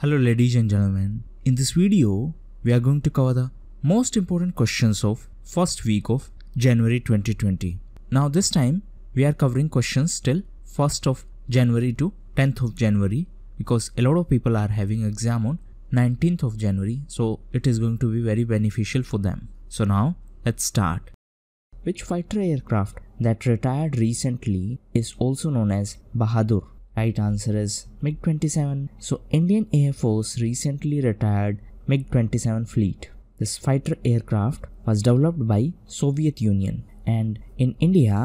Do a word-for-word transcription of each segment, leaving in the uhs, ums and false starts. Hello ladies and gentlemen, in this video, we are going to cover the most important questions of first week of January twenty twenty. Now this time, we are covering questions till first of January to tenth of January because a lot of people are having exam on nineteenth of January, so it is going to be very beneficial for them. So now, let's start. Which fighter aircraft that retired recently is also known as Bahadur? Right answer is MiG twenty-seven. So Indian Air Force recently retired MiG twenty-seven fleet. This fighter aircraft was developed by Soviet Union and in India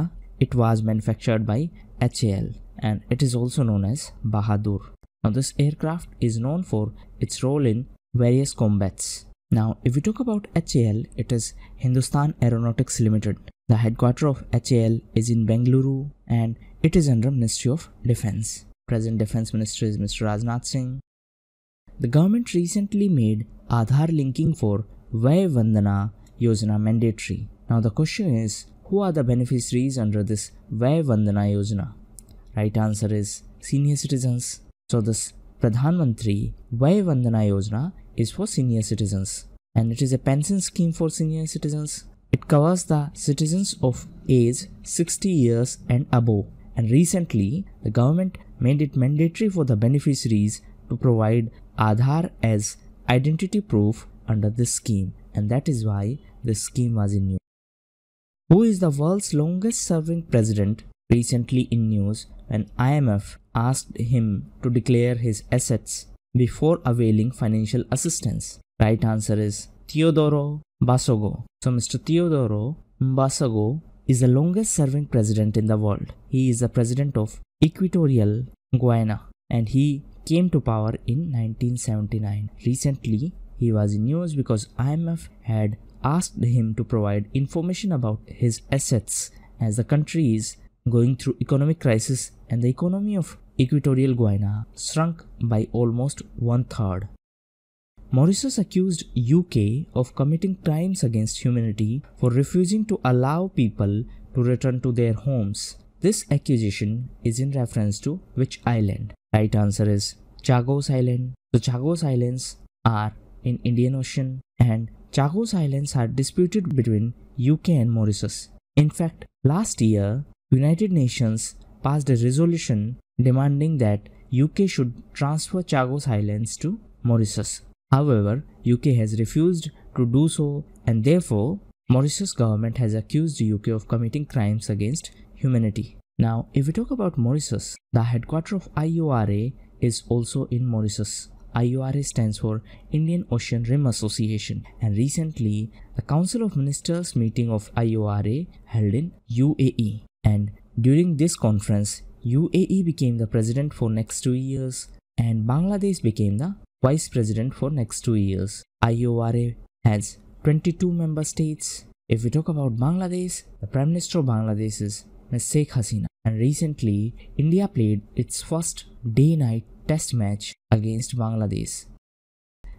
it was manufactured by H A L and it is also known as Bahadur. Now this aircraft is known for its role in various combats. Now if we talk about H A L, it is Hindustan Aeronautics Limited. The headquarter of H A L is in Bengaluru and it is under Ministry of Defense. Present Defense Minister is Mister Rajnath Singh. The government recently made Aadhaar linking for Vayavandana Yojana mandatory. Now the question is, who are the beneficiaries under this Vayavandana Yojana? Right answer is senior citizens. So this Pradhan Mantri Vayavandana Yojana is for senior citizens and it is a pension scheme for senior citizens. It covers the citizens of age sixty years and above. And recently, the government made it mandatory for the beneficiaries to provide Aadhaar as identity proof under this scheme, and that is why this scheme was in news. Who is the world's longest serving president? Recently in news when I M F asked him to declare his assets before availing financial assistance. Right answer is Teodoro Mbasogo. So Mister Teodoro Mbasogo is the longest serving president in the world. He is the president of Equatorial Guinea and he came to power in nineteen seventy-nine. Recently, he was in news because I M F had asked him to provide information about his assets as the country is going through economic crisis and the economy of Equatorial Guinea shrunk by almost one third. Mauritius accused U K of committing crimes against humanity for refusing to allow people to return to their homes. This accusation is in reference to which island? Right answer is Chagos Island. The Chagos Islands are in Indian Ocean and Chagos Islands are disputed between U K and Mauritius. In fact, last year, United Nations passed a resolution demanding that U K should transfer Chagos Islands to Mauritius. However, U K has refused to do so and therefore, Mauritius government has accused U K of committing crimes against humanity. Now, if we talk about Mauritius, the headquarter of I O R A is also in Mauritius. I O R A stands for Indian Ocean Rim Association and recently, the Council of Ministers meeting of I O R A held in U A E and during this conference, U A E became the president for next two years and Bangladesh became the Vice President for next two years. I O R A has twenty-two member states. If we talk about Bangladesh, the Prime Minister of Bangladesh is Miz Sheikh Hasina. And recently, India played its first day-night test match against Bangladesh.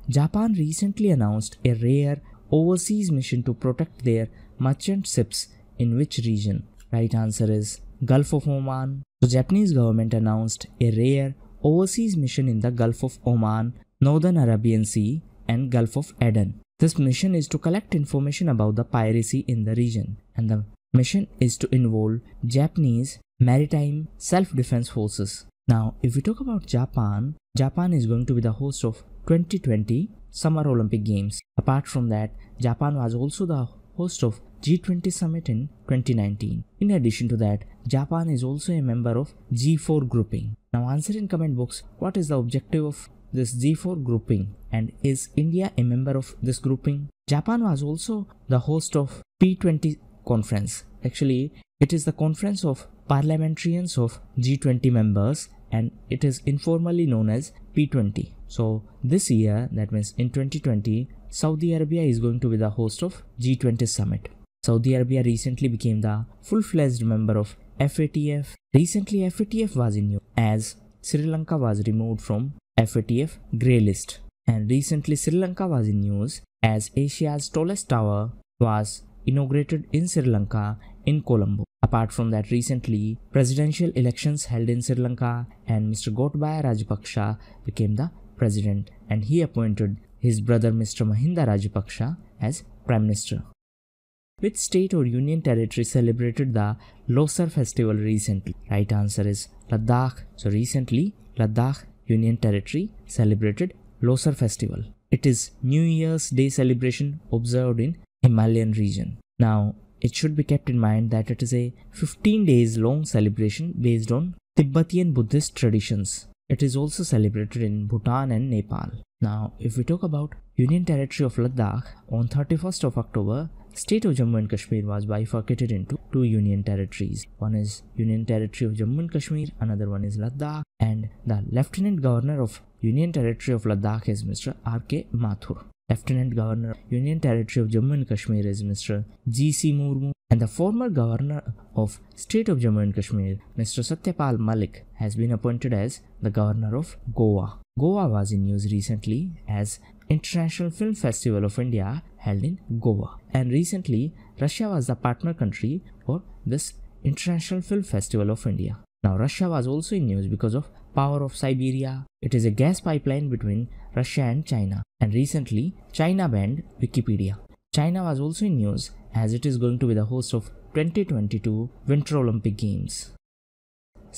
Japan recently announced a rare overseas mission to protect their merchant ships in which region? Right answer is Gulf of Oman. The Japanese government announced a rare overseas mission in the Gulf of Oman, Northern Arabian Sea and Gulf of Aden. This mission is to collect information about the piracy in the region and the mission is to involve Japanese maritime self-defense forces. Now if we talk about Japan, Japan is going to be the host of twenty twenty Summer Olympic Games. Apart from that, Japan was also the host of G twenty Summit in twenty nineteen. In addition to that, Japan is also a member of G four grouping. Now answer in comment box, what is the objective of this G four grouping and is India a member of this grouping? Japan was also the host of P twenty conference. Actually, it is the conference of parliamentarians of G twenty members and it is informally known as P twenty. So this year, that means in twenty twenty, Saudi Arabia is going to be the host of G twenty summit. Saudi Arabia recently became the full-fledged member of F A T F. Recently, F A T F was in news as Sri Lanka was removed from F A T F grey list. And recently, Sri Lanka was in news as Asia's tallest tower was inaugurated in Sri Lanka in Colombo. Apart from that, recently, presidential elections held in Sri Lanka and Mister Gotabaya Rajapaksa became the president, and he appointed his brother Mister Mahinda Rajapaksha as prime minister. Which state or union territory celebrated the Losar festival recently? Right answer is Ladakh. So recently, Ladakh Union Territory celebrated Losar festival. It is New Year's Day celebration observed in Himalayan region. Now, it should be kept in mind that it is a fifteen days long celebration based on Tibetan Buddhist traditions. It is also celebrated in Bhutan and Nepal. Now, if we talk about Union Territory of Ladakh, on thirty-first of October, State of Jammu and Kashmir was bifurcated into two union territories. One is Union Territory of Jammu and Kashmir, another one is Ladakh, and the Lieutenant Governor of Union Territory of Ladakh is Mister R K Mathur. Lieutenant Governor of Union Territory of Jammu and Kashmir is Mister G C Murmu, and the former Governor of State of Jammu and Kashmir, Mister Satyapal Malik, has been appointed as the Governor of Goa. Goa was in news recently as International Film Festival of India held in Goa, and recently Russia was the partner country for this International Film Festival of India. Now Russia was also in news because of Power of Siberia. It is a gas pipeline between Russia and China, and recently China banned Wikipedia. China was also in news as it is going to be the host of twenty twenty-two Winter Olympic Games.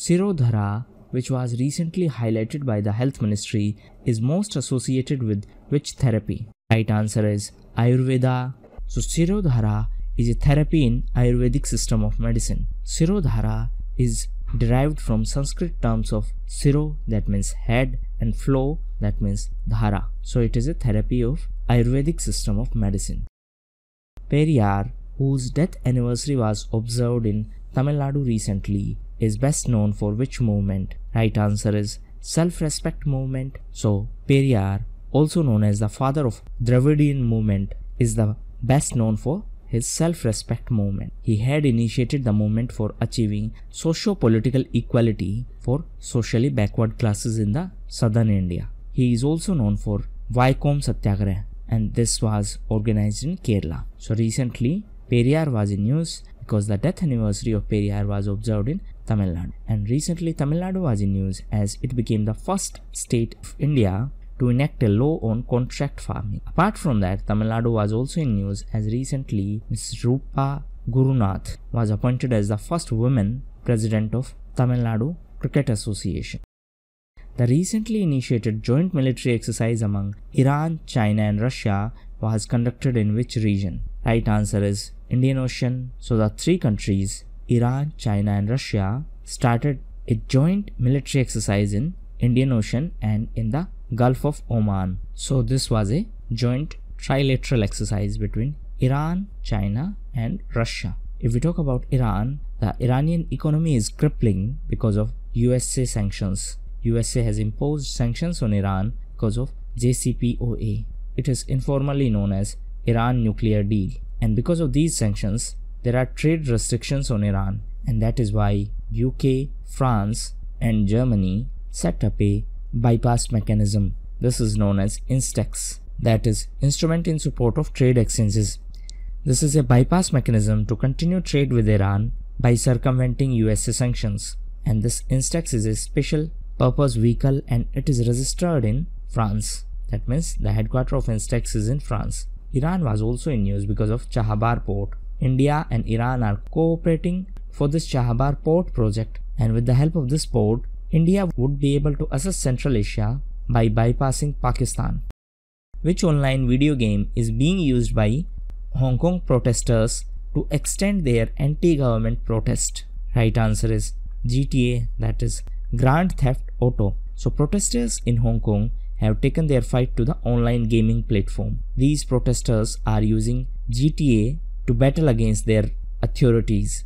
Sirodhara, which was recently highlighted by the Health Ministry, is most associated with which therapy? Right answer is Ayurveda. So Sirodhara is a therapy in Ayurvedic system of medicine. Sirodhara is derived from Sanskrit terms of Siro, that means head, and flow, that means dhara. So it is a therapy of Ayurvedic system of medicine. Periyar, whose death anniversary was observed in Tamil Nadu recently, is best known for which movement? Right answer is self-respect movement. So Periyar, also known as the father of Dravidian movement, is the best known for his self-respect movement. He had initiated the movement for achieving socio-political equality for socially backward classes in the southern India. He is also known for Vaikom Satyagraha, and this was organized in Kerala. So recently Periyar was in news because the death anniversary of Periyar was observed in Tamil Nadu, and recently Tamil Nadu was in news as it became the first state of India to enact a law on contract farming. Apart from that, Tamil Nadu was also in news as recently Miz Rupa Gurunath was appointed as the first woman president of Tamil Nadu Cricket Association. The recently initiated joint military exercise among Iran, China and Russia was conducted in which region? Right answer is Indian Ocean. So the three countries, Iran, China and Russia, started a joint military exercise in Indian Ocean and in the Gulf of Oman. So this was a joint trilateral exercise between Iran, China and Russia. If we talk about Iran, the Iranian economy is crippling because of U S A sanctions. U S A has imposed sanctions on Iran because of J C P O A. It is informally known as Iran nuclear deal, and because of these sanctions there are trade restrictions on Iran, and that is why U K, France and Germany set up a bypass mechanism. This is known as INSTEX, that is Instrument in Support of Trade Exchanges. This is a bypass mechanism to continue trade with Iran by circumventing U S A sanctions, and this INSTEX is a special purpose vehicle and it is registered in France. That means the headquarter of INSTEX is in France. Iran was also in news because of Chabahar port. India and Iran are cooperating for this Chabahar port project, and with the help of this port, India would be able to access Central Asia by bypassing Pakistan. Which online video game is being used by Hong Kong protesters to extend their anti-government protest? Right answer is G T A, that is Grand Theft Auto. So protesters in Hong Kong have taken their fight to the online gaming platform. These protesters are using G T A to battle against their authorities.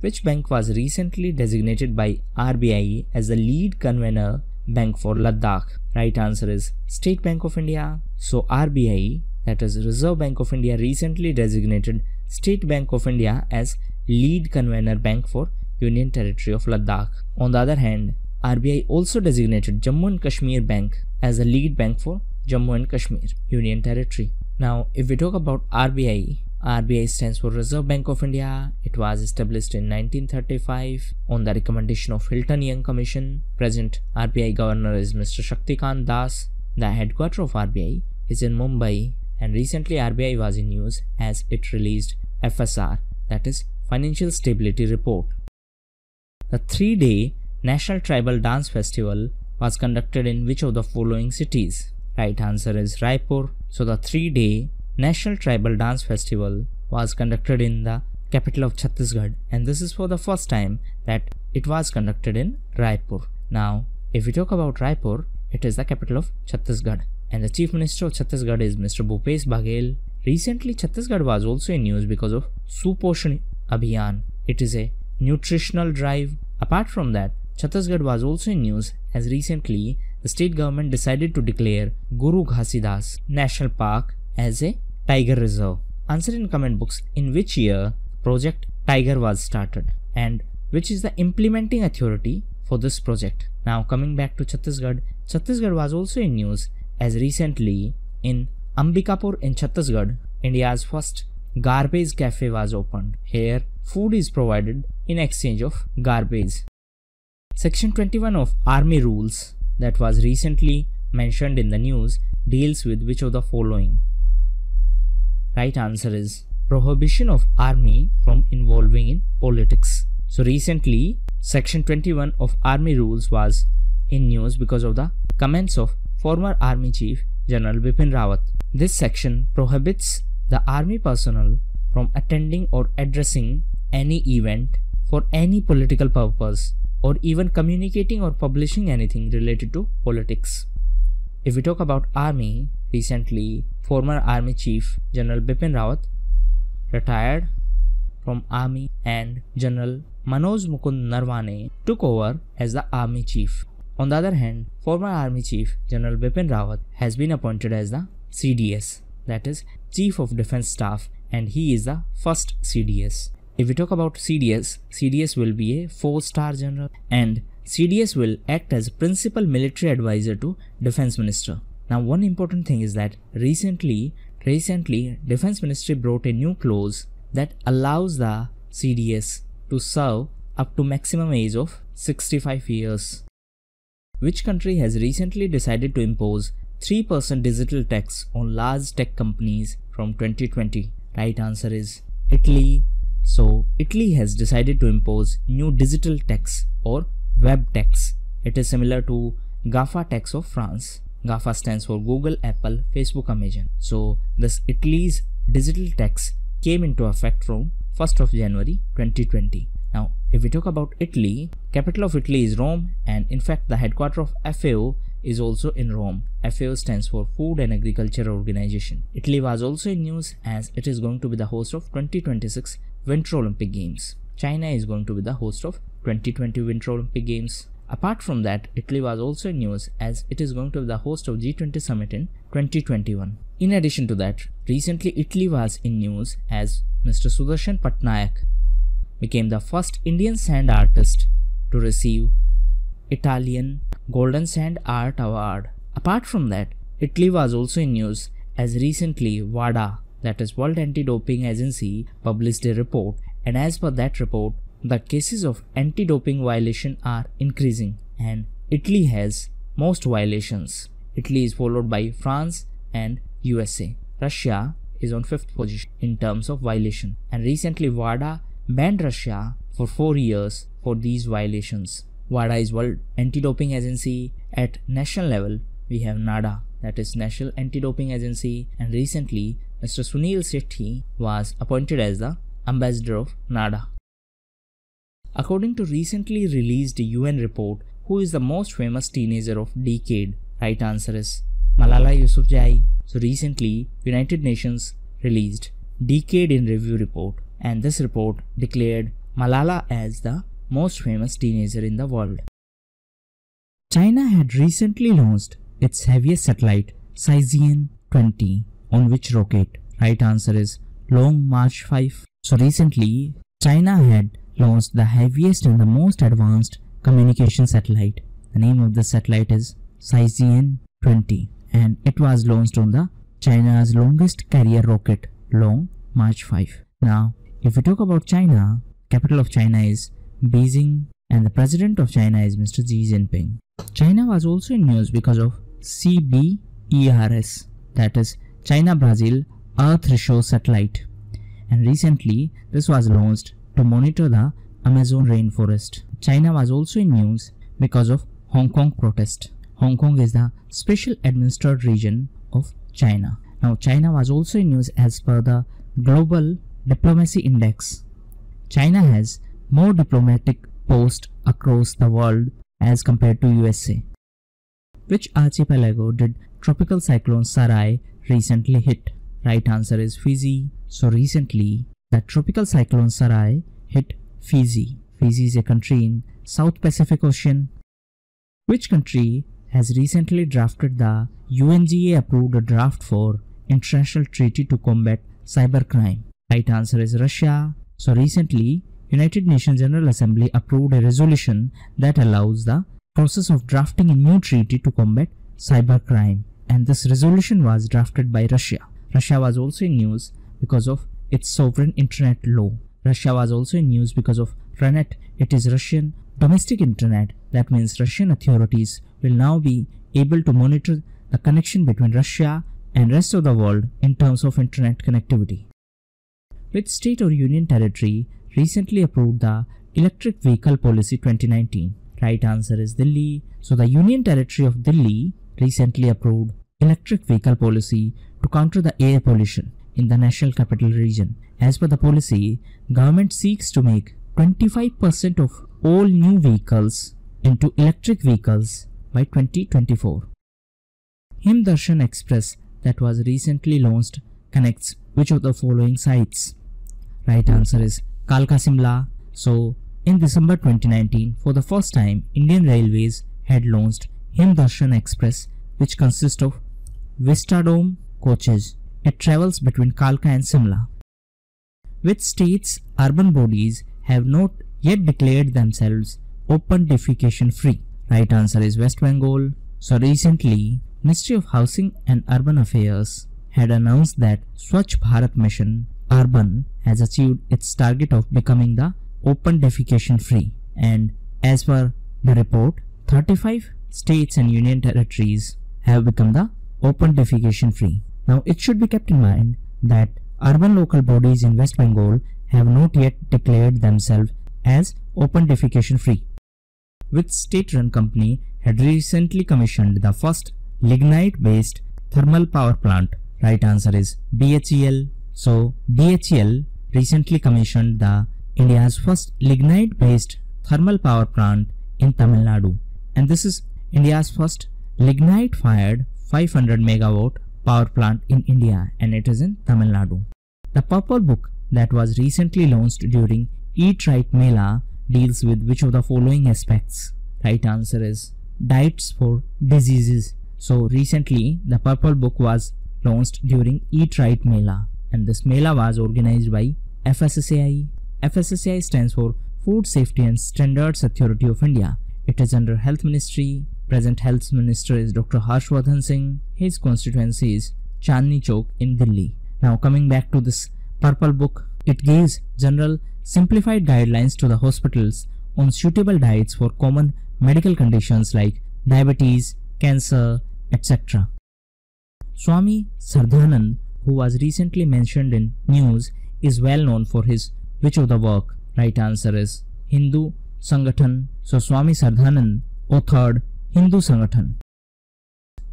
Which bank was recently designated by R B I as the lead convener bank for Ladakh? Right answer is State Bank of India. So R B I, that is Reserve Bank of India, recently designated State Bank of India as lead convener bank for Union Territory of Ladakh. On the other hand, R B I also designated Jammu and Kashmir Bank as a lead bank for Jammu and Kashmir Union Territory. Now, if we talk about R B I, R B I stands for Reserve Bank of India. It was established in nineteen thirty-five on the recommendation of Hilton Young Commission. Present R B I Governor is Mister Shaktikant Das. The headquarters of R B I is in Mumbai, and recently R B I was in news as it released F S R, that is Financial Stability Report. The three-day National Tribal Dance Festival was conducted in which of the following cities? Right answer is Raipur. So the three-day National Tribal Dance Festival was conducted in the capital of Chhattisgarh, and this is for the first time that it was conducted in Raipur. Now, if we talk about Raipur, it is the capital of Chhattisgarh, and the Chief Minister of Chhattisgarh is Mister Bhupesh Baghel. Recently, Chhattisgarh was also in news because of Suposhan Abhiyan. It is a nutritional drive. Apart from that, Chhattisgarh was also in news as recently the state government decided to declare Guru Ghasidas National Park as a Tiger Reserve. Answer in comment box in which year project Tiger was started and which is the implementing authority for this project. Now coming back to Chhattisgarh, Chhattisgarh was also in news as recently in Ambikapur in Chhattisgarh, India's first garbage cafe was opened. Here food is provided in exchange of garbage. Section twenty-one of Army Rules that was recently mentioned in the news deals with which of the following? Right answer is prohibition of army from involving in politics. So recently section twenty-one of Army Rules was in news because of the comments of former Army Chief General Bipin Rawat. This section prohibits the army personnel from attending or addressing any event for any political purpose or even communicating or publishing anything related to politics. If we talk about army, recently former Army Chief General Bipin Rawat retired from army and General Manoj Mukund Narwane took over as the Army Chief. On the other hand, former Army Chief General Bipin Rawat has been appointed as the C D S, that is Chief of Defense Staff, and he is the first C D S. If we talk about C D S, C D S will be a four-star general and C D S will act as principal military advisor to Defense Minister. Now one important thing is that recently, recently Defense Ministry brought a new clause that allows the C D S to serve up to maximum age of sixty-five years. Which country has recently decided to impose three percent digital tax on large tech companies from twenty twenty? Right answer is Italy. So Italy has decided to impose new digital tax or web tax. It is similar to GAFA tax of France. GAFA stands for Google, Apple, Facebook, Amazon. So this Italy's digital tax came into effect from first of January twenty twenty. Now if we talk about Italy, capital of Italy is Rome, and in fact the headquarters of F A O is also in Rome. F A O stands for Food and Agriculture Organization. Italy was also in news as it is going to be the host of twenty twenty-six Winter Olympic Games. China is going to be the host of twenty twenty Winter Olympic Games. Apart from that, Italy was also in news as it is going to be the host of G twenty Summit in twenty twenty-one. In addition to that, recently Italy was in news as Mister Sudarshan Patnaik became the first Indian sand artist to receive Italian Golden Sand Art Award. Apart from that, Italy was also in news as recently WADA, that is World Anti-Doping Agency, published a report, and as per that report, the cases of anti-doping violation are increasing and Italy has most violations. Italy is followed by France and U S A. Russia is on fifth position in terms of violation, and recently WADA banned Russia for four years for these violations. WADA is World Anti-Doping Agency. At national level, we have NADA, that is National Anti-Doping Agency, and recently Mister Sunil Sethi was appointed as the ambassador of NADA. According to recently released U N report, who is the most famous teenager of decade? Right answer is Malala Yousafzai. So recently, United Nations released Decade in Review report, and this report declared Malala as the most famous teenager in the world. China had recently launched its heaviest satellite, Caesium twenty, on which rocket? Right answer is Long March five. So recently, China had launched the heaviest and the most advanced communication satellite. The name of the satellite is Caesium twenty, and it was launched on the China's longest carrier rocket, Long March fifth. Now, if we talk about China, capital of China is Beijing and the president of China is Mister Xi Jinping. China was also in news because of C B E R S, that is China-Brazil Earth Reshow Satellite, and recently this was launched to monitor the Amazon rainforest. China was also in news because of Hong Kong protest. Hong Kong is the special administered region of China. Now China was also in news as per the Global Diplomacy Index. China has more diplomatic posts across the world as compared to U S A. Which archipelago did tropical cyclone Sarai recently hit? Right answer is Fiji. So recently, the tropical cyclone Sarai hit Fiji. Fiji is a country in South Pacific Ocean. Which country has recently drafted the U N G A approved draft for international treaty to combat cybercrime? Right answer is Russia. So recently, United Nations General Assembly approved a resolution that allows the process of drafting a new treaty to combat cybercrime, and this resolution was drafted by Russia. Russia was also in news because of its sovereign internet law. Russia was also in news because of Ranet. It is Russian domestic internet. That means Russian authorities will now be able to monitor the connection between Russia and rest of the world in terms of internet connectivity. Which state or union territory recently approved the Electric Vehicle Policy twenty nineteen? Right answer is Delhi. So the Union Territory of Delhi recently approved Electric Vehicle Policy to counter the air pollution in the National Capital Region. As per the policy, government seeks to make twenty-five percent of all new vehicles into electric vehicles by twenty twenty-four. Himdarshan Express, that was recently launched, connects which of the following sites? Right answer is Kalka Simla. So, in December twenty nineteen, for the first time, Indian Railways had launched Himdarshan Express, which consists of Vistadome coaches. It travels between Kalka and Simla. Which states' urban bodies have not yet declared themselves open defecation free? Right answer is West Bengal. So, recently, Ministry of Housing and Urban Affairs had announced that Swachh Bharat Mission Urban has achieved its target of becoming the open defecation free, and as per the report, thirty-five states and union territories have become the open defecation free. Now it should be kept in mind that urban local bodies in West Bengal have not yet declared themselves as open defecation free. Which state-run company had recently commissioned the first lignite-based thermal power plant? Right answer is B H E L. So, B H E L recently commissioned the India's first lignite-based thermal power plant in Tamil Nadu, and this is India's first lignite-fired five hundred megawatt power plant in India, and it is in Tamil Nadu. The Purple Book that was recently launched during Eat Right Mela deals with which of the following aspects? Right answer is diets for diseases. So, recently the Purple Book was launched during Eat Right Mela. And this Mela was organized by F S S A I. F S S A I stands for Food Safety and Standards Authority of India. It is under Health Ministry. Present Health Minister is Doctor Harshvardhan Singh. His constituency is Chandni Chowk in Delhi. Now coming back to this Purple Book, it gives general simplified guidelines to the hospitals on suitable diets for common medical conditions like diabetes, cancer, et cetera. Swami Sardhanand, who was recently mentioned in news, is well known for his which of the work? Right answer is Hindu Sangathan. So Swami Sardhanand authored Hindu Sangathan.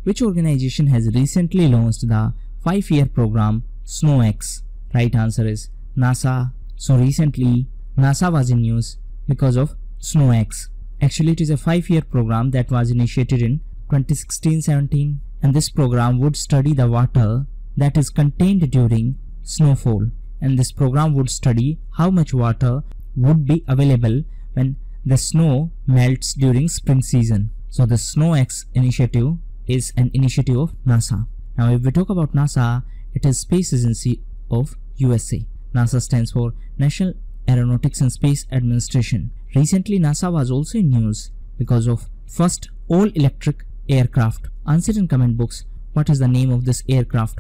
Which organization has recently launched the five-year program SNOW X? Right answer is NASA. So recently NASA was in news because of SNOW X. Actually, it is a five-year program that was initiated in twenty sixteen seventeen, and this program would study the water that is contained during snowfall, and this program would study how much water would be available when the snow melts during spring season. So the SNOW X initiative is an initiative of NASA. Now if we talk about NASA, it is Space Agency of U S A. NASA stands for National Aeronautics and Space Administration. Recently NASA was also in news because of first all-electric aircraft. Answer in comment box, what is the name of this aircraft?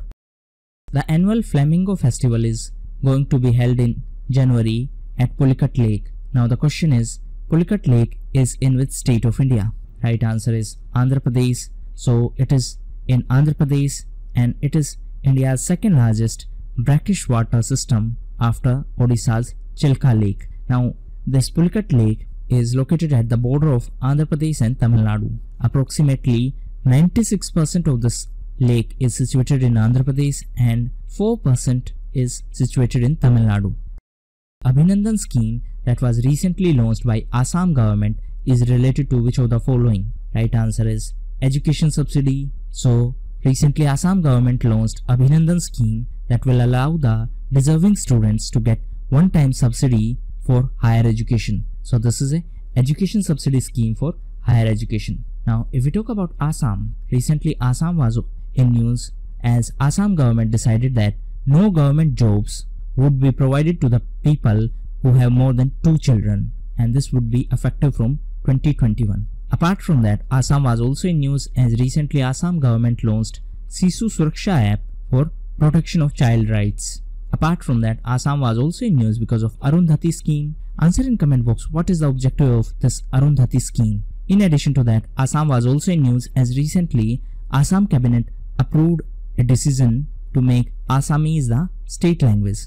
The annual Flamingo Festival is going to be held in January at Pulikat Lake. Now the question is, Pulikat Lake is in which state of India? Right answer is Andhra Pradesh. So it is in Andhra Pradesh, and it is India's second largest brackish water system after Odisha's Chilka Lake. Now this Pulikat Lake is located at the border of Andhra Pradesh and Tamil Nadu. Approximately ninety-six percent of this lake is situated in Andhra Pradesh and four percent is situated in Tamil Nadu. Abhinandan scheme that was recently launched by Assam government is related to which of the following? Right answer is education subsidy. So recently Assam government launched Abhinandan scheme that will allow the deserving students to get one-time subsidy for higher education. So this is a education subsidy scheme for higher education. Now if we talk about Assam, recently Assam was in news as Assam government decided that no government jobs would be provided to the people who have more than two children, and this would be effective from twenty twenty-one. Apart from that, Assam was also in news as recently Assam government launched Shisu Suraksha app for protection of child rights. Apart from that, Assam was also in news because of Arundhati scheme. Answer in comment box what is the objective of this Arundhati scheme. In addition to that, Assam was also in news as recently Assam cabinet approved a decision to make Assamese the state language.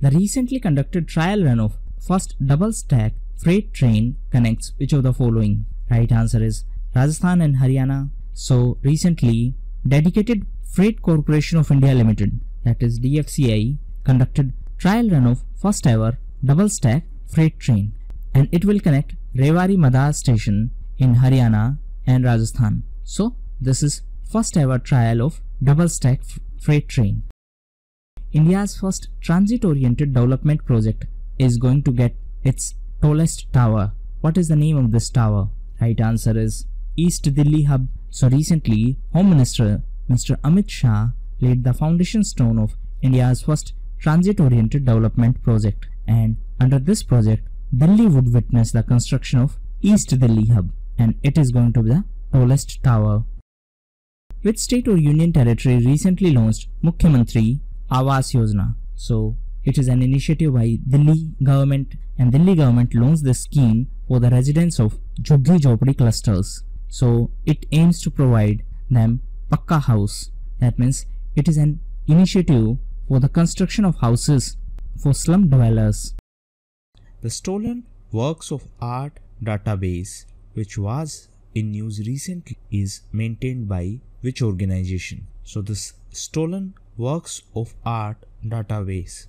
The recently conducted trial run of first double-stack freight train connects which of the following? Right answer is Rajasthan and Haryana. So recently, Dedicated Freight Corporation of India Limited, that is D F C I, conducted trial run of first ever double-stack freight train, and it will connect Rewari Madar station in Haryana and Rajasthan. So this is first ever trial of double-stack freight train. India's first transit-oriented development project is going to get its tallest tower. What is the name of this tower? Right answer is East Delhi Hub. So recently, Home Minister Mister Amit Shah laid the foundation stone of India's first transit-oriented development project, and under this project, Delhi would witness the construction of East Delhi Hub, and it is going to be the tallest tower. Which state or union territory recently launched Mukhyamantri Awas Yojana? So it is an initiative by Delhi government, and Delhi government launched this scheme for the residents of Jhuggi Jhopdi clusters. So it aims to provide them Pakka house. That means it is an initiative for the construction of houses for slum dwellers. The stolen works of art database, which was in news recently, is maintained by which organization? So this stolen works of art database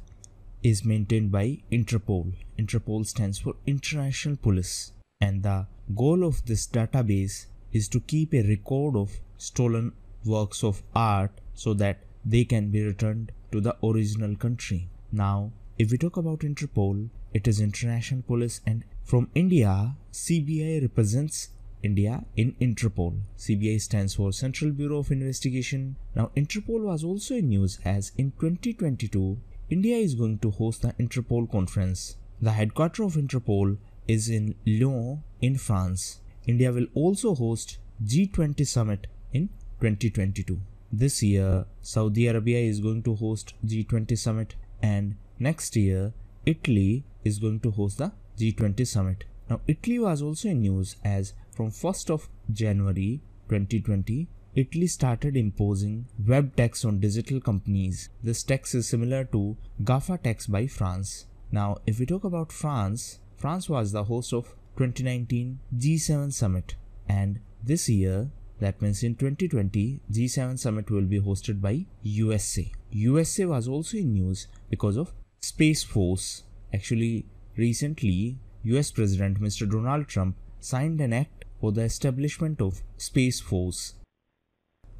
is maintained by Interpol. Interpol stands for International Police, and the goal of this database is to keep a record of stolen works of art so that they can be returned to the original country. Now, if we talk about Interpol, it is International Police, and from India, C B I represents India in Interpol. C B I stands for Central Bureau of Investigation. Now, Interpol was also in news as in twenty twenty-two, India is going to host the Interpol conference. The headquarters of Interpol is in Lyon in France. India will also host G twenty summit in twenty twenty-two. This year, Saudi Arabia is going to host G twenty summit, and next year, Italy is going to host the G twenty summit. Now, Italy was also in news as from first of January twenty twenty, Italy started imposing web tax on digital companies. This tax is similar to GAFA tax by France. Now, if we talk about France, France was the host of twenty nineteen G seven summit, and this year, that means in twenty twenty, G seven summit will be hosted by U S A. U S A was also in news because of Space Force. Actually, recently, U S President Mister Donald Trump signed an act for the establishment of Space Force.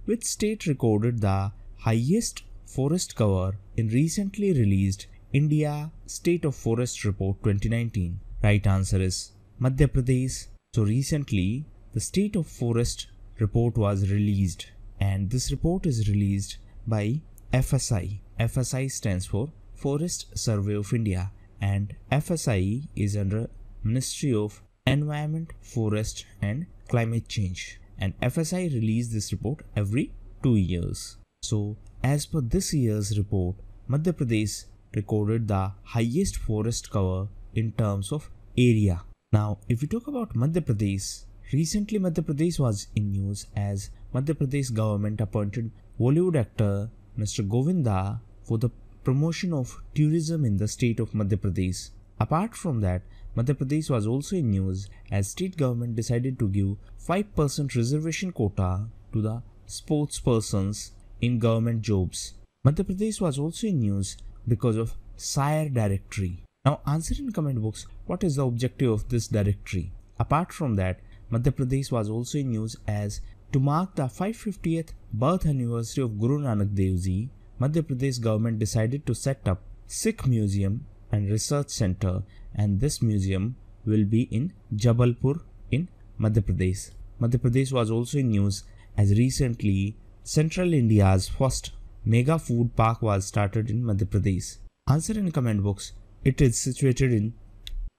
Which state recorded the highest forest cover in recently released India State of Forest Report twenty nineteen? Right answer is Madhya Pradesh. So recently, the State of Forest report was released, and this report is released by F S I. F S I stands for Forest Survey of India, and F S I is under Ministry of Environment, Forest and Climate Change, and F S I release this report every two years. So as per this year's report, Madhya Pradesh recorded the highest forest cover in terms of area. Now, if we talk about Madhya Pradesh, recently Madhya Pradesh was in news as Madhya Pradesh government appointed Bollywood actor Mister Govinda for the promotion of tourism in the state of Madhya Pradesh. Apart from that, Madhya Pradesh was also in news as state government decided to give five percent reservation quota to the sportspersons in government jobs. Madhya Pradesh was also in news because of Sire directory. Now answer in comment box what is the objective of this directory. Apart from that, Madhya Pradesh was also in news as to mark the five hundred fiftieth birth anniversary of Guru Nanak Dev Ji, Madhya Pradesh government decided to set up Sikh Museum and Research Center, and this museum will be in Jabalpur in Madhya Pradesh. Madhya Pradesh was also in news as recently Central India's first mega food park was started in Madhya Pradesh. Answer in comment box, it is situated in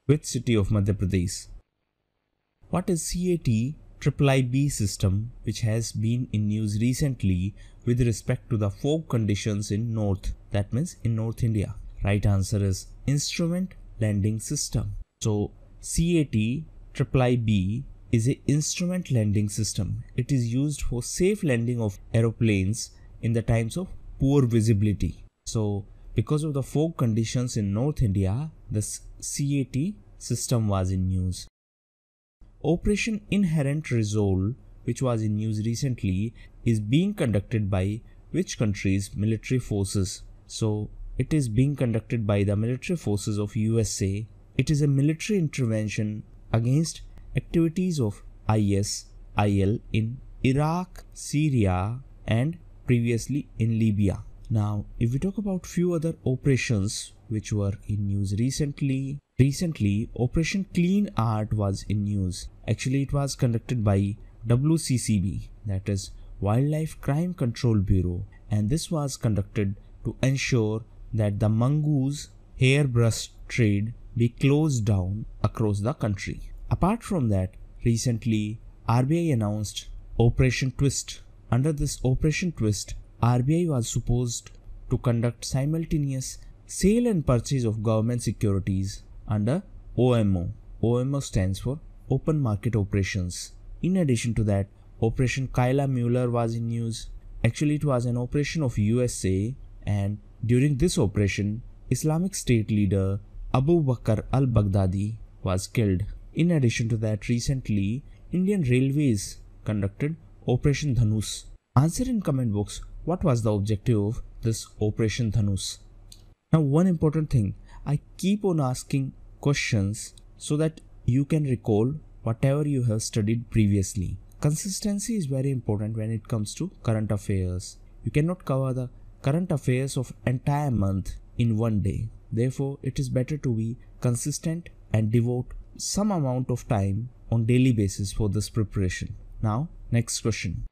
which city of Madhya Pradesh? What is C A T I I I B system which has been in news recently with respect to the fog conditions in north, that means in North India? Right answer is instrument landing system. So C A T I I I B is an instrument landing system. It is used for safe landing of aeroplanes in the times of poor visibility. So because of the fog conditions in North India, this C A T system was in news. Operation Inherent Resolve, which was in news recently, is being conducted by which country's military forces? So it is being conducted by the military forces of U S A. It is a military intervention against activities of I S I L in Iraq, Syria, and previously in Libya. Now, if we talk about few other operations which were in news recently, recently Operation Clean Art was in news. Actually, it was conducted by W C C B, that is Wildlife Crime Control Bureau, and this was conducted to ensure that the mongoose hairbrush trade be closed down across the country. Apart from that, recently R B I announced Operation Twist. Under this Operation Twist, R B I was supposed to conduct simultaneous sale and purchase of government securities under O M O. O M O stands for Open Market Operations. In addition to that, Operation Kayla Mueller was in news. Actually, it was an operation of U S A, and during this operation, Islamic State leader Abu Bakr al-Baghdadi was killed. In addition to that, recently, Indian Railways conducted Operation Dhanush. Answer in comment box, what was the objective of this Operation Dhanush? Now, one important thing, I keep on asking questions so that you can recall whatever you have studied previously. Consistency is very important when it comes to current affairs. You cannot cover the current affairs of entire month in one day. Therefore, it is better to be consistent and devote some amount of time on daily basis for this preparation. Now, next question.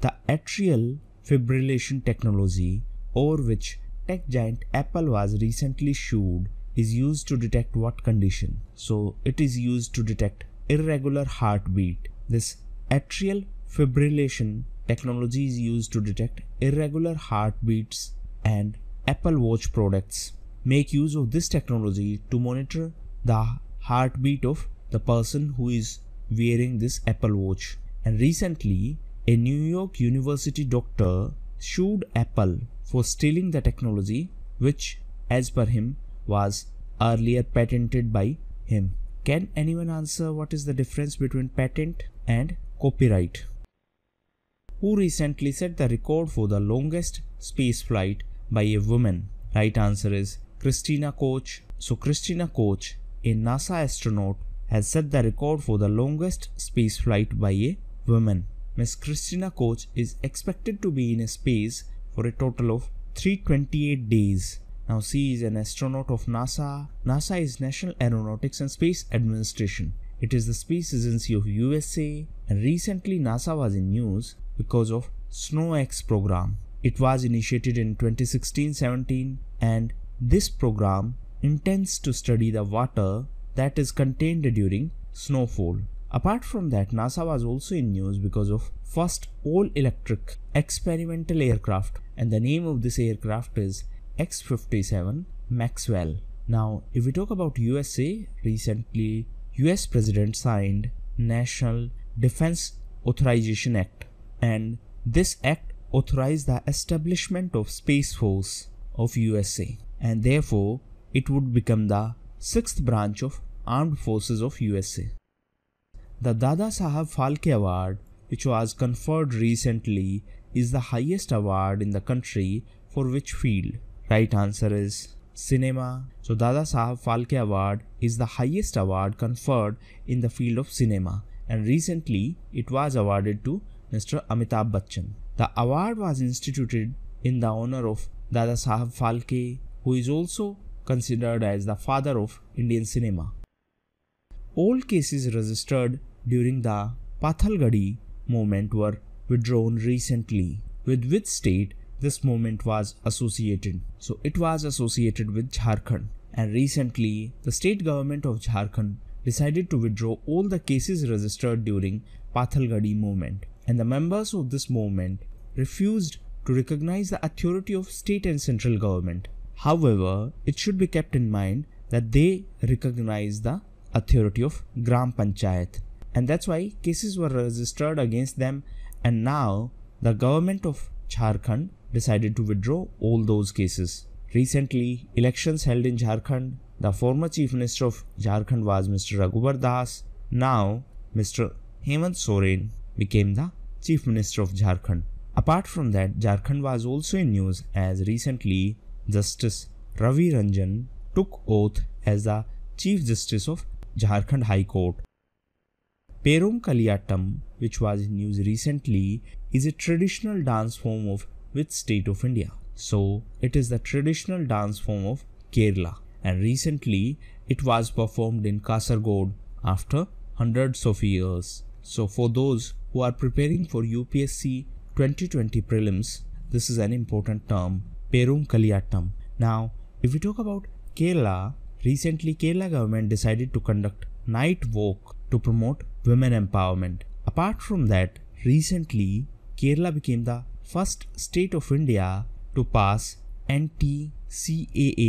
The atrial fibrillation technology, over which tech giant Apple was recently sued, is used to detect what condition? So it is used to detect irregular heartbeat. This atrial fibrillation technology is used to detect irregular heartbeats, and Apple Watch products make use of this technology to monitor the heartbeat of the person who is wearing this Apple Watch. And recently, a New York University doctor sued Apple for stealing the technology which, as per him, was earlier patented by him. Can anyone answer what is the difference between patent and copyright? Who recently set the record for the longest space flight by a woman? Right answer is Christina Koch. So Christina Koch, a NASA astronaut, has set the record for the longest space flight by a woman. Miss Christina Koch is expected to be in space for a total of three hundred twenty-eight days. Now she is an astronaut of NASA. NASA is National Aeronautics and Space Administration. It is the space agency of U S A, and recently NASA was in news because of SNOW X program. It was initiated in twenty sixteen seventeen, and this program intends to study the water that is contained during snowfall. Apart from that, NASA was also in news because of first all-electric experimental aircraft, and the name of this aircraft is X fifty-seven Maxwell. Now, if we talk about U S A, recently U S President signed National Defense Authorization Act, and this act authorized the establishment of Space Force of U S A, and therefore it would become the sixth branch of Armed Forces of U S A. The Dada Saheb Phalke Award, which was conferred recently, is the highest award in the country for which field? Right answer is cinema. So Dada Saheb Phalke Award is the highest award conferred in the field of cinema, and recently it was awarded to Mister Amitabh Bachchan. The award was instituted in the honor of Dada Saheb Phalke, who is also considered as the father of Indian cinema. All cases registered during the Pathalgadi movement were withdrawn recently. With which state this movement was associated? So it was associated with Jharkhand, and recently the state government of Jharkhand decided to withdraw all the cases registered during Pathalgadi movement, and the members of this movement refused to recognize the authority of state and central government. However, it should be kept in mind that they recognize the authority of Gram Panchayat, and that's why cases were registered against them, and now the government of Jharkhand decided to withdraw all those cases. Recently, elections held in Jharkhand. The former Chief Minister of Jharkhand was Mister Raghubar Das. Now, Mister Hemant Soren became the Chief Minister of Jharkhand. Apart from that, Jharkhand was also in news as recently Justice Ravi Ranjan took oath as the Chief Justice of Jharkhand High Court. Perum Kaliattam, which was in news recently, is a traditional dance form of which state of India? So, it is the traditional dance form of Kerala, and recently it was performed in Kasargod after hundreds of years. So, for those who are preparing for U P S C twenty twenty prelims, this is an important term, Perum Kaliattam. Now, if we talk about Kerala, recently Kerala government decided to conduct night walk to promote women empowerment. Apart from that, recently Kerala became the first state of India to pass anti-C A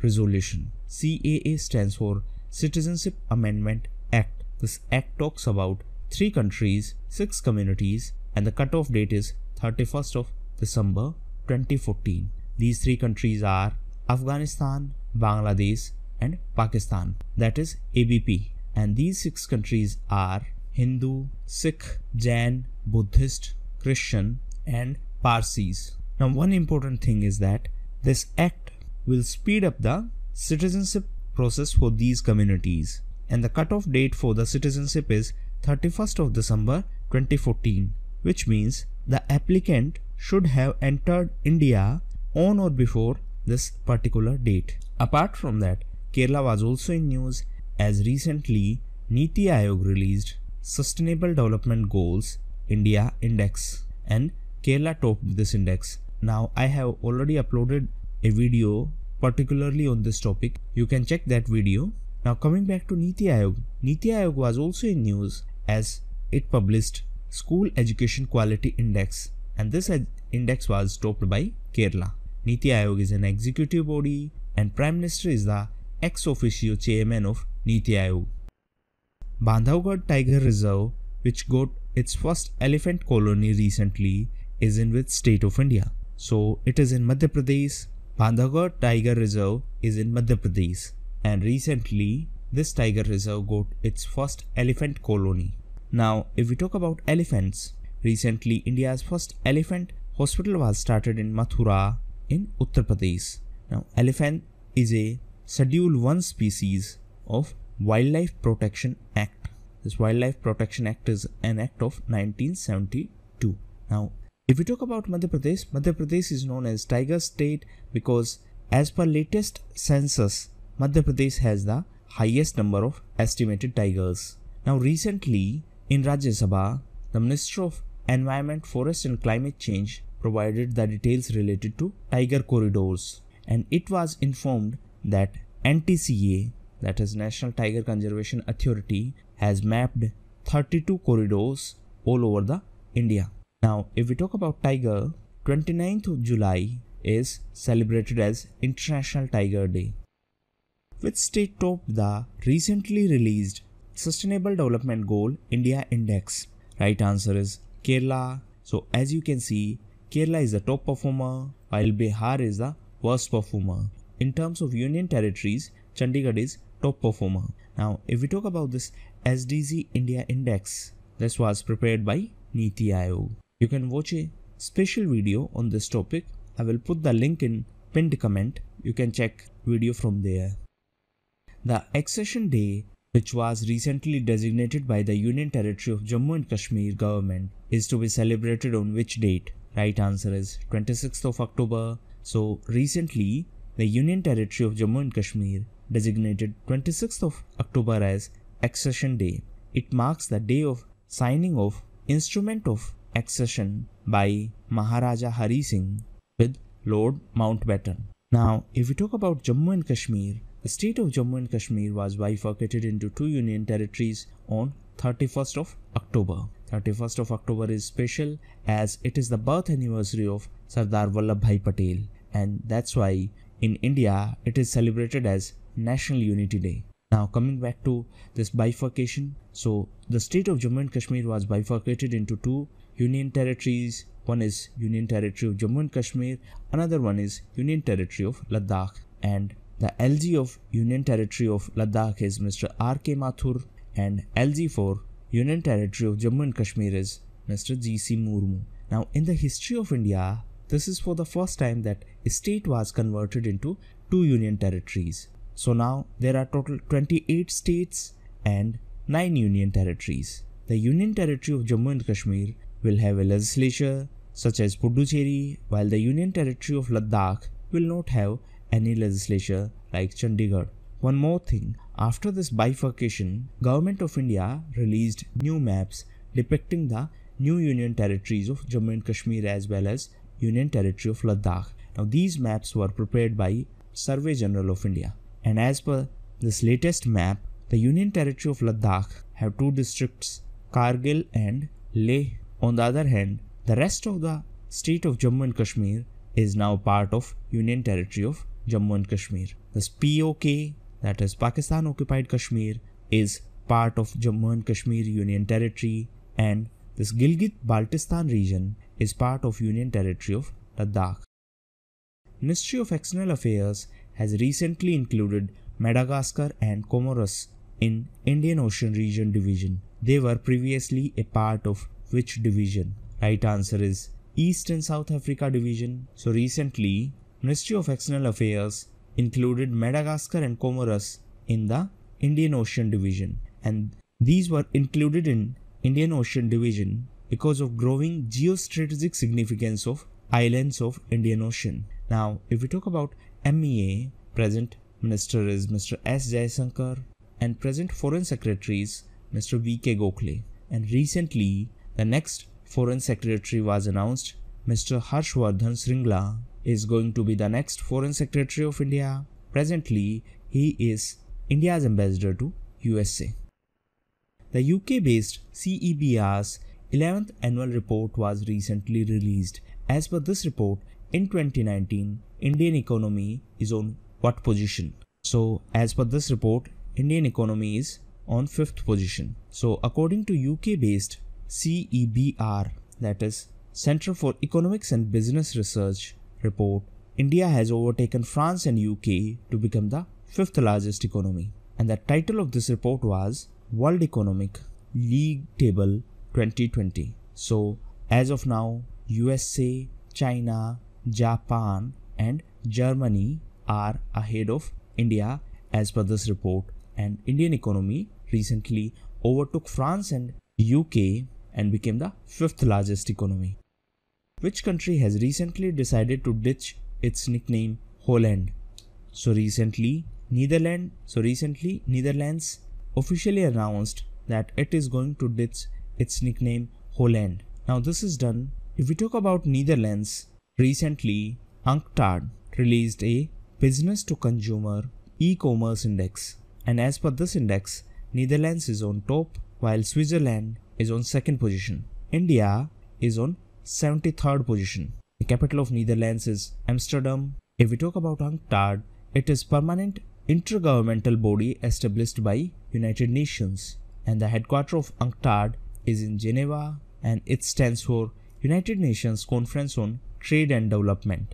A resolution. C A A stands for Citizenship Amendment Act. This act talks about three countries, six communities, and the cutoff date is thirty-first of December twenty fourteen. These three countries are Afghanistan, Bangladesh, and Pakistan, that is A B P, and these six countries are Hindu, Sikh, Jain, Buddhist, Christian, and Parsis. Now, one important thing is that this act will speed up the citizenship process for these communities, and the cutoff date for the citizenship is thirty-first of December twenty fourteen, which means the applicant should have entered India on or before this particular date. Apart from that, Kerala was also in news as recently Niti Aayog released Sustainable Development Goals India Index, and Kerala topped this index. Now, I have already uploaded a video particularly on this topic. You can check that video. Now, coming back to Niti Aayog, Niti Aayog was also in news as it published School Education Quality Index, and this index was topped by Kerala. Niti Aayog is an executive body, and Prime Minister is the ex officio chairman of Niti Aayog. Bandhavgarh Tiger Reserve, which got its first elephant colony recently, is in which state of India? So it is in Madhya Pradesh. Bandhavgarh Tiger Reserve is in Madhya Pradesh, and recently this tiger reserve got its first elephant colony. Now, if we talk about elephants, recently India's first elephant hospital was started in Mathura in Uttar Pradesh. Now, elephant is a Schedule one species of Wildlife Protection Act. This Wildlife Protection Act is an act of nineteen seventy-two. Now, if we talk about Madhya Pradesh, Madhya Pradesh is known as Tiger State because as per latest census, Madhya Pradesh has the highest number of estimated tigers. Now, recently in Rajya Sabha, the Minister of Environment, Forest and Climate Change provided the details related to tiger corridors, and it was informed that N T C A, that is National Tiger Conservation Authority, has mapped thirty-two corridors all over the India. Now, if we talk about tiger, twenty-ninth of July is celebrated as International Tiger Day, which state topped the recently released Sustainable Development Goal India Index. Right answer is Kerala. So as you can see, Kerala is the top performer while Bihar is the worst performer. In terms of union territories, Chandigarh is top performer. Now if we talk about this S D G India Index, this was prepared by Niti Aayog. You can watch a special video on this topic. I will put the link in pinned comment. You can check video from there. The Accession Day, which was recently designated by the Union Territory of Jammu and Kashmir government, is to be celebrated on which date? Right answer is twenty-sixth of October. So recently the Union Territory of Jammu and Kashmir designated twenty-sixth of October as Accession Day. It marks the day of signing of Instrument of Accession by Maharaja Hari Singh with Lord Mountbatten. Now if we talk about Jammu and Kashmir, the state of Jammu and Kashmir was bifurcated into two union territories on thirty-first of October. thirty-first of October is special as it is the birth anniversary of Sardar Vallabhbhai Patel, and that's why in India it is celebrated as National Unity Day. Now coming back to this bifurcation, so the state of Jammu and Kashmir was bifurcated into two union territories. One is Union Territory of Jammu and Kashmir, another one is Union Territory of Ladakh, and the L G of Union Territory of Ladakh is Mister R K Mathur, and L G for Union Territory of Jammu and Kashmir is Mister G C Murmu. Now in the history of India, this is for the first time that a state was converted into two union territories. So now there are total twenty-eight states and nine union territories. The Union Territory of Jammu and Kashmir will have a legislature such as Puducherry, while the Union Territory of Ladakh will not have any legislature like Chandigarh. One more thing, after this bifurcation, Government of India released new maps depicting the new Union Territories of Jammu and Kashmir as well as Union Territory of Ladakh. Now these maps were prepared by Survey General of India, and as per this latest map, the Union Territory of Ladakh have two districts, Kargil and Leh. On the other hand, the rest of the state of Jammu and Kashmir is now part of Union Territory of Jammu and Kashmir. This P O K, that is Pakistan Occupied Kashmir, is part of Jammu and Kashmir Union Territory, and this Gilgit-Baltistan region is part of Union Territory of Ladakh. Ministry of External Affairs has recently included Madagascar and Comoros in Indian Ocean Region Division. They were previously a part of which division? Right answer is East and South Africa Division. So recently, Ministry of External Affairs included Madagascar and Comoros in the Indian Ocean Division, and these were included in Indian Ocean Division because of growing geostrategic significance of islands of Indian Ocean. Now if we talk about M E A, present minister is Mister S Jaishankar and present foreign secretary is Mister V K Gokhale, and recently the next foreign secretary was announced. Mister Harshvardhan Sringla is going to be the next foreign secretary of India. Presently he is India's ambassador to U S A. The U K based C E B R's eleventh annual report was recently released. As per this report, in twenty nineteen, Indian economy is on what position? So as per this report, Indian economy is on fifth position. So according to U K based C E B R, that is Centre for Economics and Business Research report, India has overtaken France and U K to become the fifth largest economy, and the title of this report was World Economic League Table twenty twenty. So as of now, U S A, China, Japan and Germany are ahead of India as per this report, and Indian economy recently overtook France and U K and became the fifth largest economy. Which country has recently decided to ditch its nickname Holland? So recently, Netherlands, so recently Netherlands officially announced that it is going to ditch its nickname Holland. Now this is done. If we talk about Netherlands, recently UNCTAD released a business to consumer e-commerce index, and as per this index, Netherlands is on top while Switzerland is on second position. India is on seventy-third position. The capital of Netherlands is Amsterdam. If we talk about UNCTAD, it is permanent intergovernmental body established by United Nations, and the headquarters of UNCTAD is in Geneva, and it stands for United Nations Conference on Trade and Development.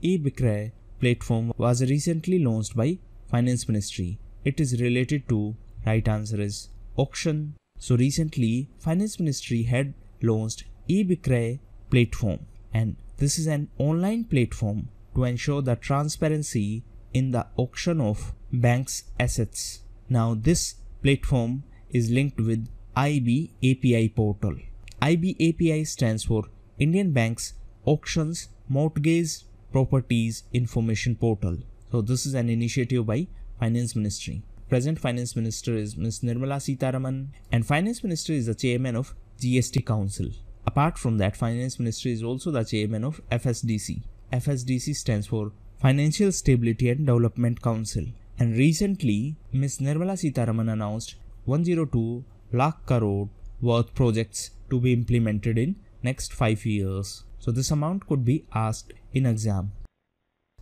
E-Bikray platform was recently launched by Finance Ministry. It is related to, right answer is auction. So recently Finance Ministry had launched E-Bikray platform, and this is an online platform to ensure the transparency in the auction of banks' assets. Now this platform is linked with I B A P I portal. I B A P I stands for Indian Banks Auctions Mortgage Properties Information Portal. So this is an initiative by Finance Ministry. Present Finance Minister is Miz Nirmala Sitaraman, and Finance Minister is the Chairman of G S T Council. Apart from that, Finance Ministry is also the Chairman of F S D C. F S D C stands for Financial Stability and Development Council. And recently, Miz Nirmala Sitaraman announced one hundred two lakh crore worth projects to be implemented in next five years. So this amount could be asked in exam.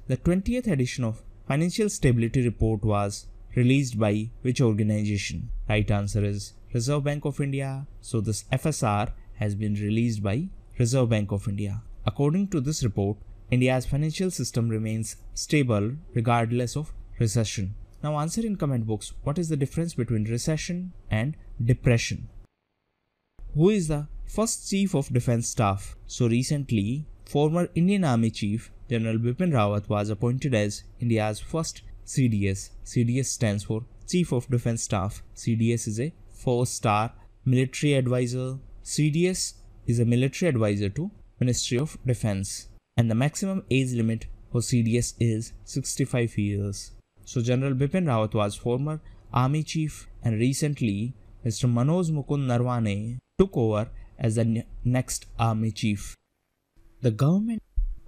The twentieth edition of Financial Stability Report was released by which organization? Right answer is Reserve Bank of India. So this F S R has been released by Reserve Bank of India. According to this report, India's financial system remains stable regardless of recession. Now answer in comment box, what is the difference between recession and depression? Who is the first Chief of Defense Staff? So recently, former Indian Army Chief General Bipin Rawat was appointed as India's first C D S. C D S stands for Chief of Defense Staff. C D S is a four-star military advisor. C D S is a military advisor to Ministry of Defense, and the maximum age limit for C D S is sixty-five years. So General Bipin Rawat was former Army Chief, and recently Mister Manoj Mukund Narwane took over as the next Army Chief. The government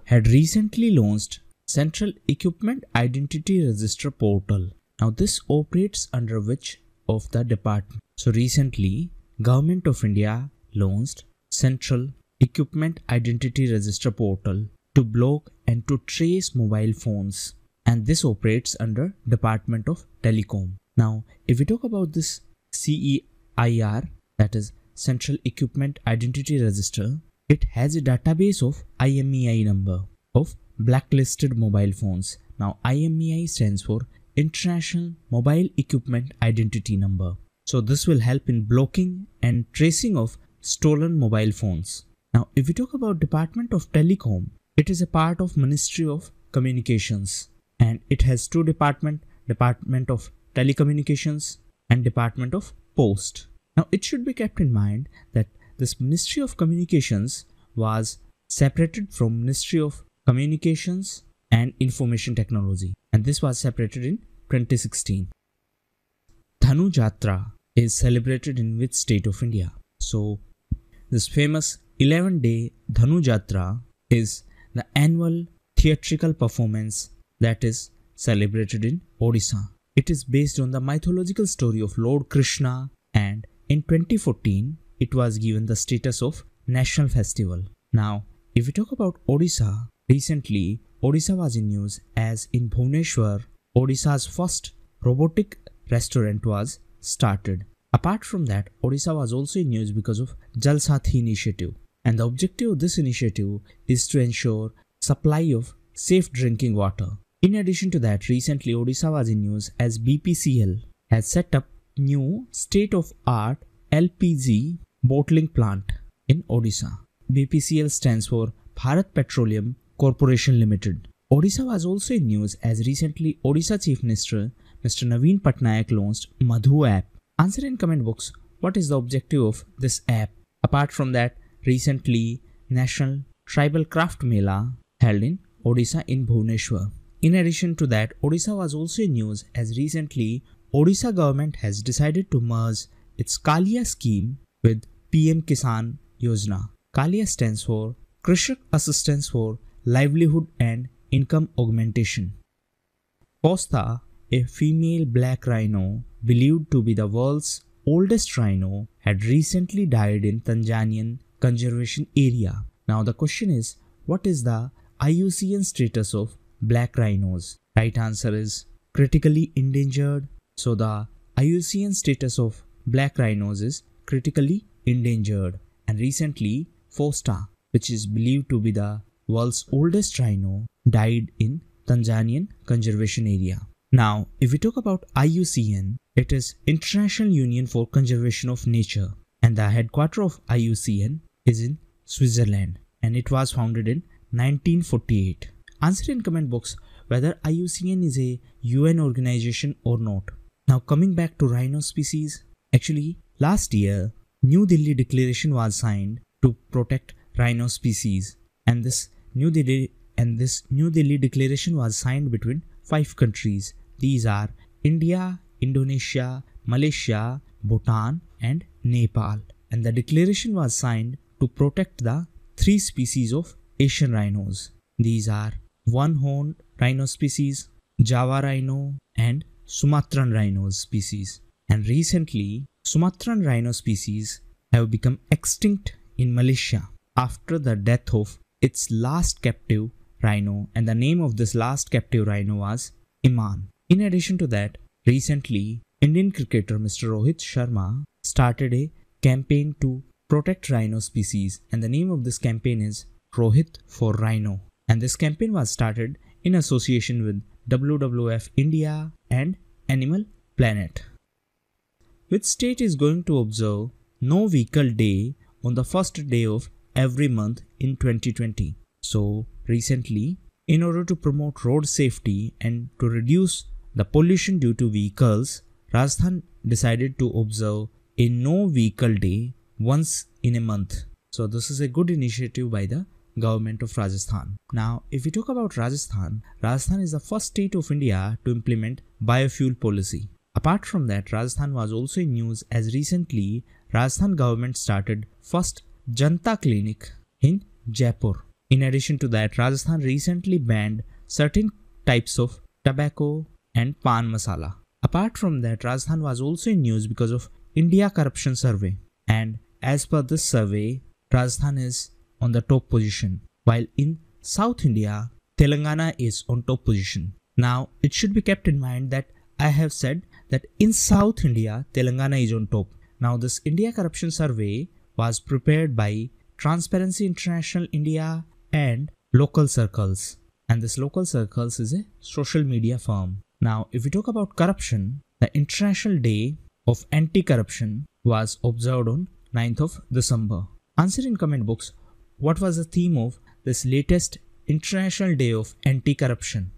had recently launched Central Equipment Identity Register Portal. Now this operates under which of the department? So recently, Government of India launched Central Equipment Identity Register Portal to block and to trace mobile phones, and this operates under Department of Telecom. Now if we talk about this C E I R, that is Central Equipment Identity Register, it has a database of I M E I number of blacklisted mobile phones. Now I M E I stands for International Mobile Equipment Identity Number. So this will help in blocking and tracing of stolen mobile phones. Now if we talk about Department of Telecom, it is a part of Ministry of Communications, and it has two departments, Department of Telecommunications and Department of Post. Now it should be kept in mind that this Ministry of Communications was separated from Ministry of Communications and Information Technology, and this was separated in twenty sixteen. Dhanu Jatra is celebrated in which state of India? So this famous eleven day Dhanu Jatra is the annual theatrical performance that is celebrated in Odisha. It is based on the mythological story of Lord Krishna, and in twenty fourteen, it was given the status of national festival. Now, if we talk about Odisha, recently Odisha was in news as in Bhubaneswar, Odisha's first robotic restaurant was started. Apart from that, Odisha was also in news because of Jal Sathi initiative, and the objective of this initiative is to ensure supply of safe drinking water. In addition to that, recently Odisha was in news as B P C L has set up new state-of-art L P G bottling plant in Odisha. B P C L stands for Bharat Petroleum Corporation Limited. Odisha was also in news as recently Odisha Chief Minister Mister Naveen Patnaik launched Madhu app. Answer in comment box, what is the objective of this app? Apart from that, recently National Tribal Craft Mela held in Odisha in Bhubaneswar. In addition to that, Odisha was also in news as recently Odisha government has decided to merge its Kalia scheme with P M Kisan Yojana. Kalia stands for Krishak Assistance for Livelihood and Income Augmentation. Costa, a female black rhino believed to be the world's oldest rhino, had recently died in Tanzanian conservation area. Now the question is, What is the I U C N status of black rhinos? Right answer is critically endangered. So the I U C N status of black rhinos is critically endangered. And recently, Fosta, which is believed to be the world's oldest rhino, died in Tanzanian conservation area. Now, if we talk about I U C N, it is International Union for Conservation of Nature, and the headquarter of I U C N is in Switzerland, and it was founded in nineteen forty-eight. Answer in comment box whether I U C N is a U N organization or not. Now coming back to rhino species, actually last year New Delhi Declaration was signed to protect rhino species, and this New Delhi and this New Delhi Declaration was signed between five countries. These are India, Indonesia, Malaysia, Bhutan and Nepal, and the declaration was signed to protect the three species of Asian rhinos. These are one-horned rhino species, Java rhino and Sumatran rhino species. And recently, Sumatran rhino species have become extinct in Malaysia after the death of its last captive rhino, and the name of this last captive rhino was Iman. In addition to that, recently Indian cricketer Mister Rohit Sharma started a campaign to protect rhino species, and the name of this campaign is Rohit for Rhino, and this campaign was started in association with W W F India and Animal Planet. Which state is going to observe No Vehicle Day on the first day of every month in twenty twenty? So recently, in order to promote road safety and to reduce the pollution due to vehicles, Rajasthan decided to observe a No Vehicle Day once in a month. So this is a good initiative by the government of Rajasthan. Now if we talk about Rajasthan, Rajasthan is the first state of India to implement biofuel policy. Apart from that, Rajasthan was also in news as recently Rajasthan government started first Janta clinic in Jaipur. In addition to that, Rajasthan recently banned certain types of tobacco and pan masala. Apart from that, Rajasthan was also in news because of India Corruption Survey, and as per this survey, Rajasthan is on the top position, while in South India, Telangana is on top position. Now it should be kept in mind that I have said that in South India, Telangana is on top. Now this India Corruption Survey was prepared by Transparency International India and Local Circles, and this Local Circles is a social media firm. Now if we talk about corruption, the International Day of Anti-Corruption was observed on ninth of December. Answer in comment box what was the theme of this latest International Day of Anti-Corruption.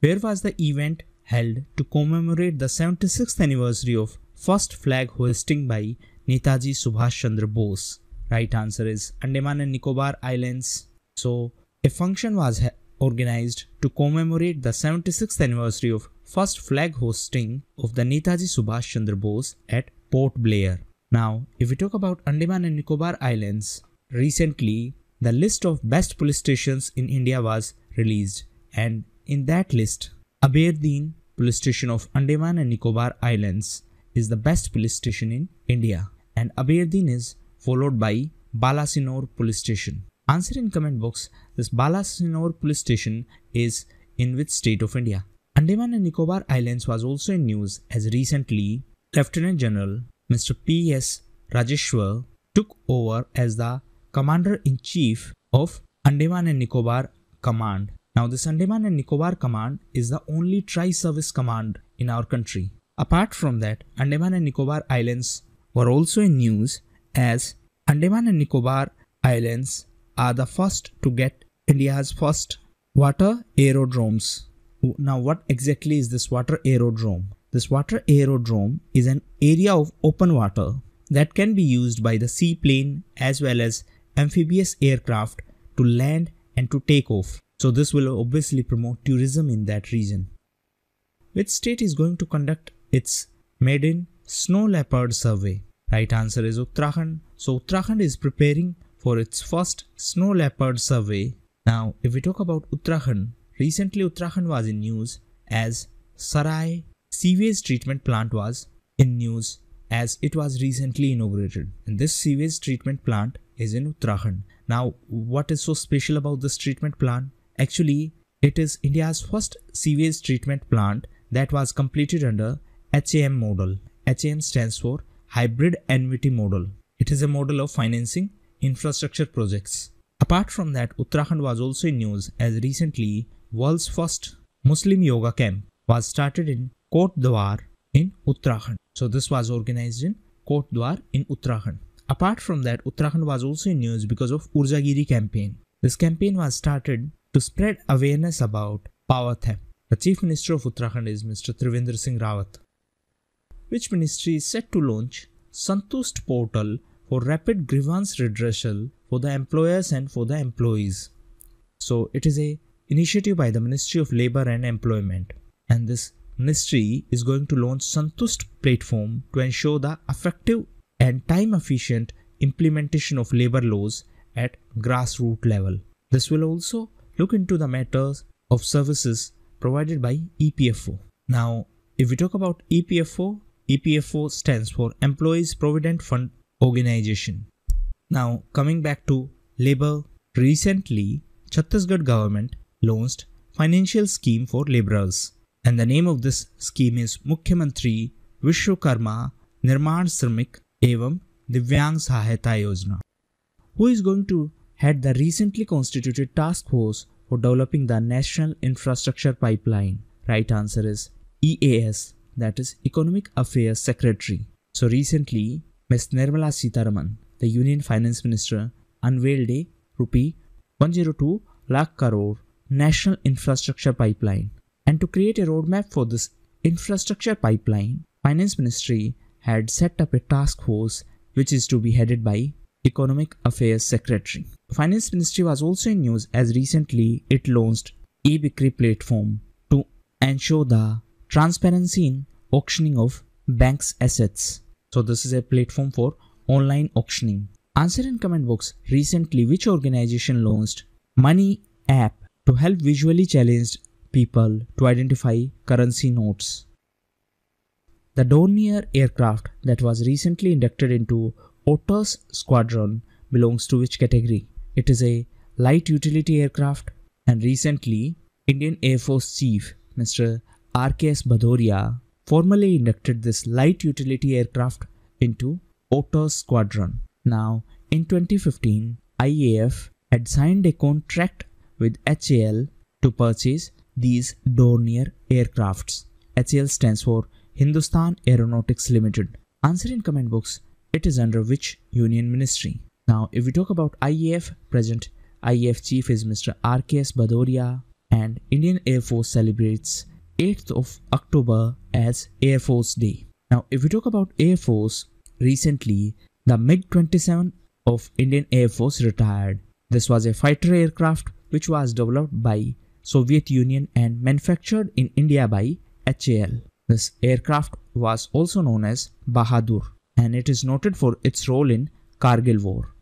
Where was the event held to commemorate the seventy-sixth anniversary of first flag hoisting by Netaji Subhash Chandra Bose? Right answer is Andaman and Nicobar Islands. So a function was organized to commemorate the seventy-sixth anniversary of first flag hoisting of the Netaji Subhash Chandra Bose at Port Blair. Now if we talk about Andaman and Nicobar Islands, recently, the list of best police stations in India was released, and in that list, Aberdeen Police Station of Andaman and Nicobar Islands is the best police station in India, and Aberdeen is followed by Balasinore Police Station. Answer in comment box, this Balasinore Police Station is in which state of India? Andaman and Nicobar Islands was also in news as recently, Lieutenant General Mister P S Rajeshwar took over as the Commander-in-Chief of Andaman and Nicobar Command. Now this Andaman and Nicobar Command is the only tri-service command in our country. Apart from that, Andaman and Nicobar Islands were also in news as Andaman and Nicobar Islands are the first to get India's first water aerodromes. Now what exactly is this water aerodrome? This water aerodrome is an area of open water that can be used by the seaplane as well as amphibious aircraft to land and to take off. So this will obviously promote tourism in that region. Which state is going to conduct its maiden snow leopard survey? Right answer is Uttarakhand. So Uttarakhand is preparing for its first snow leopard survey. Now if we talk about Uttarakhand, recently Uttarakhand was in news as Sarai sewage treatment plant was in news as it was recently inaugurated, and this sewage treatment plant is in Uttarakhand. Now, what is so special about this treatment plant? Actually, it is India's first sewage treatment plant that was completed under H A M model. H A M stands for Hybrid Annuity Model. It is a model of financing infrastructure projects. Apart from that, Uttarakhand was also in news as recently world's first Muslim yoga camp was started in Kotdwar in Uttarakhand. So this was organized in Kotdwar in Uttarakhand. Apart from that, Uttarakhand was also in news because of Urjagiri campaign. This campaign was started to spread awareness about power theft. The Chief Minister of Uttarakhand is Mister Trivendra Singh Rawat. Which ministry is set to launch Santusht portal for rapid grievance redressal for the employers and for the employees? So it is a initiative by the Ministry of Labour and Employment, and this ministry is going to launch Santusht platform to ensure the effective and time efficient implementation of labour laws at grassroots level. This will also look into the matters of services provided by E P F O. Now, if we talk about E P F O, E P F O stands for Employees Provident Fund Organization. Now, coming back to labour, recently Chhattisgarh government launched financial scheme for labourers, and the name of this scheme is Mukhyamantri Vishwakarma Nirman Shramik Evam Divyang Sahayata Yojana. Who is going to head the recently constituted task force for developing the national infrastructure pipeline? Right answer is E A S, that is Economic Affairs Secretary. So recently, Miz Nirmala Sitaraman, the Union Finance Minister, unveiled a rupee one hundred two lakh crore national infrastructure pipeline. And to create a roadmap for this infrastructure pipeline, Finance Ministry had set up a task force which is to be headed by Economic Affairs Secretary. Finance Ministry was also in news as recently it launched e-Bikri platform to ensure the transparency in auctioning of banks' assets. So this is a platform for online auctioning. Answer in comment box recently which organization launched Money app to help visually challenged people to identify currency notes. The Dornier aircraft that was recently inducted into Otters Squadron belongs to which category? It is a light utility aircraft, and recently Indian Air Force Chief Mister R K S Badoria formally inducted this light utility aircraft into Otters Squadron. Now, in twenty fifteen, I A F had signed a contract with H A L to purchase these Dornier aircrafts. H A L stands for Hindustan Aeronautics Limited. Answer in comment box, it is under which union ministry? Now, if we talk about I A F, present I A F chief is Mister R K S Badoria, and Indian Air Force celebrates eighth of October as Air Force Day. Now, if we talk about Air Force, recently the MiG twenty-seven of Indian Air Force retired. This was a fighter aircraft which was developed by Soviet Union and manufactured in India by H A L. This aircraft was also known as Bahadur, and it is noted for its role in Kargil War.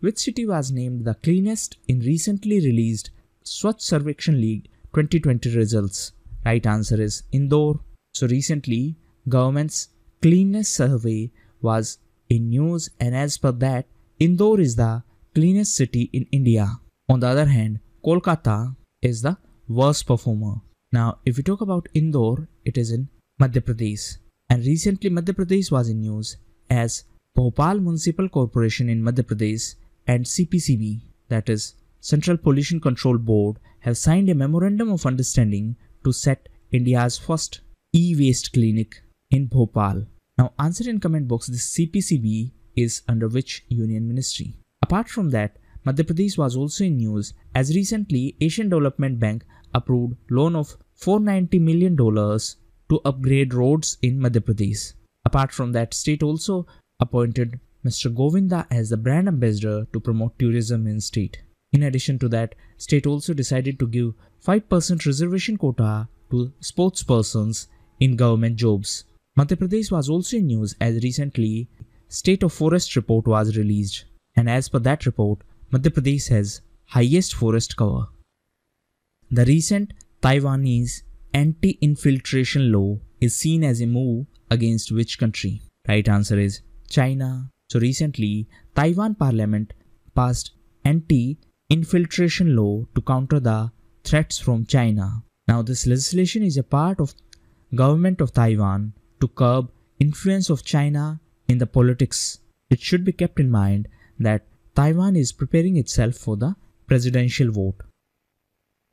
Which city was named the cleanest in recently released Swachh Sarvekshan League twenty twenty results? Right answer is Indore. So recently, government's cleanness survey was in news, and as per that, Indore is the cleanest city in India. On the other hand, Kolkata is the worst performer. Now, if we talk about Indore, it is in Madhya Pradesh. And recently, Madhya Pradesh was in news as Bhopal Municipal Corporation in Madhya Pradesh and C P C B, that is Central Pollution Control Board, have signed a memorandum of understanding to set India's first e-waste clinic in Bhopal. Now, answer in comment box, this C P C B is under which union ministry? Apart from that, Madhya Pradesh was also in news as recently Asian Development Bank approved loan of four hundred ninety million dollars to upgrade roads in Madhya Pradesh. Apart from that, state also appointed Mister Govinda as the brand ambassador to promote tourism in state. In addition to that, state also decided to give five percent reservation quota to sportspersons in government jobs. Madhya Pradesh was also in news as recently State of Forest report was released, and as per that report, Madhya Pradesh has highest forest cover. The recent Taiwanese anti-infiltration law is seen as a move against which country? Right answer is China. So recently, Taiwan Parliament passed anti-infiltration law to counter the threats from China. Now, this legislation is a part of government of Taiwan to curb influence of China in the politics. It should be kept in mind that Taiwan is preparing itself for the presidential vote.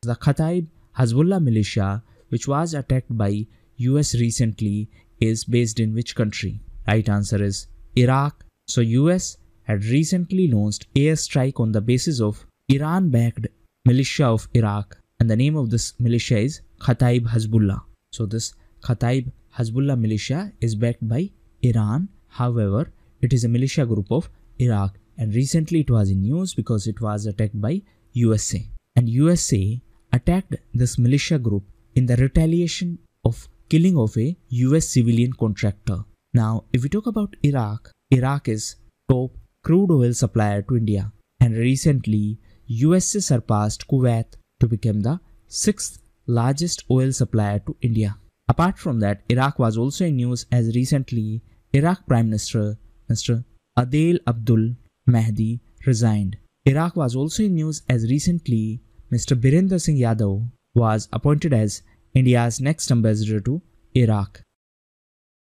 The Kataib Hezbollah militia, which was attacked by U S recently, is based in which country? Right answer is Iraq. So U S had recently launched airstrike on the basis of Iran-backed militia of Iraq, and the name of this militia is Kataib Hezbollah. So this Kataib Hezbollah militia is backed by Iran. However, it is a militia group of Iraq, and recently it was in news because it was attacked by U S A. And U S A attacked this militia group in the retaliation of killing of a U S civilian contractor. Now, if we talk about Iraq, Iraq is top crude oil supplier to India, and recently U S A surpassed Kuwait to become the sixth largest oil supplier to India. Apart from that, Iraq was also in news as recently Iraq Prime Minister Mister Adel Abdul Mahdi resigned. Iraq was also in news as recently Mister Birender Singh Yadav was appointed as India's next ambassador to Iraq.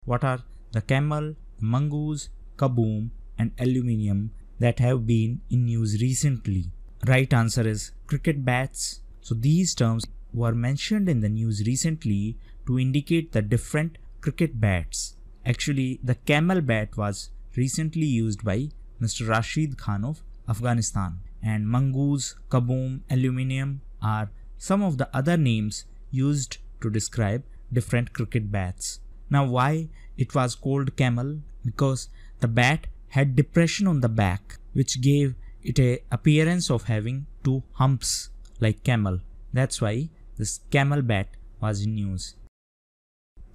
What are the camel, mongoose, kaboom and aluminium that have been in news recently? Right answer is cricket bats. So these terms were mentioned in the news recently to indicate the different cricket bats. Actually, the camel bat was recently used by Mister Rashid Khan of Afghanistan, and mongoose, kaboom, aluminium are some of the other names used to describe different cricket bats. Now, why it was called camel? Because the bat had depression on the back which gave it an appearance of having two humps like camel. That's why this camel bat was in news.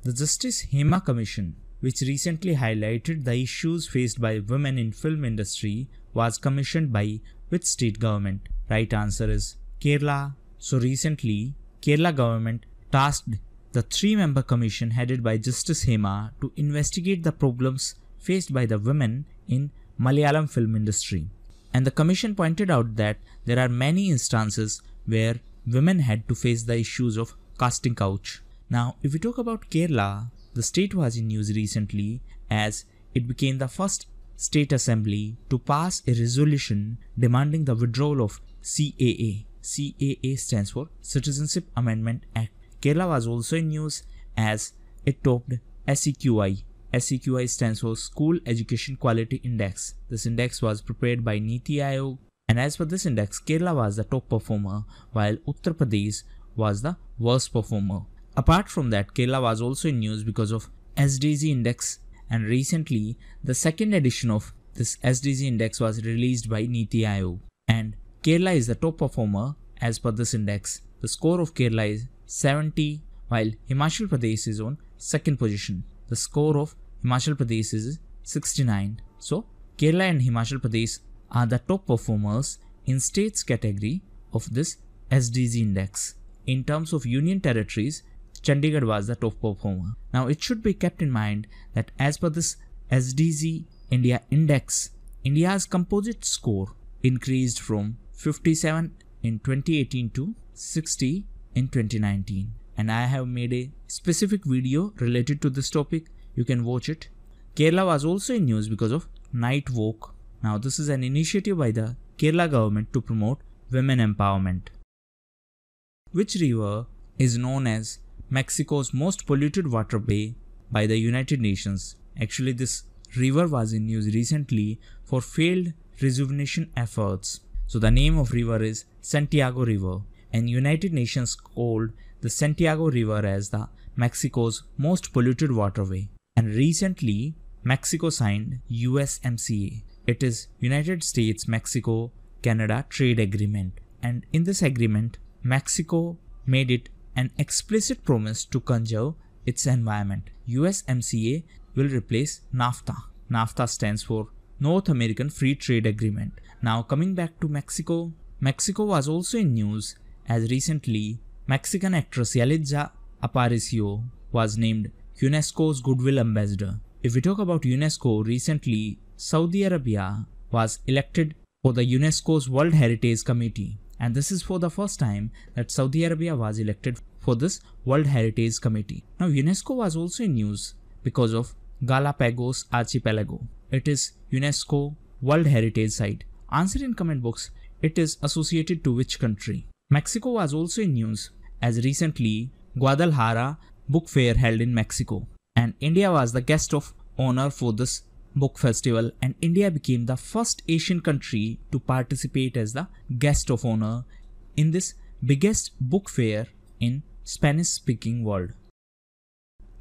The Justice Hema Commission, which recently highlighted the issues faced by women in film industry, was commissioned by which state government? Right answer is Kerala. So recently, Kerala government tasked the three-member commission headed by Justice Hema to investigate the problems faced by the women in Malayalam film industry. And the commission pointed out that there are many instances where women had to face the issues of casting couch. Now, if we talk about Kerala, the state was in news recently as it became the first state assembly to pass a resolution demanding the withdrawal of C A A. C A A stands for Citizenship Amendment Act. Kerala was also in news as it topped S E Q I. S E Q I stands for School Education Quality Index. This index was prepared by Niti Aayog, and as per this index, Kerala was the top performer while Uttar Pradesh was the worst performer. Apart from that, Kerala was also in news because of S D G index, and recently the second edition of this S D G index was released by Niti Aayog, and Kerala is the top performer as per this index. The score of Kerala is seventy while Himachal Pradesh is on second position. The score of Himachal Pradesh is sixty-nine. So Kerala and Himachal Pradesh are the top performers in states category of this S D G index. In terms of union territories, Chandigarh was the top performer. Now it should be kept in mind that as per this S D G India index, India's composite score increased from fifty-seven in twenty eighteen to sixty in twenty nineteen. And I have made a specific video related to this topic. You can watch it. Kerala was also in news because of night walk. Now this is an initiative by the Kerala government to promote women empowerment. Which river is known as Mexico's most polluted water bay by the United Nations? Actually, this river was in news recently for failed rejuvenation efforts. So the name of river is Santiago River, and United Nations called the Santiago River as the Mexico's most polluted waterway. And recently, Mexico signed U S M C A. It is United States-Mexico-Canada Trade Agreement. And in this agreement, Mexico made it an explicit promise to conserve its environment. U S M C A will replace NAFTA. NAFTA stands for North American Free Trade Agreement. Now coming back to Mexico, Mexico was also in news as recently Mexican actress Yalitza Aparicio was named UNESCO's Goodwill Ambassador. If we talk about UNESCO, recently Saudi Arabia was elected for the UNESCO's World Heritage Committee, and this is for the first time that Saudi Arabia was elected for this World Heritage Committee. Now UNESCO was also in news because of Galapagos Archipelago. It is UNESCO World Heritage Site. Answer in comment box, it is associated to which country? Mexico was also in news as recently Guadalajara Book Fair held in Mexico, and India was the guest of honor for this book festival, and India became the first Asian country to participate as the guest of honor in this biggest book fair in Spanish speaking world.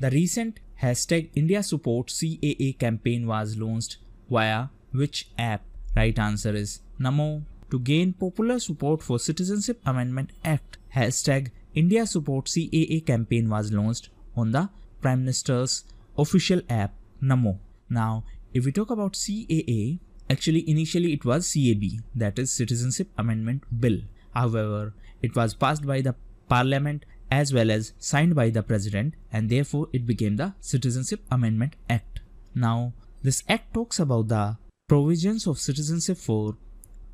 The recent hashtag India Support C A A campaign was launched via which app? Right answer is Namo. To gain popular support for Citizenship Amendment Act, hashtag India Support C A A campaign was launched on the Prime Minister's official app Namo. Now if we talk about C A A, actually initially it was C A B, that is Citizenship Amendment Bill. However, it was passed by the Parliament as well as signed by the President, and therefore it became the Citizenship Amendment Act. Now this act talks about the provisions of citizenship for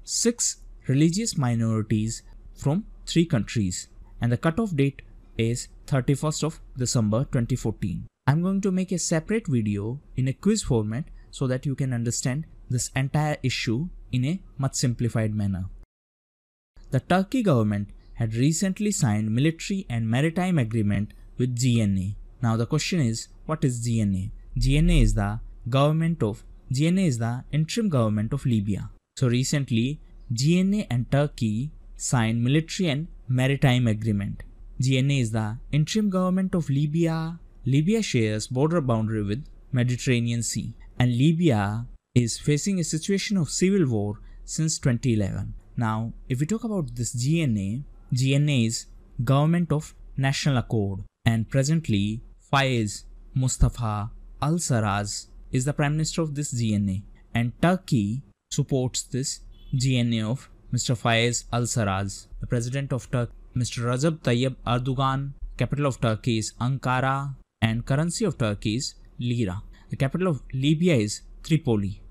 six religious minorities from three countries, and the cutoff date is thirty-first of December twenty fourteen. I'm going to make a separate video in a quiz format so that you can understand this entire issue in a much simplified manner. The Turkey government had recently signed military and maritime agreement with G N A. Now the question is, what is G N A? G N A is the government of G N A is the interim government of Libya. So recently G N A and Turkey signed military and maritime agreement. G N A is the interim government of Libya. Libya shares border boundary with Mediterranean Sea, and Libya is facing a situation of civil war since twenty eleven. Now if we talk about this G N A, G N A is Government of National Accord, and presently Faiz Mustafa Al-Sarraj is the Prime Minister of this G N A, and Turkey supports this G N A of Mister Faiz Al-Sarraj. The President of Turkey, Mister Recep Tayyip Erdogan. Capital of Turkey is Ankara, and currency of Turkey is Lira. The capital of Libya is Tripoli.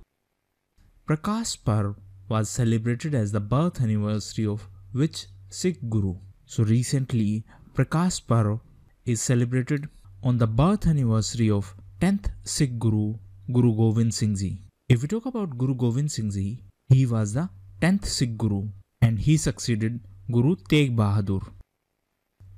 Prakash Parv was celebrated as the birth anniversary of which Sikh Guru? So recently Prakash Parv is celebrated on the birth anniversary of tenth Sikh Guru, Guru Gobind Singh Ji. If we talk about Guru Gobind Singh Ji, he was the tenth Sikh Guru and he succeeded Guru Tegh Bahadur.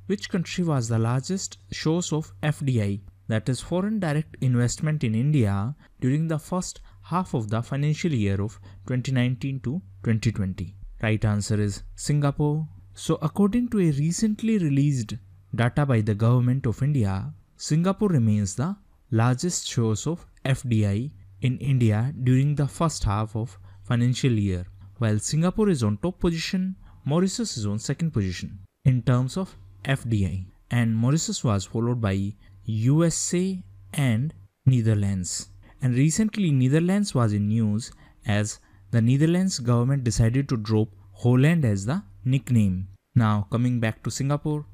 Which country was the largest source of F D I, that is foreign direct investment in India, during the first half of the financial year of twenty nineteen to twenty twenty? Right answer is Singapore. So according to a recently released data by the government of India, Singapore remains the largest source of F D I in India during the first half of financial year. While Singapore is on top position, Mauritius is on second position in terms of F D I, and Mauritius was followed by U S A and Netherlands. And recently Netherlands was in news as the Netherlands government decided to drop Holland as the nickname. Now coming back to Singapore,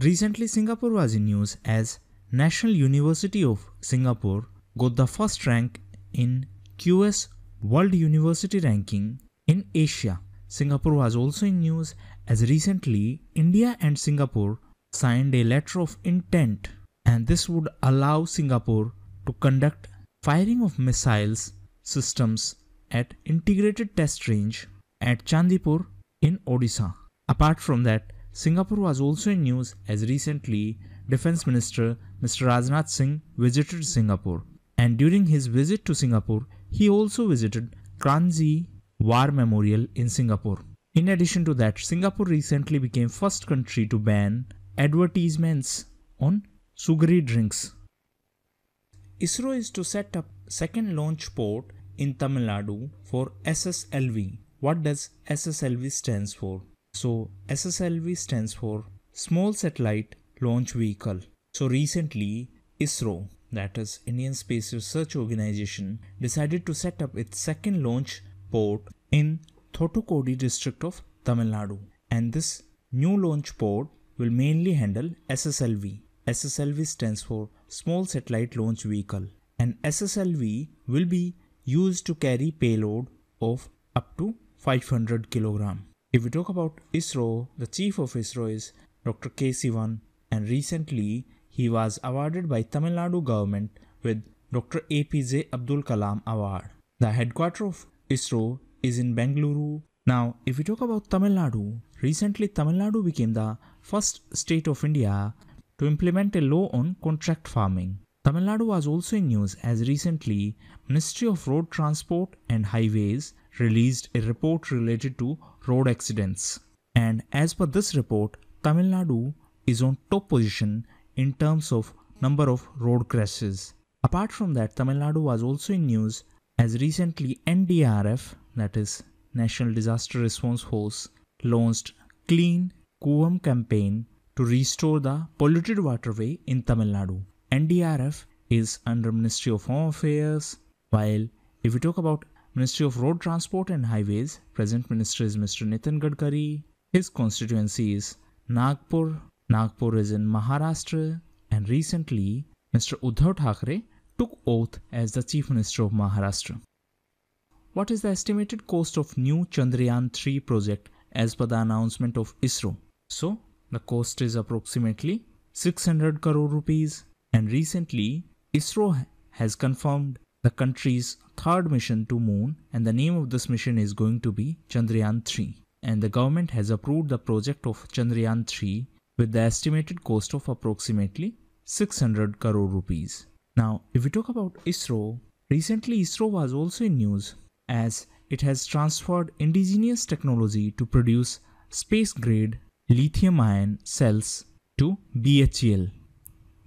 recently Singapore was in news as National University of Singapore got the first rank in Q S World University Ranking in Asia. Singapore was also in news as recently India and Singapore signed a letter of intent, and this would allow Singapore to conduct firing of missiles systems at integrated test range at Chandipur in Odisha. Apart from that, Singapore was also in news as recently Defence Minister Mister Rajnath Singh visited Singapore, and during his visit to Singapore he also visited Kranji War Memorial in Singapore. In addition to that, Singapore recently became first country to ban advertisements on sugary drinks. ISRO is to set up second launch port in Tamil Nadu for S S L V. What does S S L V stands for? So S S L V stands for Small Satellite Launch Vehicle. So recently ISRO, that is Indian Space Research Organization, decided to set up its second launch port in Thoothukudi district of Tamil Nadu, and this new launch port will mainly handle S S L V. S S L V stands for Small Satellite Launch Vehicle, and S S L V will be used to carry payload of up to five hundred kilogram. If we talk about ISRO, the chief of ISRO is Doctor K. Sivan, and recently he was awarded by Tamil Nadu government with Doctor A P J Abdul Kalam Award. The headquarters of ISRO is in Bengaluru. Now, if we talk about Tamil Nadu, recently Tamil Nadu became the first state of India to implement a law on contract farming. Tamil Nadu was also in news as recently Ministry of Road Transport and Highways released a report related to road accidents. And as per this report, Tamil Nadu is on top position in terms of number of road crashes. Apart from that, Tamil Nadu was also in news as recently N D R F, that is National Disaster Response Force, launched Clean Kuvam campaign to restore the polluted waterway in Tamil Nadu. N D R F is under Ministry of Home Affairs, while if we talk about Ministry of Road Transport and Highways, present minister is Mister Nitin Gadkari. His constituency is Nagpur. Nagpur is in Maharashtra, and recently Mister Uddhav Thackeray took oath as the Chief Minister of Maharashtra. What is the estimated cost of new Chandrayaan three project as per the announcement of ISRO? So, the cost is approximately six hundred crore rupees. And recently, ISRO has confirmed the country's third mission to moon, and the name of this mission is going to be Chandrayaan three. And the government has approved the project of Chandrayaan three with the estimated cost of approximately six hundred crore rupees. Now, if we talk about ISRO, recently ISRO was also in news as it has transferred indigenous technology to produce space-grade lithium-ion cells to B H E L.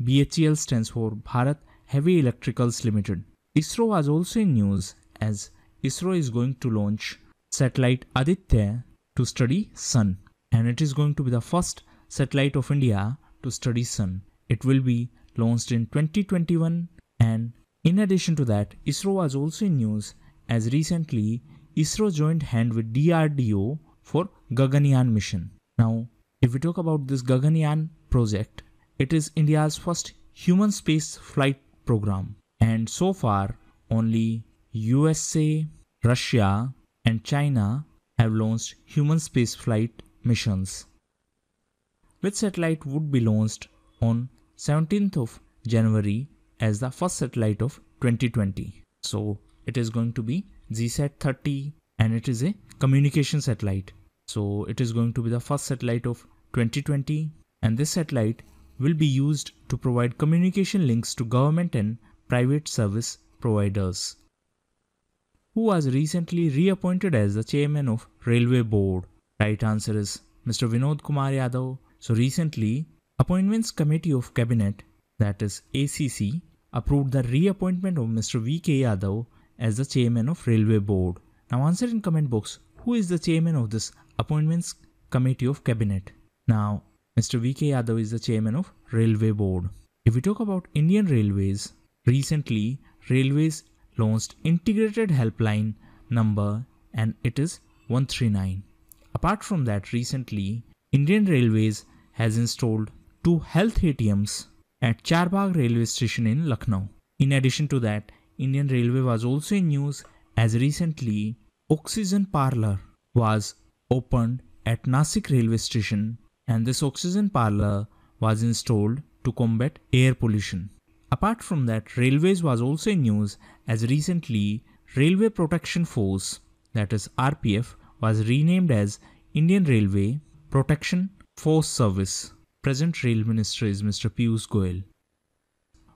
B H E L stands for Bharat Heavy Electricals Limited. ISRO was also in news as ISRO is going to launch satellite Aditya to study Sun, and it is going to be the first satellite of India to study Sun. It will be launched in twenty twenty-one, and in addition to that, ISRO was also in news as recently ISRO joined hand with D R D O for Gaganyaan mission. Now, if we talk about this Gaganyaan project, it is India's first human space flight program, and so far only U S A, Russia and China have launched human space flight missions. Which satellite would be launched on seventeenth of January as the first satellite of twenty twenty? So it is going to be G SAT thirty, and it is a communication satellite. So it is going to be the first satellite of twenty twenty, and this satellite will be used to provide communication links to government and private service providers. Who was recently reappointed as the chairman of Railway Board? Right answer is Mister Vinod Kumar Yadav. So recently, Appointments Committee of Cabinet, that is A C C, approved the reappointment of Mister V K Yadav as the chairman of Railway Board. Now answer in comment box, who is the chairman of this Appointments Committee of Cabinet? Now, Mister V K Yadav is the chairman of Railway Board. If we talk about Indian Railways, recently Railways launched integrated helpline number, and it is one three nine. Apart from that, recently Indian Railways has installed two health A T Ms at Charbagh railway station in Lucknow. In addition to that, Indian Railway was also in news as recently Oxygen Parlour was opened at Nasik railway station, and this oxygen parlour was installed to combat air pollution. Apart from that, Railways was also in news as recently Railway Protection Force, that is R P F, was renamed as Indian Railway Protection Force Service. Present Rail Minister is Mister Piyush Goyal.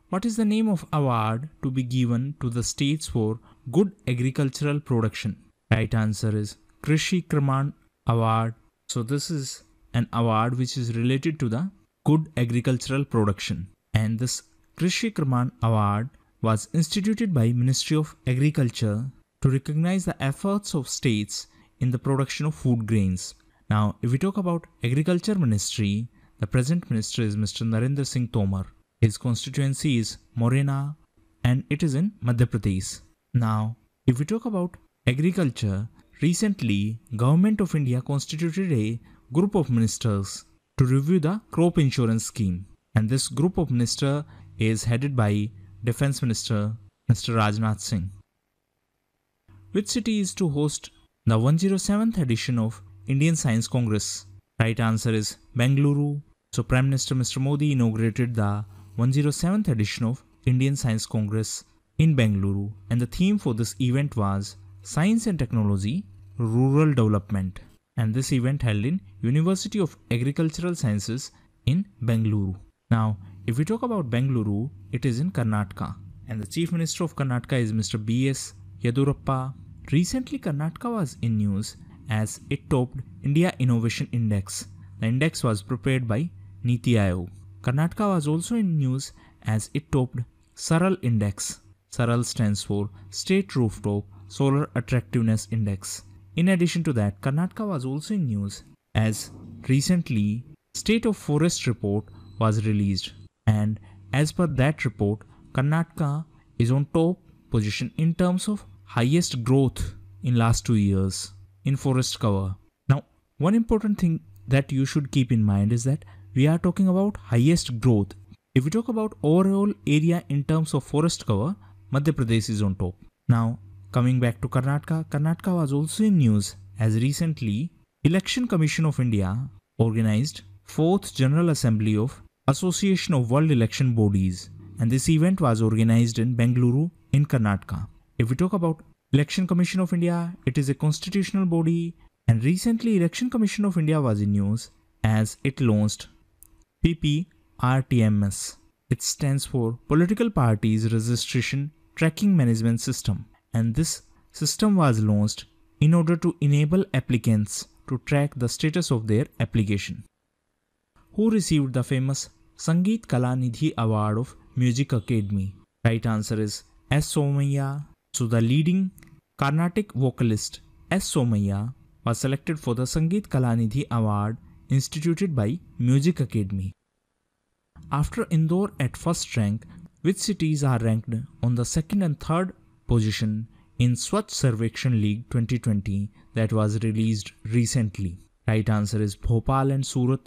What is the name of award to be given to the states for good agricultural production? Right answer is Krishi Kraman Award. So this is an award which is related to the good agricultural production, and this Krishi Kraman Award was instituted by Ministry of Agriculture to recognize the efforts of states in the production of food grains. Now, if we talk about Agriculture Ministry, the present minister is Mister Narendra Singh Tomar. His constituency is Morena, and it is in Madhya Pradesh. Now, if we talk about agriculture, recently Government of India constituted a group of ministers to review the crop insurance scheme, and this group of minister is headed by Defense Minister Mister Rajnath Singh. Which city is to host the one hundred seventh edition of Indian Science Congress? Right answer is Bengaluru. So Prime Minister Mister Modi inaugurated the one hundred seventh edition of Indian Science Congress in Bengaluru, and the theme for this event was Science and Technology, Rural Development, and this event held in University of Agricultural Sciences in Bengaluru. Now if we talk about Bengaluru, it is in Karnataka, and the Chief Minister of Karnataka is Mister B S Yadurappa. Recently Karnataka was in news as it topped India Innovation Index. The index was prepared by Niti Aayog. Karnataka was also in news as it topped Saral Index. Saral stands for State Rooftop Solar Attractiveness Index. In addition to that, Karnataka was also in news as recently State of Forest report was released, and as per that report, Karnataka is on top position in terms of highest growth in last two years in forest cover. Now, one important thing that you should keep in mind is that we are talking about highest growth. If we talk about overall area in terms of forest cover, Madhya Pradesh is on top. Now, coming back to Karnataka, Karnataka was also in news as recently Election Commission of India organized fourth General Assembly of Association of World Election Bodies, and this event was organized in Bengaluru in Karnataka. If we talk about Election Commission of India, it is a constitutional body, and recently Election Commission of India was in news as it launched P P R T M S. It stands for Political Parties Registration Tracking Management System, and this system was launched in order to enable applicants to track the status of their application. Who received the famous Sangeet Kalanidhi Award of Music Academy? Right answer is S. Somaiah. So the leading Carnatic vocalist S. Somaiah was selected for the Sangeet Kalanidhi Award instituted by Music Academy. After Indore at first rank, which cities are ranked on the second and third position in Swachh Sarvekshan League twenty twenty that was released recently? Right answer is Bhopal and Surat.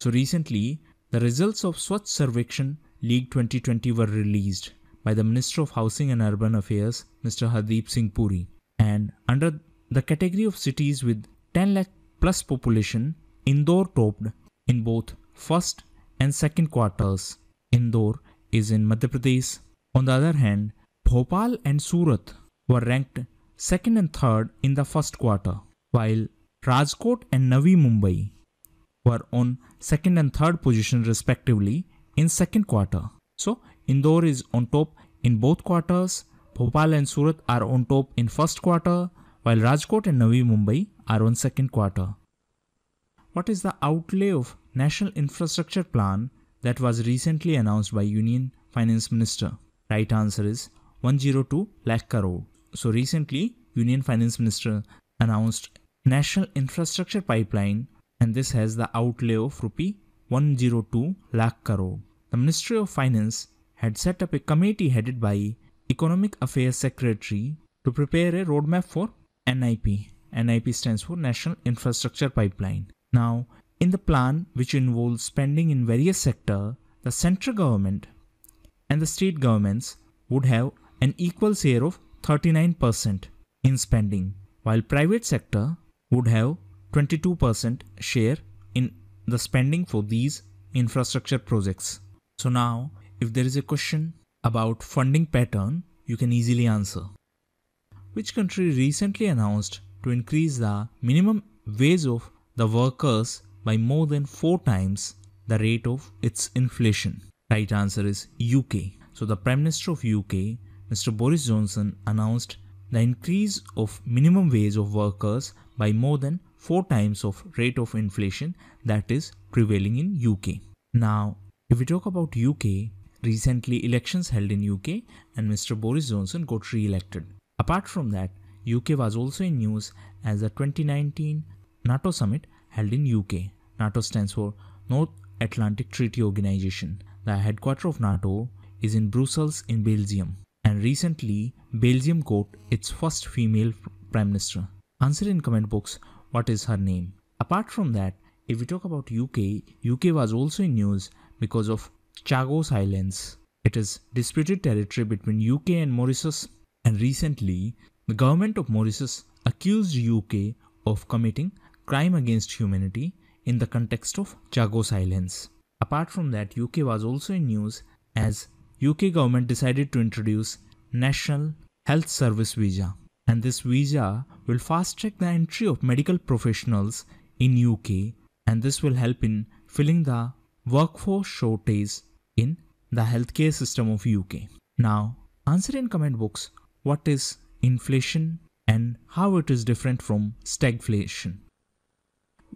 So recently, the results of Swachh Sarvekshan League twenty twenty were released by the Minister of Housing and Urban Affairs, Mister Hardeep Singh Puri. And under the category of cities with ten lakh plus population, Indore topped in both first and second quarters. Indore is in Madhya Pradesh. On the other hand, Bhopal and Surat were ranked second and third in the first quarter, while Rajkot and Navi Mumbai were on second and third position respectively in second quarter. So Indore is on top in both quarters. Bhopal and Surat are on top in first quarter, while Rajkot and Navi Mumbai are on second quarter. What is the outlay of National Infrastructure Plan that was recently announced by Union Finance Minister? Right answer is one hundred two lakh crore. So recently Union Finance Minister announced National Infrastructure Pipeline, and this has the outlay of rupee one hundred two lakh crore. The Ministry of Finance had set up a committee headed by Economic Affairs Secretary to prepare a roadmap for N I P. N I P stands for National Infrastructure Pipeline. Now, in the plan, which involves spending in various sectors, the central government and the state governments would have an equal share of thirty-nine percent in spending, while private sector would have twenty-two percent share in the spending for these infrastructure projects. So now, if there is a question about funding pattern, you can easily answer. Which country recently announced to increase the minimum wage of the workers by more than four times the rate of its inflation? Right answer is U K. So the Prime Minister of U K, Mister Boris Johnson, announced the increase of minimum wage of workers by more than four times of rate of inflation that is prevailing in U K. Now, if we talk about U K, recently elections held in U K and Mister Boris Johnson got re-elected. Apart from that, U K was also in news as the twenty nineteen NATO summit held in U K. NATO stands for North Atlantic Treaty Organization. The headquarters of NATO is in Brussels in Belgium, and recently Belgium got its first female Prime Minister. Answer in comment box what is her name. Apart from that, if we talk about U K, U K was also in news because of Chagos Islands. It is disputed territory between U K and Mauritius, and recently The government of Mauritius accused U K of committing crime against humanity in the context of Chagos Islands. Apart from that, U K was also in news as U K government decided to introduce National Health Service Visa, and this visa will fast track the entry of medical professionals in U K, and this will help in filling the workforce shortage in the healthcare system of U K. Now, answer in comment box what is inflation and how it is different from stagflation.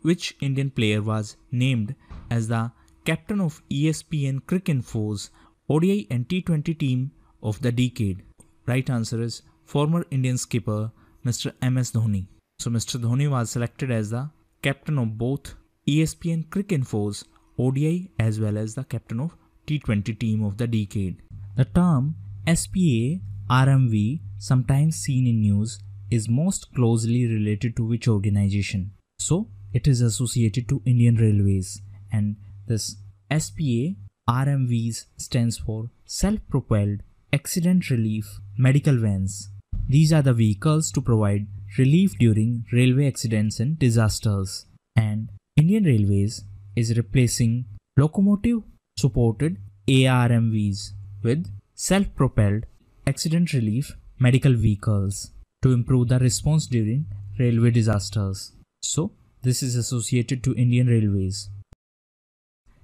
Which Indian player was named as the captain of E S P N Cricinfo's O D I and T twenty team of the decade? Right answer is former Indian skipper Mister M S Dhoni. So Mister Dhoni was selected as the captain of both E S P N Cricinfo's O D I as well as the captain of T twenty team of the decade. The term S P A R M V, sometimes seen in news, is most closely related to which organization? So it is associated to Indian Railways, and this S P A R M Vs stands for Self-Propelled Accident Relief Medical Vans. These are the vehicles to provide relief during railway accidents and disasters. And Indian Railways is replacing locomotive supported A R M Vs with self-propelled accident relief medical vehicles to improve the response during railway disasters. So this is associated to Indian Railways.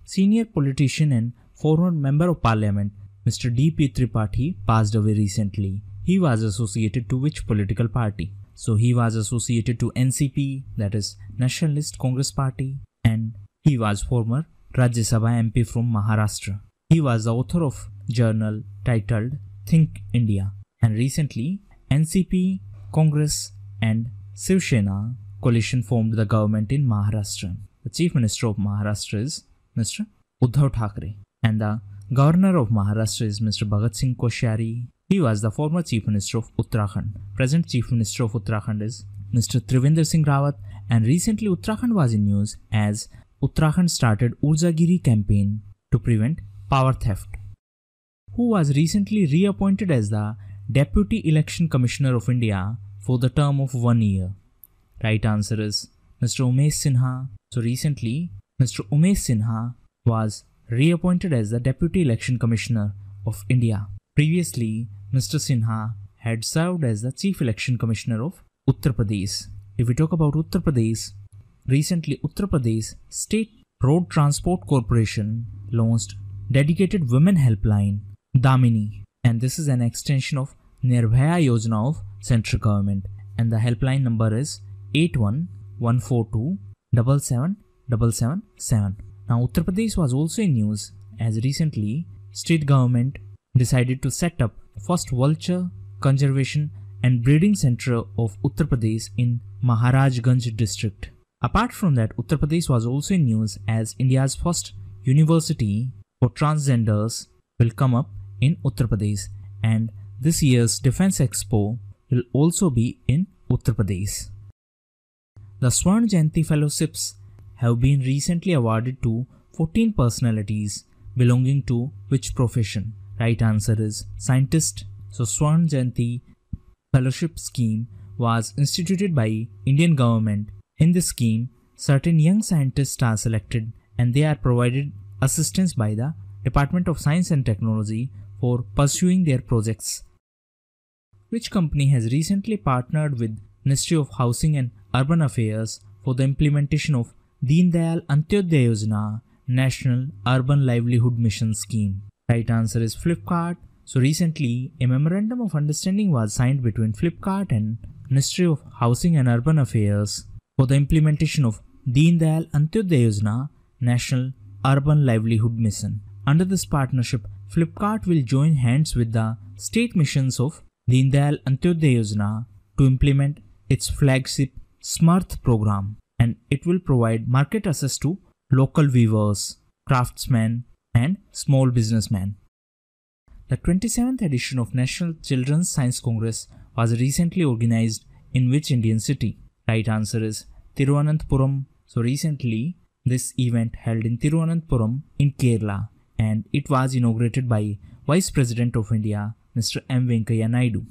Senior politician and former Member of Parliament Mister D P Tripathi passed away recently. He was associated to which political party? So he was associated to N C P, that is Nationalist Congress Party, and he was former Rajya Sabha M P from Maharashtra. He was the author of journal titled Think India, and recently N C P, Congress and Shiv Sena coalition formed the government in Maharashtra. The Chief Minister of Maharashtra is Mister Uddhav Thackeray, and the Governor of Maharashtra is Mister Bhagat Singh Koshari. He was the former Chief Minister of Uttarakhand. Present Chief Minister of Uttarakhand is Mister Trivendra Singh Rawat, and recently Uttarakhand was in news as Uttarakhand started Urjagiri campaign to prevent power theft. Who was recently reappointed as the Deputy Election Commissioner of India for the term of one year? Right answer is Mister Umesh Sinha. So recently Mister Umesh Sinha was reappointed as the Deputy Election Commissioner of India. Previously, Mister Sinha had served as the Chief Election Commissioner of Uttar Pradesh. If we talk about Uttar Pradesh, recently Uttar Pradesh State Road Transport Corporation launched dedicated women helpline Damini, and this is an extension of Nirbhaya Yojana of central government, and the helpline number is eight one one four two seven seven seven seven. Now Uttar Pradesh was also in news as recently state government decided to set up first vulture conservation and breeding center of Uttar Pradesh in Maharajganj district. Apart from that, Uttar Pradesh was also in news as India's first university for transgenders will come up in Uttar Pradesh, and this year's Defense Expo will also be in Uttar Pradesh. The Swarna Jayanti Fellowships have been recently awarded to fourteen personalities belonging to which profession? Right answer is scientist. So Swarna Jayanti Fellowship Scheme was instituted by Indian government. In this scheme, certain young scientists are selected and they are provided assistance by the Department of Science and Technology for pursuing their projects. Which company has recently partnered with Ministry of Housing and Urban Affairs for the implementation of Deen Dayal Antyodaya Yojana National Urban Livelihood Mission Scheme? Right answer is Flipkart. So recently a memorandum of understanding was signed between Flipkart and Ministry of Housing and Urban Affairs for the implementation of Deen Dayal Antyodaya Yojana National Urban Livelihood Mission. Under this partnership, Flipkart will join hands with the state missions of Deen Dayal Antyodaya Yojana to implement its flagship Smarth program, and it will provide market access to local weavers, craftsmen and small businessmen. The twenty-seventh edition of National Children's Science Congress was recently organized in which Indian city? Right answer is Thiruvananthapuram. So recently this event held in Thiruvananthapuram in Kerala, and it was inaugurated by Vice President of India Mister M Venkaiah Naidu.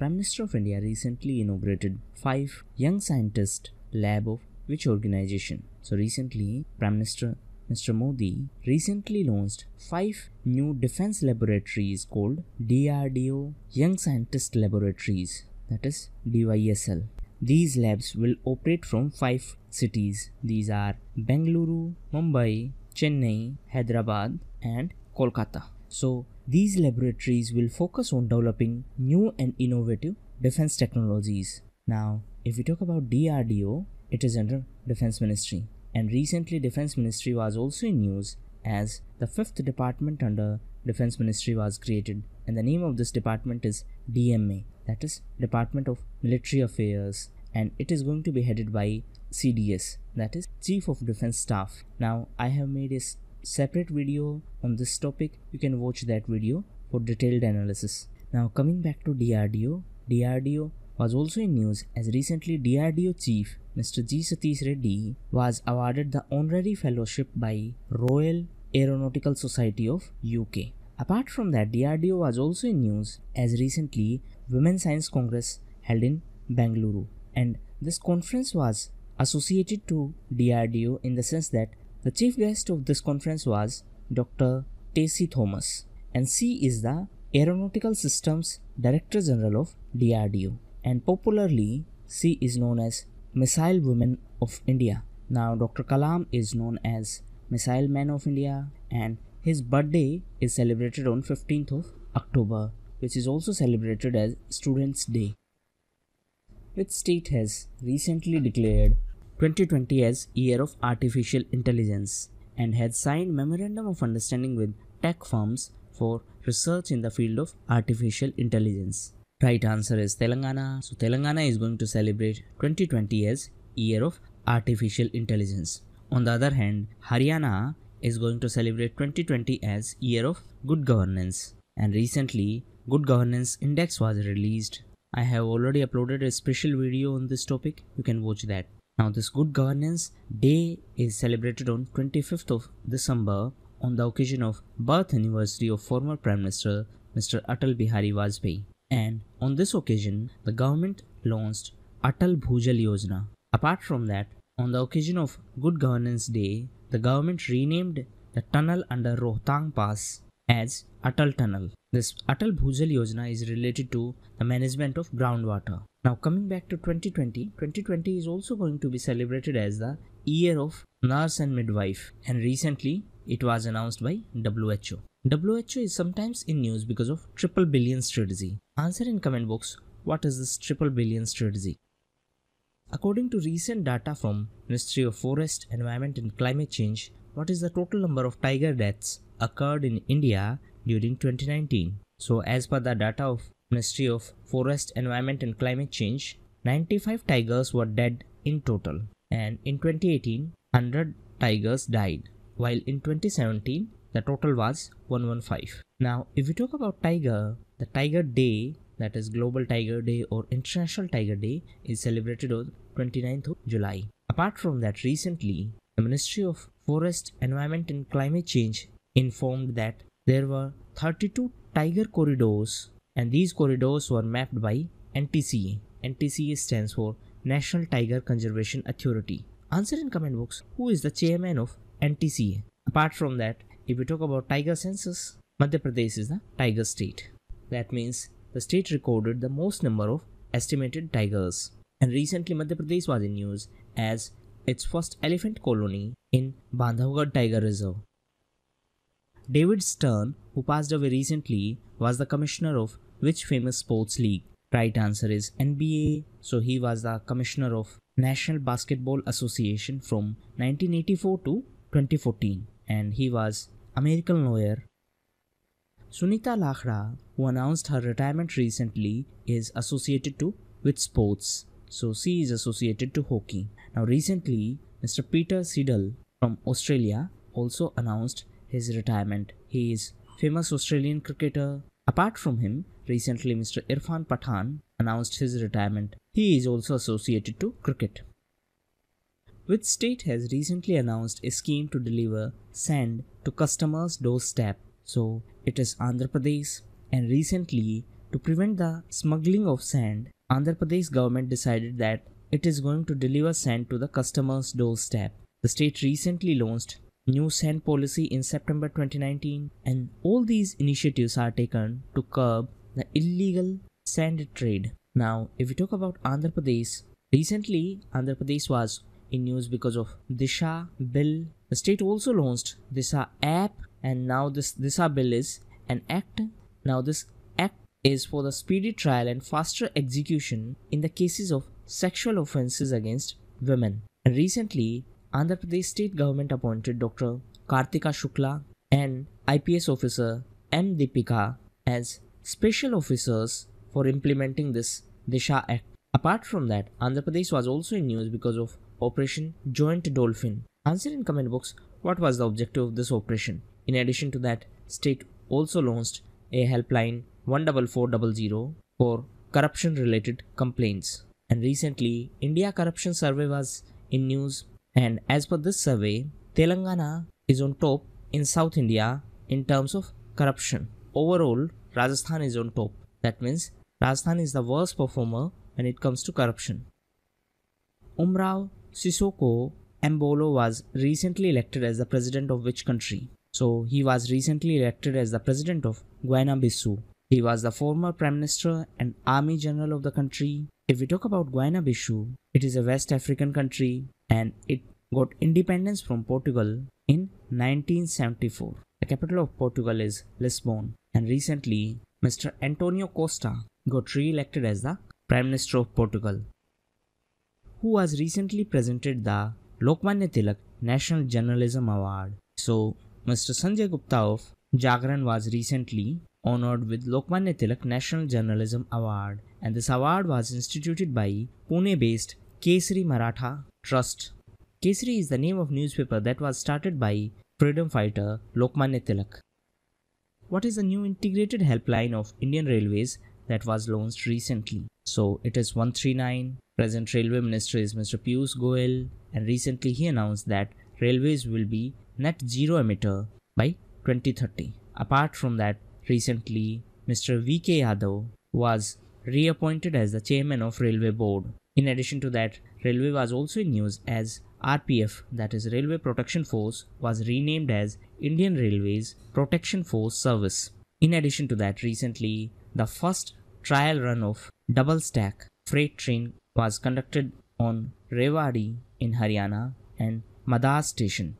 Prime Minister of India recently inaugurated five Young Scientist Lab of which organization? So recently, Prime Minister Mister Modi recently launched five new defense laboratories called D R D O Young Scientist Laboratories, that is D Y S L. These labs will operate from five cities. These are Bengaluru, Mumbai, Chennai, Hyderabad and Kolkata. So these laboratories will focus on developing new and innovative defense technologies. Now, if we talk about D R D O, it is under Defense Ministry. And recently Defense Ministry was also in news as the fifth department under Defense Ministry was created, and the name of this department is D M A, that is Department of Military Affairs, and it is going to be headed by C D S, that is Chief of Defense Staff. Now I have made a separate video on this topic, you can watch that video for detailed analysis. Now coming back to D R D O, D R D O was also in news as recently D R D O Chief Mister G. Satish Reddy was awarded the honorary fellowship by Royal Aeronautical Society of U K. Apart from that, D R D O was also in news as recently Women's Science Congress held in Bengaluru, and this conference was associated to D R D O in the sense that the chief guest of this conference was Doctor Tacey Thomas, and she is the Aeronautical Systems Director General of D R D O, and popularly she is known as Missile Woman of India. Now Doctor Kalam is known as Missile Man of India, and his birthday is celebrated on fifteenth of October, which is also celebrated as Students' Day. Which state has recently declared twenty twenty as Year of Artificial Intelligence and has signed Memorandum of Understanding with tech firms for research in the field of artificial intelligence? Right answer is Telangana. So Telangana is going to celebrate twenty twenty as Year of Artificial Intelligence. On the other hand, Haryana is going to celebrate twenty twenty as Year of Good Governance. And recently, Good Governance Index was released. I have already uploaded a special video on this topic. You can watch that. Now this Good Governance Day is celebrated on twenty-fifth of December on the occasion of birth anniversary of former Prime Minister Mister Atal Bihari Vajpayee. And on this occasion, the government launched Atal Bhujal Yojana. Apart from that, on the occasion of Good Governance Day, the government renamed the tunnel under Rohtang Pass as Atal Tunnel. This Atal Bhujal Yojana is related to the management of groundwater. Now coming back to twenty twenty, twenty twenty is also going to be celebrated as the Year of Nurse and Midwife, and recently it was announced by W H O. W H O is sometimes in news because of triple billion strategy. Answer in comment box, what is this triple billion strategy? According to recent data from Ministry of Forest, Environment and Climate Change, what is the total number of tiger deaths occurred in India during twenty nineteen? So as per the data of Ministry of Forest, Environment and Climate Change, ninety-five tigers were dead in total, and in twenty eighteen, one hundred tigers died, while in twenty seventeen, the total was one hundred fifteen. Now, if we talk about tiger, the Tiger Day, that is Global Tiger Day or International Tiger Day, is celebrated on twenty-ninth of July. Apart from that, recently, the Ministry of Forest, Environment and Climate Change informed that there were thirty-two tiger corridors, and these corridors were mapped by N T C A. N T C A stands for National Tiger Conservation Authority. Answer in comment box, who is the chairman of N T C A? Apart from that, if we talk about tiger census, Madhya Pradesh is the tiger state. That means the state recorded the most number of estimated tigers. And recently Madhya Pradesh was in news as its first elephant colony in Bandhavgarh Tiger Reserve. David Stern, who passed away recently, was the commissioner of which famous sports league? Right answer is N B A. So he was the commissioner of National Basketball Association from nineteen eighty-four to twenty fourteen, and he was American lawyer. Sunita Lakhra, who announced her retirement recently, is associated to which sports? So she is associated to hockey. Now recently, Mister Peter Siddle from Australia also announced his retirement. He is famous Australian cricketer. Apart from him, recently Mister Irfan Pathan announced his retirement. He is also associated to cricket. Which state has recently announced a scheme to deliver sand to customers' doorstep? So it is Andhra Pradesh, and recently To prevent the smuggling of sand, Andhra Pradesh government decided that it is going to deliver sand to the customer's doorstep. The state recently launched new sand policy in September twenty nineteen, and all these initiatives are taken to curb the illegal sand trade. Now, if we talk about Andhra Pradesh, recently Andhra Pradesh was in news because of Disha Bill. The state also launched Disha app, and now this Disha Bill is an act. Now this act is for the speedy trial and faster execution in the cases of sexual offences against women. And recently, Andhra Pradesh state government appointed Doctor Kartika Shukla and I P S officer M. Deepika as special officers for implementing this Disha Act. Apart from that, Andhra Pradesh was also in news because of Operation Joint Dolphin. Answer in comment box what was the objective of this operation. In addition to that, state also launched a helpline one four four zero zero for corruption related complaints. And recently, India Corruption Survey was in news, and as per this survey, Telangana is on top in South India in terms of corruption. Overall, Rajasthan is on top. That means Rajasthan is the worst performer when it comes to corruption. Umrao Sisoko Embolo was recently elected as the president of which country? So he was recently elected as the president of Guinea-Bissau. He was the former prime minister and army general of the country. If we talk about Guinea-Bissau, it is a West African country and it got independence from Portugal in nineteen seventy-four. The capital of Portugal is Lisbon. And recently, Mister Antonio Costa got re-elected as the Prime Minister of Portugal, who was recently presented the Lokmanya Tilak National Journalism Award. So, Mister Sanjay Gupta of Jagran was recently honored with Lokmanya Tilak National Journalism Award, and this award was instituted by Pune-based Kesari Maratha Trust. Kesari is the name of newspaper that was started by freedom fighter Lokmanya Tilak. What is the new integrated helpline of Indian Railways that was launched recently? So it is one three nine. Present Railway Minister is Mister Piyush Goyal, and recently he announced that railways will be net zero emitter by twenty thirty. Apart from that, recently Mister V K Yadav was reappointed as the chairman of Railway Board. In addition to that, Railway was also in news as R P F, that is Railway Protection Force, was renamed as Indian Railways Protection Force Service. In addition to that, recently the first trial run of double stack freight train was conducted on Rewari in Haryana and Madras station.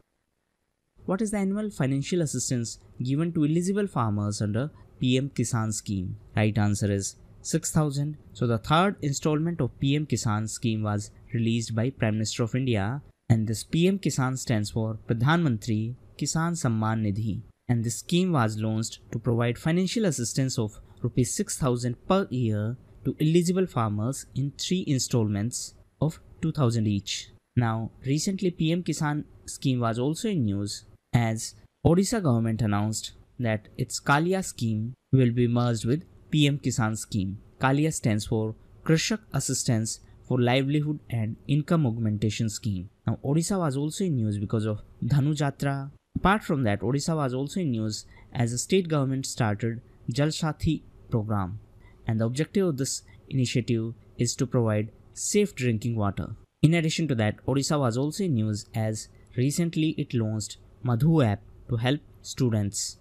What is the annual financial assistance given to eligible farmers under P M Kisan scheme? Right answer is six thousand. So the third installment of P M Kisan scheme was released by Prime Minister of India, and this P M Kisan stands for Pradhan Mantri Kisan Samman Nidhi, and this scheme was launched to provide financial assistance of rupees six thousand per year to eligible farmers in three installments of two thousand each. Now, recently P M Kisan scheme was also in news as Odisha government announced that its Kalia scheme will be merged with P M Kisan scheme. Kalia stands for Krishak Assistance for Livelihood and Income Augmentation Scheme. Now, Odisha was also in news because of Dhanu Jatra. Apart from that, Odisha was also in news as the state government started Jal Sathi program, and the objective of this initiative is to provide safe drinking water. In addition to that, Odisha was also in news as recently it launched Madhu app to help students.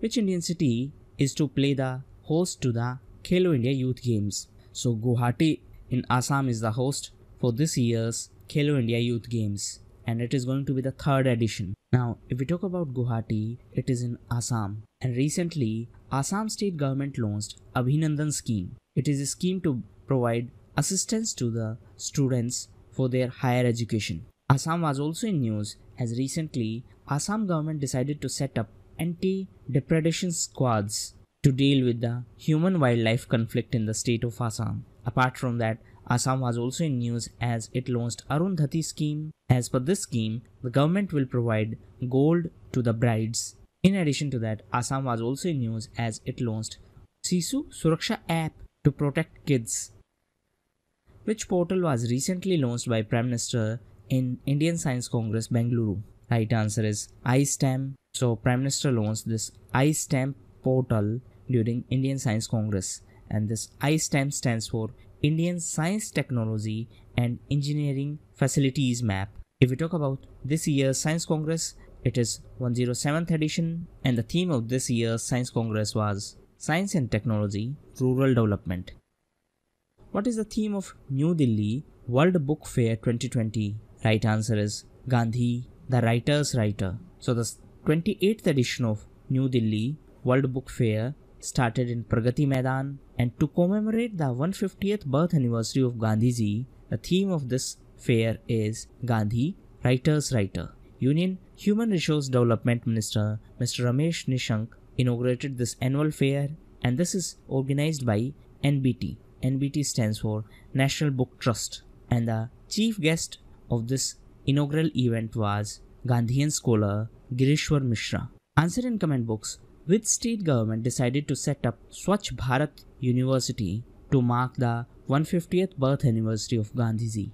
Which Indian city is to play the host to the Khelo India Youth Games? So Guwahati in Assam is the host for this year's Khelo India Youth Games, and it is going to be the third edition. Now, if we talk about Guwahati, it is in Assam, and recently Assam state government launched Abhinandan scheme. It is a scheme to provide assistance to the students for their higher education. Assam was also in news as recently Assam government decided to set up anti-depredation squads to deal with the human-wildlife conflict in the state of Assam. Apart from that, Assam was also in news as it launched Arundhati scheme. As per this scheme, the government will provide gold to the brides. In addition to that, Assam was also in news as it launched Shisu Suraksha app to protect kids. Which portal was recently launched by Prime Minister in Indian Science Congress, Bengaluru? Right answer is iStamp. So Prime Minister launched this iStamp portal during Indian Science Congress, and this I stamp stands for Indian Science Technology and Engineering Facilities Map. If we talk about this year's Science Congress, it is one hundred seventh edition, and the theme of this year's Science Congress was Science and Technology, Rural Development. What is the theme of New Delhi World Book Fair twenty twenty? Right answer is Gandhi, the writer's writer. So the twenty-eighth edition of New Delhi World Book Fair started in Pragati Maidan, and to commemorate the one hundred fiftieth birth anniversary of Gandhiji, the theme of this fair is Gandhi, writer's writer. Union Human Resource Development Minister Mister Ramesh Nishank inaugurated this annual fair, and this is organized by N B T. N B T stands for National Book Trust, and the chief guest of this inaugural event was Gandhian scholar Girishwar Mishra. Answer in comment box: which state government decided to set up Swachh Bharat University to mark the one hundred fiftieth birth anniversary of Gandhiji?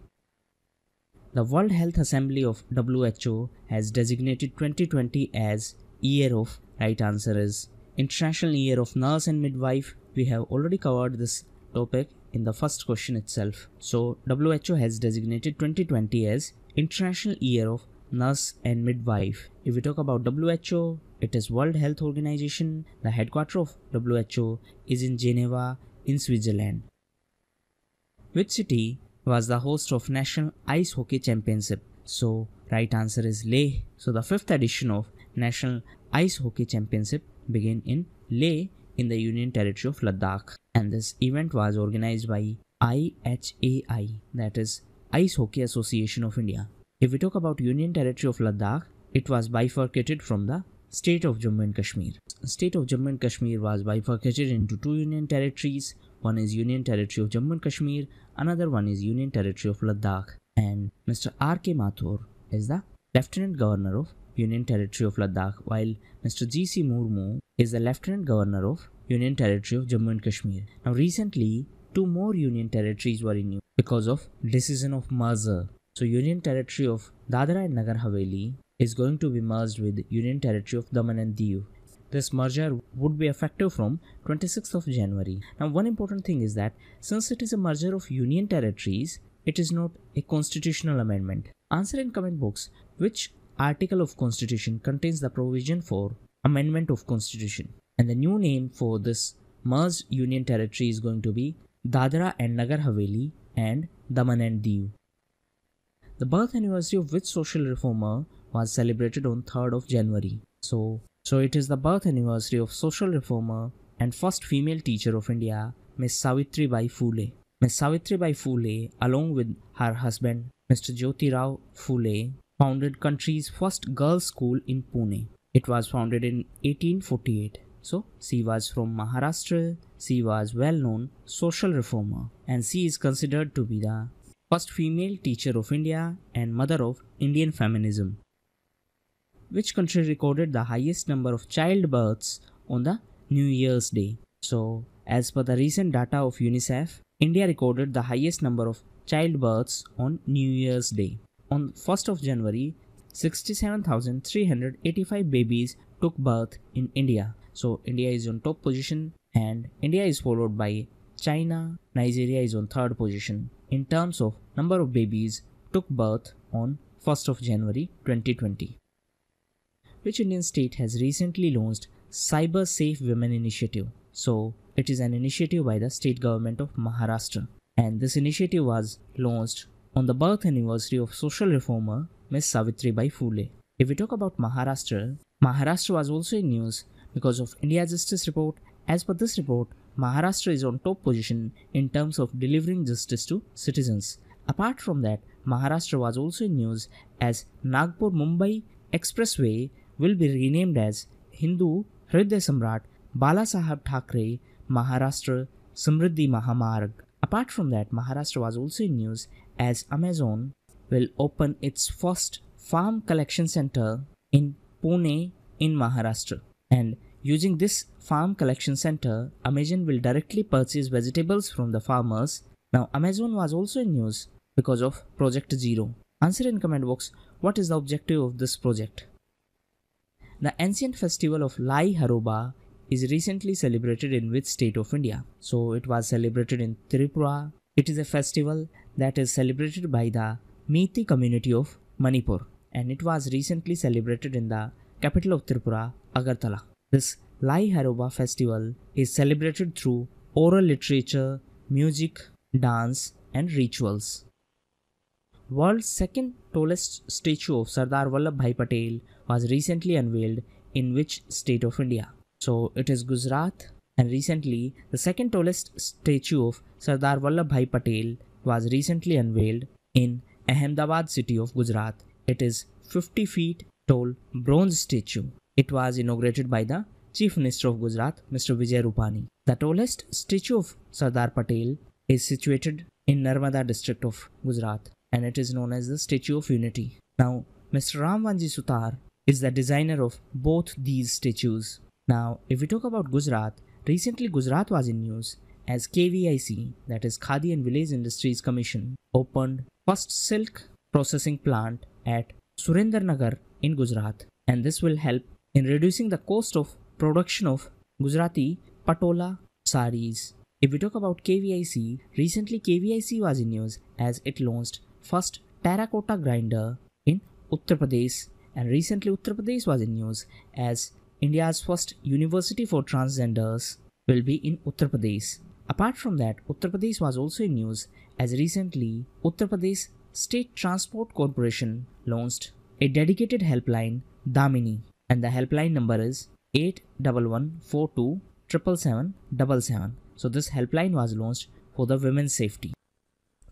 The World Health Assembly of W H O has designated twenty twenty as Year of. Right answer is International Year of Nurse and Midwife. We have already covered this topic in the first question itself. So W H O has designated twenty twenty as International Year of Nurse and Midwife. If we talk about W H O, it is World Health Organization. The headquarters of W H O is in Geneva, in Switzerland. Which city was the host of National Ice Hockey Championship? So right answer is Leh. So the fifth edition of National Ice Hockey Championship began in Leh in the Union Territory of Ladakh, and this event was organized by I H A I, that is Ice Hockey Association of India. If we talk about Union Territory of Ladakh, it was bifurcated from the State of Jammu and Kashmir. State of Jammu and Kashmir was bifurcated into two Union Territories. One is Union Territory of Jammu and Kashmir, another one is Union Territory of Ladakh. And Mister R K Mathur is the Lieutenant Governor of Union Territory of Ladakh, while Mister G C Murmu is the Lieutenant Governor of Union Territory of Jammu and Kashmir. Now recently, two more Union Territories were renewed because of decision of merger. So Union Territory of Dadra and Nagar Haveli is going to be merged with Union Territory of Daman and Diu. This merger would be effective from twenty-sixth of January. Now one important thing is that since it is a merger of Union Territories, it is not a constitutional amendment. Answer in comment box: which article of Constitution contains the provision for amendment of Constitution? And the new name for this merged Union Territory is going to be Dadra and Nagar Haveli and Daman and Diu. The birth anniversary of which social reformer was celebrated on third of January? So So it is the birth anniversary of social reformer and first female teacher of India, Miss Savitribai Phule. Miss Savitribai Phule, along with her husband, Mister Jyotirao Phule, founded country's first girls' school in Pune. It was founded in eighteen forty-eight. So she was from Maharashtra. She was well-known social reformer, and she is considered to be the first female teacher of India and mother of Indian feminism. Which country recorded the highest number of childbirths on the New Year's Day? So, as per the recent data of UNICEF, India recorded the highest number of childbirths on New Year's Day. On first of January, sixty-seven thousand three hundred eighty-five babies took birth in India. So, India is on top position, and India is followed by China. Nigeria is on third position in terms of number of babies took birth on first of January twenty twenty. Which Indian state has recently launched Cyber Safe Women Initiative? So it is an initiative by the state government of Maharashtra, and this initiative was launched on the birth anniversary of social reformer Miss Savitribai Phule. If we talk about Maharashtra, Maharashtra was also in news because of India Justice Report. As per this report, Maharashtra is on top position in terms of delivering justice to citizens. Apart from that, Maharashtra was also in news as Nagpur-Mumbai Expressway will be renamed as Hindu Hriday Samrat Bala Saheb Thakre Maharashtra Samriddhi Mahamarg. Apart from that, Maharashtra was also in news as Amazon will open its first farm collection center in Pune in Maharashtra. And using this farm collection center, Amazon will directly purchase vegetables from the farmers. Now, Amazon was also in news because of Project Zero. Answer in comment box: what is the objective of this project? The ancient festival of Lai Haroba is recently celebrated in which state of India? So it was celebrated in Tripura. It is a festival that is celebrated by the Meitei community of Manipur, and it was recently celebrated in the capital of Tripura, Agartala. This Lai Haroba festival is celebrated through oral literature, music, dance and rituals. World's second tallest statue of Sardar Vallabhbhai Patel was recently unveiled in which state of India? So it is Gujarat, and recently the second tallest statue of Sardar Vallabhbhai Patel was recently unveiled in Ahmedabad city of Gujarat. It is fifty feet tall bronze statue. It was inaugurated by the Chief Minister of Gujarat, Mister Vijay Rupani. The tallest statue of Sardar Patel is situated in Narmada district of Gujarat, and it is known as the Statue of Unity. Now, Mister Ramvanji Sutar is the designer of both these statues. Now, if we talk about Gujarat, recently Gujarat was in news as K V I C, that is Khadi and Village Industries Commission, opened first silk processing plant at Surendranagar in Gujarat, and this will help in reducing the cost of production of Gujarati Patola sarees. If we talk about K V I C, recently K V I C was in news as it launched first terracotta grinder in Uttar Pradesh, and recently Uttar Pradesh was in news as India's first university for transgenders will be in Uttar Pradesh. Apart from that, Uttar Pradesh was also in news as recently Uttar Pradesh State Transport Corporation launched a dedicated helpline Damini, and the helpline number is eight one one four two seven seven seven seven. So this helpline was launched for the women's safety.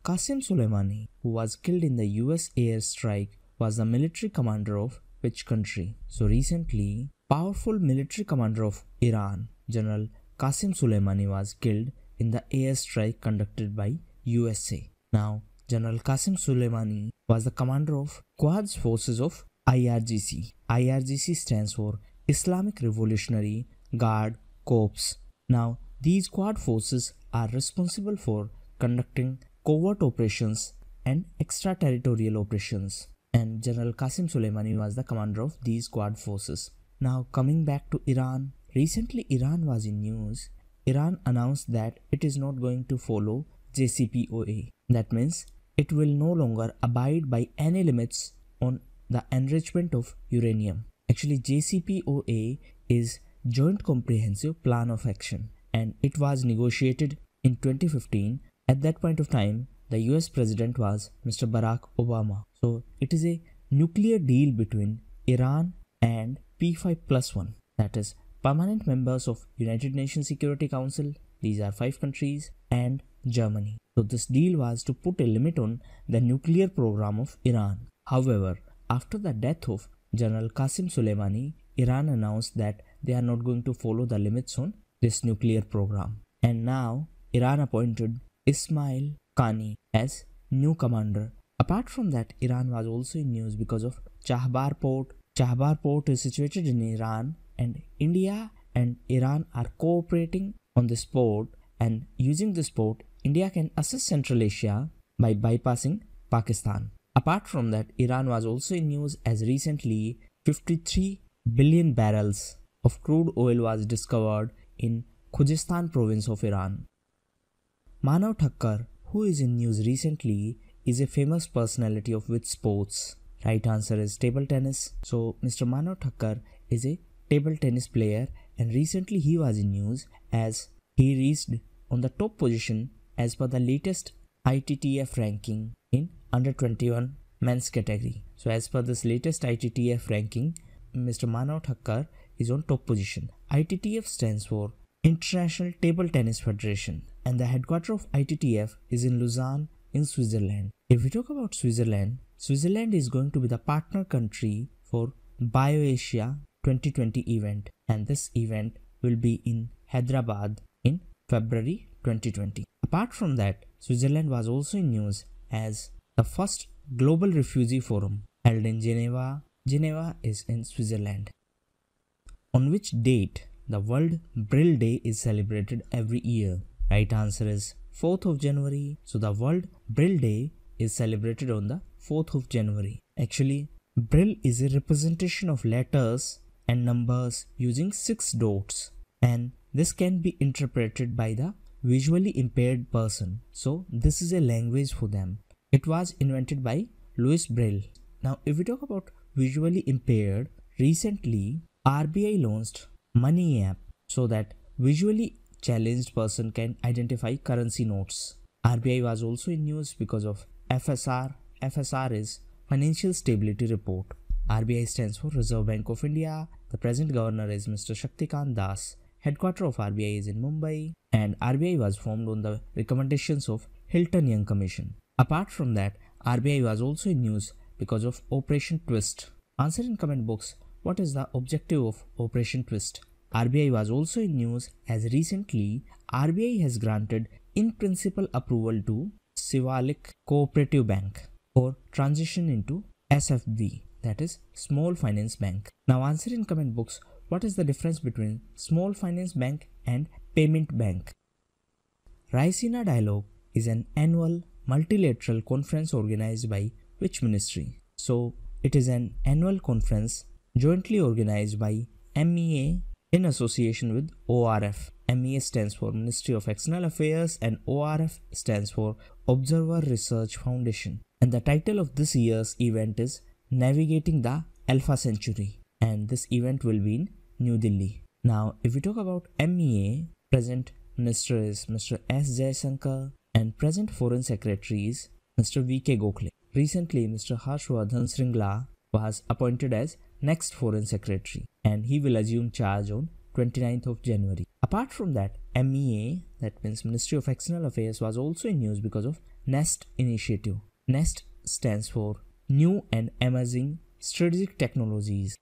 Qasim Soleimani, who was killed in the U S airstrike, was the military commander of which country? So recently, powerful military commander of Iran, General Qasim Soleimani, was killed in the airstrike conducted by U S A. Now, General Qasim Soleimani was the commander of Quds forces of I R G C. I R G C stands for Islamic Revolutionary Guard Corps. Now, these Quad forces are responsible for conducting covert operations and extraterritorial operations, and General Qasim Soleimani was the commander of these Quad forces. Now, coming back to Iran, recently Iran was in news. Iran announced that it is not going to follow J C P O A. That means it will no longer abide by any limits on the enrichment of uranium. Actually, J C P O A is Joint Comprehensive Plan of Action, and it was negotiated in twenty fifteen. At that point of time, the U S president was Mister Barack Obama. So it is a nuclear deal between Iran and P five plus one, that is permanent members of United Nations Security Council. These are five countries and Germany. So this deal was to put a limit on the nuclear program of Iran. However, after the death of General Qasim Soleimani, Iran announced that they are not going to follow the limits on this nuclear program. And now Iran appointed Ismail Qani as new commander. Apart from that, Iran was also in news because of Chabahar port. Chabahar port is situated in Iran, and India and Iran are cooperating on this port, and using this port, India can assist Central Asia by bypassing Pakistan. Apart from that, Iran was also in news as recently fifty-three billion barrels of crude oil was discovered in Khuzestan province of Iran. Manav Thakkar, who is in news recently, is a famous personality of which sports? Right answer is table tennis. So Mister Manav Thakkar is a table tennis player, and recently he was in news as he reached on the top position as per the latest I T T F ranking in under twenty-one men's category. So as per this latest I T T F ranking, Mister Manav Thakkar is on top position. I T T F stands for International Table Tennis Federation, and the headquarter of I T T F is in Lausanne in Switzerland. If we talk about Switzerland, Switzerland is going to be the partner country for BioAsia twenty twenty event, and this event will be in Hyderabad in February twenty twenty. Apart from that, Switzerland was also in news as the first Global Refugee Forum held in Geneva. Geneva is in Switzerland. On which date the World Braille Day is celebrated every year? Right answer is fourth of January. So the World Braille Day is celebrated on the fourth of January. Actually, Braille is a representation of letters and numbers using six dots. and this can be interpreted by the visually impaired person. So this is a language for them. It was invented by Louis Braille. Now if we talk about visually impaired, recently R B I launched Money app so that visually challenged person can identify currency notes. R B I was also in news because of F S R. F S R is Financial Stability Report. R B I stands for Reserve Bank of India. The present governor is Mister Shaktikant Das. Headquarter of R B I is in Mumbai, and R B I was formed on the recommendations of Hilton Young Commission. Apart from that, R B I was also in news because of Operation Twist. Answer in comment box, what is the objective of Operation Twist? R B I was also in news as recently R B I has granted in principle approval to Shivalik Cooperative Bank for transition into S F B, that is Small Finance Bank. Now answer in comment box, what is the difference between Small Finance Bank and Payment Bank? Raisina Dialogue is an annual multilateral conference organized by which ministry? So it is an annual conference jointly organized by M E A in association with O R F. M E A stands for Ministry of External Affairs and O R F stands for Observer Research Foundation. And the title of this year's event is Navigating the Alpha Century, and this event will be in New Delhi. Now, if we talk about M E A, present minister is Mister S. Jaishankar and present foreign secretary is Mister V K Gokhale. Recently, Mister Harshvardhan Sringla was appointed as next foreign secretary and he will assume charge on twenty-ninth of January. Apart from that, M E A, that means Ministry of External Affairs, was also in news because of NEST initiative. NEST stands for New and Emerging Strategic Technologies.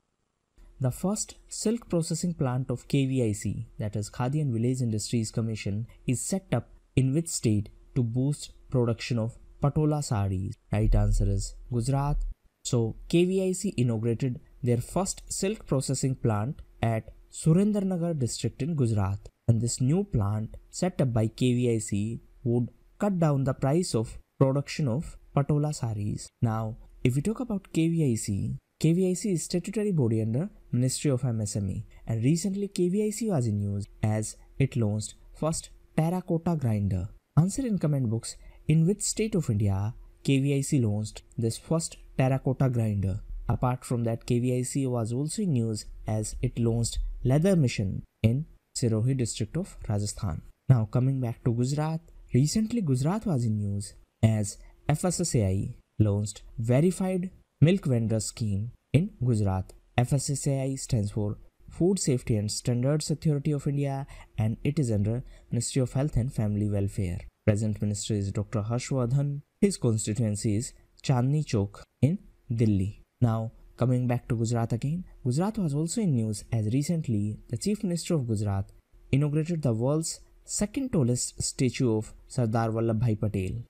The first silk processing plant of K V I C, that is Khadi and Village Industries Commission, is set up in which state to boost production of Patola sarees? Right answer is Gujarat. So K V I C inaugurated their first silk processing plant at Surendranagar district in Gujarat, and this new plant set up by K V I C would cut down the price of production of Patola sarees. Now if we talk about K V I C, K V I C is statutory body under Ministry of M S M E, and recently K V I C was in news as it launched first terracotta grinder. Answer in comment box, in which state of India K V I C launched this first terracotta grinder? Apart from that, K V I C was also in news as it launched leather mission in Sirohi district of Rajasthan. Now coming back to Gujarat, recently Gujarat was in news as F S S A I launched verified milk vendor scheme in Gujarat. F S S A I stands for Food Safety and Standards Authority of India, and it is under Ministry of Health and Family Welfare. Present minister is Doctor Harshvardhan. His constituency is Chandni Chowk in Delhi. Now coming back to Gujarat again, Gujarat was also in news as recently the Chief Minister of Gujarat inaugurated the world's second tallest statue of Sardar Vallabhbhai Patel.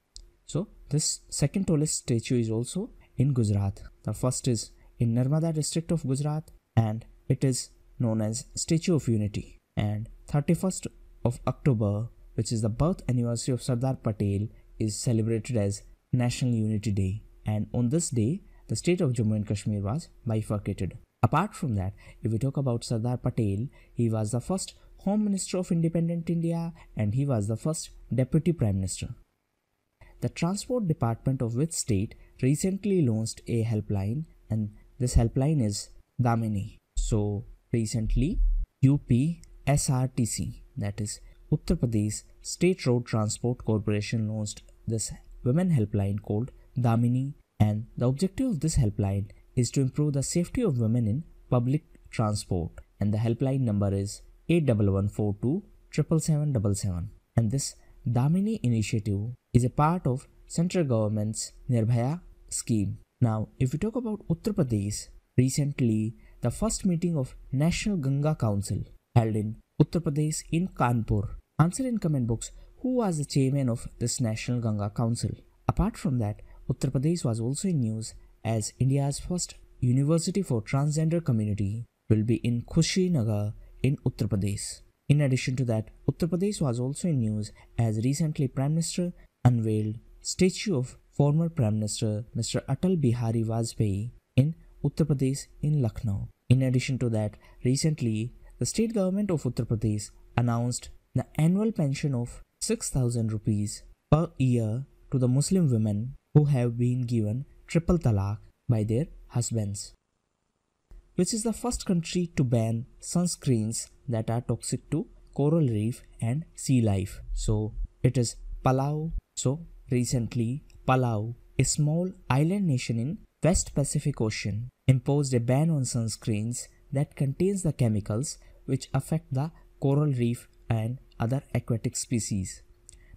So this second tallest statue is also in Gujarat. The first is in Narmada district of Gujarat and it is known as Statue of Unity. And thirty-first of October, which is the birth anniversary of Sardar Patel, is celebrated as National Unity Day, and on this day the state of Jammu and Kashmir was bifurcated. Apart from that, if we talk about Sardar Patel, he was the first Home Minister of Independent India and he was the first Deputy Prime Minister. The Transport Department of which state recently launched a helpline, and this helpline is Damini. So recently U P S R T C, that is Uttar Pradesh State Road Transport Corporation, launched this women helpline called Damini, and the objective of this helpline is to improve the safety of women in public transport, and the helpline number is eight one one four two seven seven seven seven. And this Damini initiative is a part of central government's Nirbhaya scheme. Now if we talk about Uttar Pradesh, recently the first meeting of National Ganga Council held in Uttar Pradesh in Kanpur. Answer in comment box, who was the chairman of this National Ganga Council? Apart from that, Uttar Pradesh was also in news as India's first university for transgender community will be in Kushinagar in Uttar Pradesh. In addition to that, Uttar Pradesh was also in news as recently Prime Minister unveiled statue of former Prime Minister Mister Atal Bihari Vajpayee in Uttar Pradesh in Lucknow. In addition to that, recently the state government of Uttar Pradesh announced the annual pension of six thousand rupees per year to the Muslim women who have been given triple talaq by their husbands, which is the first country to ban sunscreens that are toxic to coral reef and sea life. So it is Palau. So recently, Palau, a small island nation in West Pacific Ocean, imposed a ban on sunscreens that contains the chemicals which affect the coral reef and other aquatic species.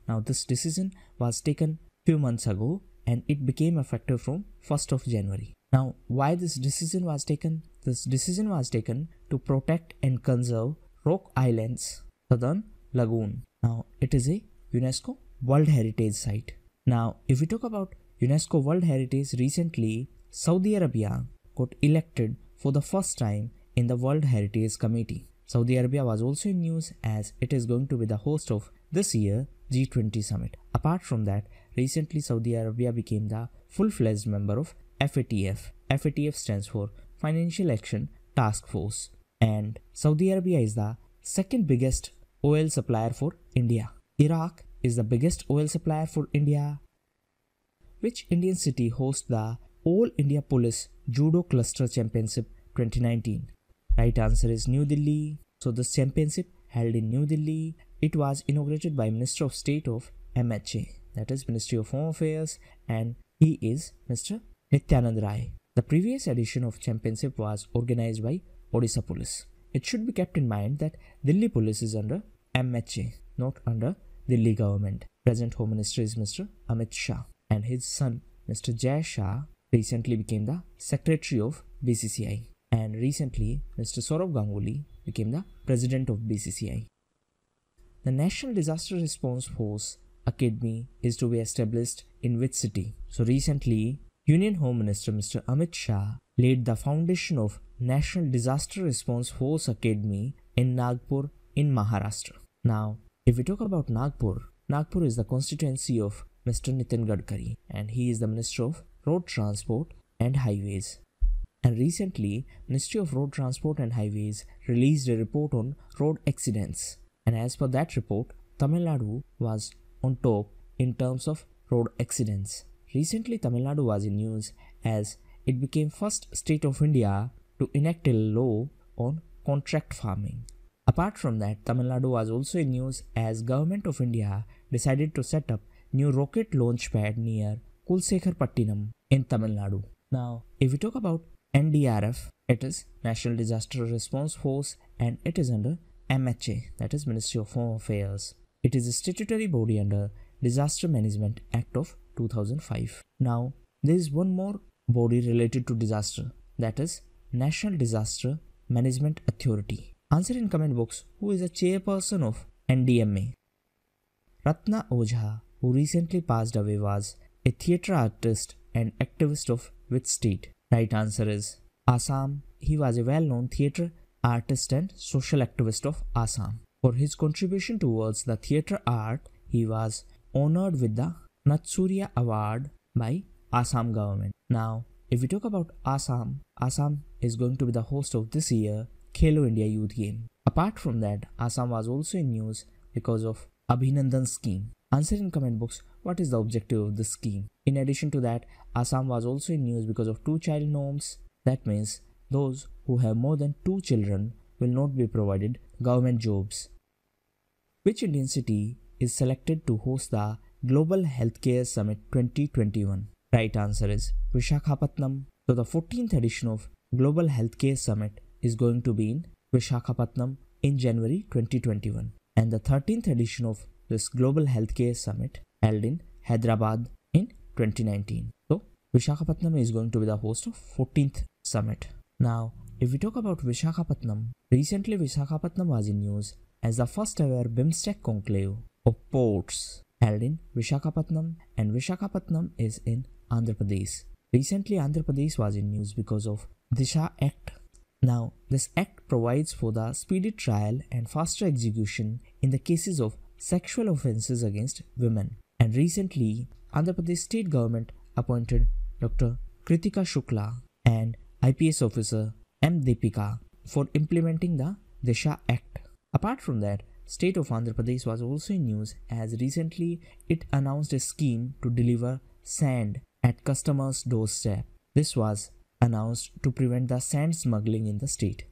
Now this decision was taken few months ago and it became effective from first of January. Now why this decision was taken? This decision was taken to protect and conserve Rock Islands Southern Lagoon. Now it is a UNESCO World Heritage Site. Now if we talk about UNESCO World Heritage, recently Saudi Arabia got elected for the first time in the World Heritage Committee. Saudi Arabia was also in news as it is going to be the host of this year's G twenty summit. Apart from that, recently Saudi Arabia became the full-fledged member of F A T F. F A T F stands for Financial Action Task Force, and Saudi Arabia is the second biggest oil supplier for India. Iraq is the biggest oil supplier for India. Which Indian city hosts the All India Police Judo Cluster Championship twenty nineteen? Right answer is New Delhi. So this championship held in New Delhi. It was inaugurated by Minister of State of M H A, that is Ministry of Home Affairs, and he is Mister Nityanand Rai. The previous edition of championship was organized by Odisha Police. It should be kept in mind that Delhi Police is under M H A, not under Delhi government. Present Home Minister is Mister Amit Shah, and his son Mister Jai Shah recently became the Secretary of B C C I, and recently Mister Saurav Ganguly became the President of B C C I. The National Disaster Response Force Academy is to be established in which city? So recently, Union Home Minister Mister Amit Shah laid the foundation of National Disaster Response Force Academy in Nagpur in Maharashtra. Now, if we talk about Nagpur, Nagpur is the constituency of Mister Nitin Gadkari, and he is the Minister of Road Transport and Highways. And recently, Ministry of Road Transport and Highways released a report on road accidents. And as per that report, Tamil Nadu was on top in terms of road accidents. Recently, Tamil Nadu was in news as it became first state of India to enact a law on contract farming. Apart from that, Tamil Nadu was also in news as Government of India decided to set up new rocket launch pad near Kulsekharpattinam in Tamil Nadu. Now, if we talk about N D R F, it is National Disaster Response Force and it is under M H A, that is Ministry of Home Affairs. It is a statutory body under Disaster Management Act of two thousand five. Now, there is one more body related to disaster, that is National Disaster Management Authority. Answer in comment box who is the chairperson of N D M A. Ratna Ojha, who recently passed away, was a theatre artist and activist of which state? Right answer is Assam. He was a well-known theatre artist and social activist of Assam. For his contribution towards the theatre art, he was honored with the Natsurya Award by Assam government. Now, if we talk about Assam, Assam is going to be the host of this year Khelo India Youth Game. Apart from that, Assam was also in news because of Abhinandan scheme. Answer in comment box what is the objective of this scheme. In addition to that, Assam was also in news because of two child norms. That means those who have more than two children will not be provided government jobs. Which Indian city is selected to host the Global Healthcare Summit twenty twenty-one? Right answer is Visakhapatnam. So the fourteenth edition of Global Healthcare Summit is going to be in Visakhapatnam in January twenty twenty-one. And the thirteenth edition of this Global Healthcare Summit held in Hyderabad in twenty nineteen. So Visakhapatnam is going to be the host of fourteenth summit. Now, if we talk about Visakhapatnam, recently Visakhapatnam was in news as the first ever BIMSTEC conclave of ports held in Visakhapatnam, and Visakhapatnam is in Andhra Pradesh. Recently, Andhra Pradesh was in news because of Disha Act. Now, this act provides for the speedy trial and faster execution in the cases of sexual offences against women. And recently, Andhra Pradesh state government appointed Doctor Kritika Shukla and I P S officer M Deepika for implementing the Disha Act. Apart from that, state of Andhra Pradesh was also in news as recently it announced a scheme to deliver sand at customers' doorstep. This was announced to prevent the sand smuggling in the state.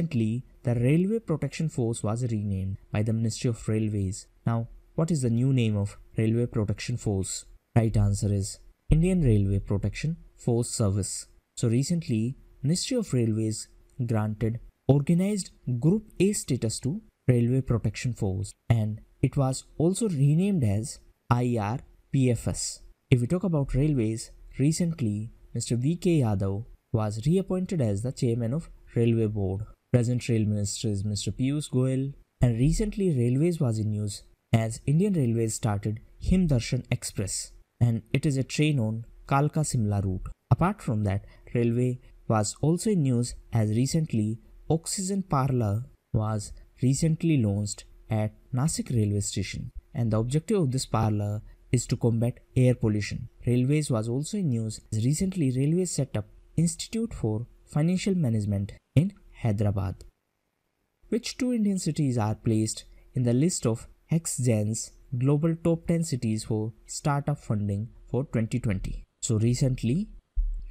Recently, the Railway Protection Force was renamed by the Ministry of Railways. Now, what is the new name of Railway Protection Force? Right answer is Indian Railway Protection Force Service. So recently, Ministry of Railways granted organized Group A status to Railway Protection Force, and it was also renamed as I R P F S. If we talk about railways, recently Mister V K Yadav was reappointed as the chairman of Railway Board. Present Rail Minister is Mister Piyush Goyal, and recently Railways was in news as Indian Railways started Himdarshan Express, and it is a train on Kalka-Simla route. Apart from that, Railway was also in news as recently Oxygen Parlour was recently launched at Nasik railway station, and the objective of this parlour is to combat air pollution. Railways was also in news as recently Railways set up Institute for Financial Management in Hyderabad. Which two Indian cities are placed in the list of HexGen's Global Top ten Cities for Startup Funding for twenty twenty? So recently,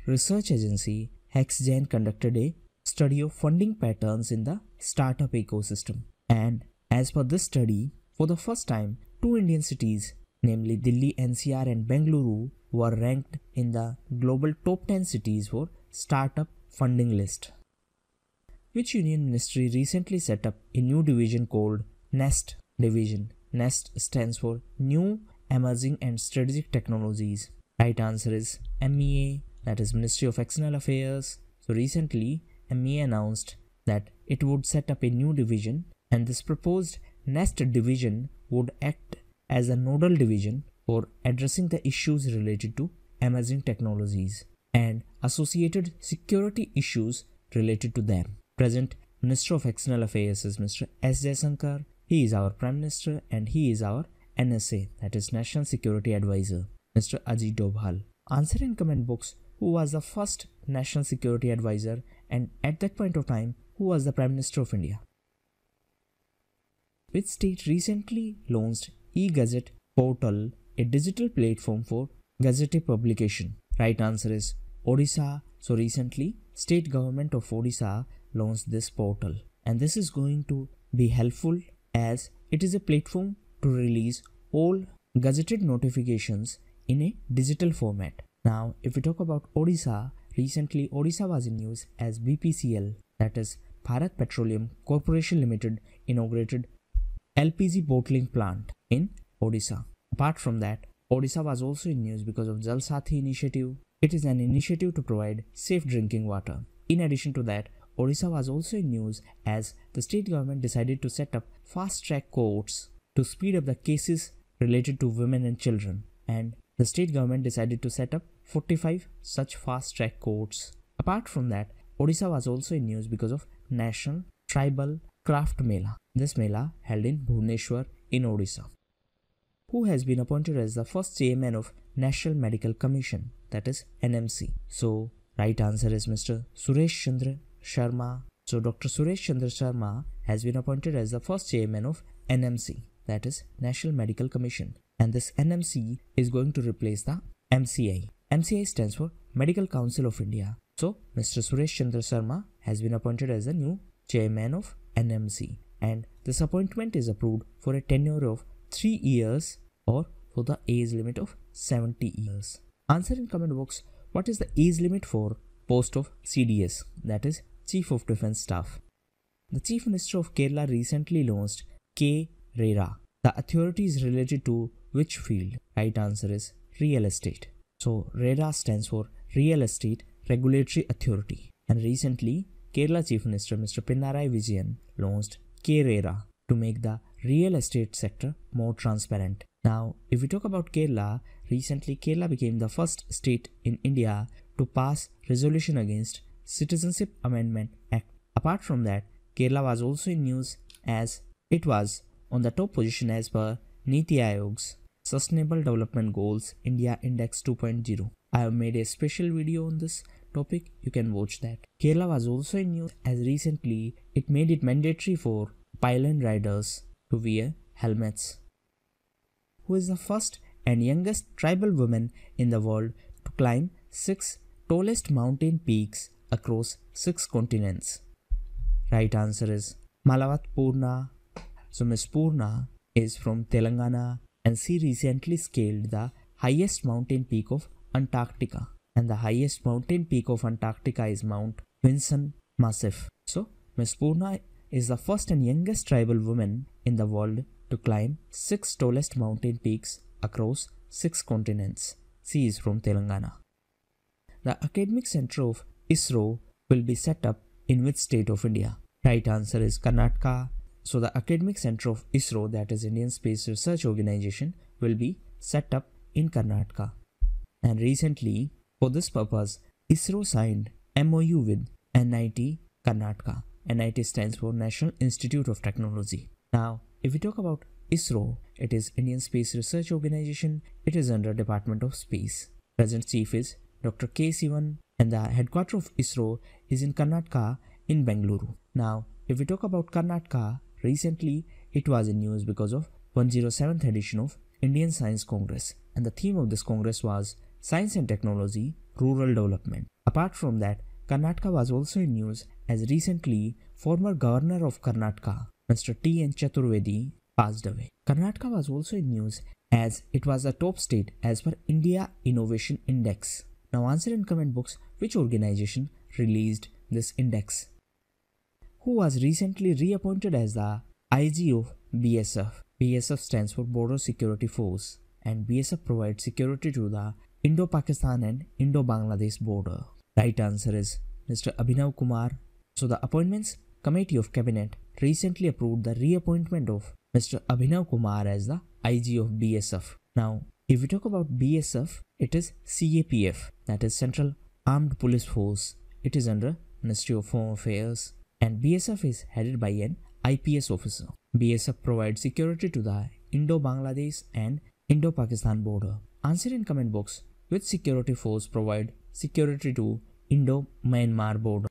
research agency HexGen conducted a study of funding patterns in the startup ecosystem, and as per this study, for the first time, two Indian cities, namely Delhi N C R and Bengaluru, were ranked in the global top ten cities for startup funding list. Which union ministry recently set up a new division called NEST division? NEST stands for New, Emerging and Strategic Technologies. Right answer is M E A, that is Ministry of External Affairs. So recently M E A announced that it would set up a new division, and this proposed NEST division would act as a nodal division for addressing the issues related to emerging technologies and associated security issues related to them. Present Minister of External Affairs is Mister S Jaishankar. He is our Prime Minister and he is our N S A, that is National Security Advisor, Mister Ajit Dovbal. Answer in comment box who was the first National Security Advisor and at that point of time who was the Prime Minister of India. Which state recently launched e-Gazette portal, a digital platform for gazette publication? Right answer is Odisha. So recently, state government of Odisha launched this portal, and this is going to be helpful as it is a platform to release all gazetted notifications in a digital format. Now, if we talk about Odisha, recently Odisha was in news as B P C L, that is Bharat Petroleum Corporation Limited, inaugurated L P G bottling plant in Odisha. Apart from that, Odisha was also in news because of Jal Sathi initiative. It is an initiative to provide safe drinking water. In addition to that, Odisha was also in news as the state government decided to set up fast track courts to speed up the cases related to women and children, and the state government decided to set up forty-five such fast track courts. Apart from that, Odisha was also in news because of National Tribal Craft Mela. This Mela held in Bhubaneswar in Odisha. Who has been appointed as the first chairman of National Medical Commission, that is N M C? So right answer is Mister Suresh Chandra Sharma. So Doctor Suresh Chandra Sharma has been appointed as the first chairman of N M C, that is National Medical Commission, and this N M C is going to replace the M C I. M C I stands for Medical Council of India. So Mister Suresh Chandra Sharma has been appointed as the new chairman of N M C, and this appointment is approved for a tenure of three years or for the age limit of seventy years. Answer in comment box, what is the age limit for post of C D S, that is Chief of Defense Staff? The Chief Minister of Kerala recently launched K RERA. The authority is related to which field? Right answer is real estate. So RERA stands for Real Estate Regulatory Authority, and recently Kerala Chief Minister Mister Pinarayi Vijayan launched K RERA to make the real estate sector more transparent. Now, if we talk about Kerala, recently Kerala became the first state in India to pass resolution against Citizenship Amendment Act. Apart from that, Kerala was also in news as it was on the top position as per Niti Ayog's Sustainable Development Goals India Index two point oh. I have made a special video on this. topic, you can watch that. Kerala was also in news as recently it made it mandatory for pylon riders to wear helmets. Who is the first and youngest tribal woman in the world to climb six tallest mountain peaks across six continents? Right answer is Malavat Purna. So Miss Purna is from Telangana and she recently scaled the highest mountain peak of Antarctica, and the highest mountain peak of Antarctica is Mount Vinson Massif. So Miss Purna is the first and youngest tribal woman in the world to climb six tallest mountain peaks across six continents. She is from Telangana. The academic center of ISRO will be set up in which state of India? Right answer is Karnataka. So the academic center of ISRO, that is Indian Space Research Organization, will be set up in Karnataka. And recently, for this purpose, ISRO signed M O U with N I T Karnataka. N I T stands for National Institute of Technology. Now, if we talk about ISRO, it is Indian Space Research Organization. It is under Department of Space. Present chief is Doctor K Sivan, and the headquarters of ISRO is in Karnataka in Bengaluru. Now, if we talk about Karnataka, recently it was in news because of one hundred seventh edition of Indian Science Congress, and the theme of this Congress was Science and Technology, Rural Development. Apart from that, Karnataka was also in news as recently former governor of Karnataka, Mister T N Chaturvedi, passed away. Karnataka was also in news as it was a top state as per India Innovation Index. Now answer in comment box which organization released this index. Who was recently reappointed as the I G of B S F? B S F stands for Border Security Force, and B S F provides security to the Indo-Pakistan and Indo-Bangladesh border. Right answer is Mister Abhinav Kumar. So the Appointments Committee of Cabinet recently approved the reappointment of Mister Abhinav Kumar as the I G of B S F. Now, if we talk about B S F, it is C A P F, that is Central Armed Police Force. It is under Ministry of Home Affairs, and B S F is headed by an I P S officer. B S F provides security to the Indo-Bangladesh and Indo-Pakistan border. Answer in comment box, which security force provide security to Indo-Myanmar border?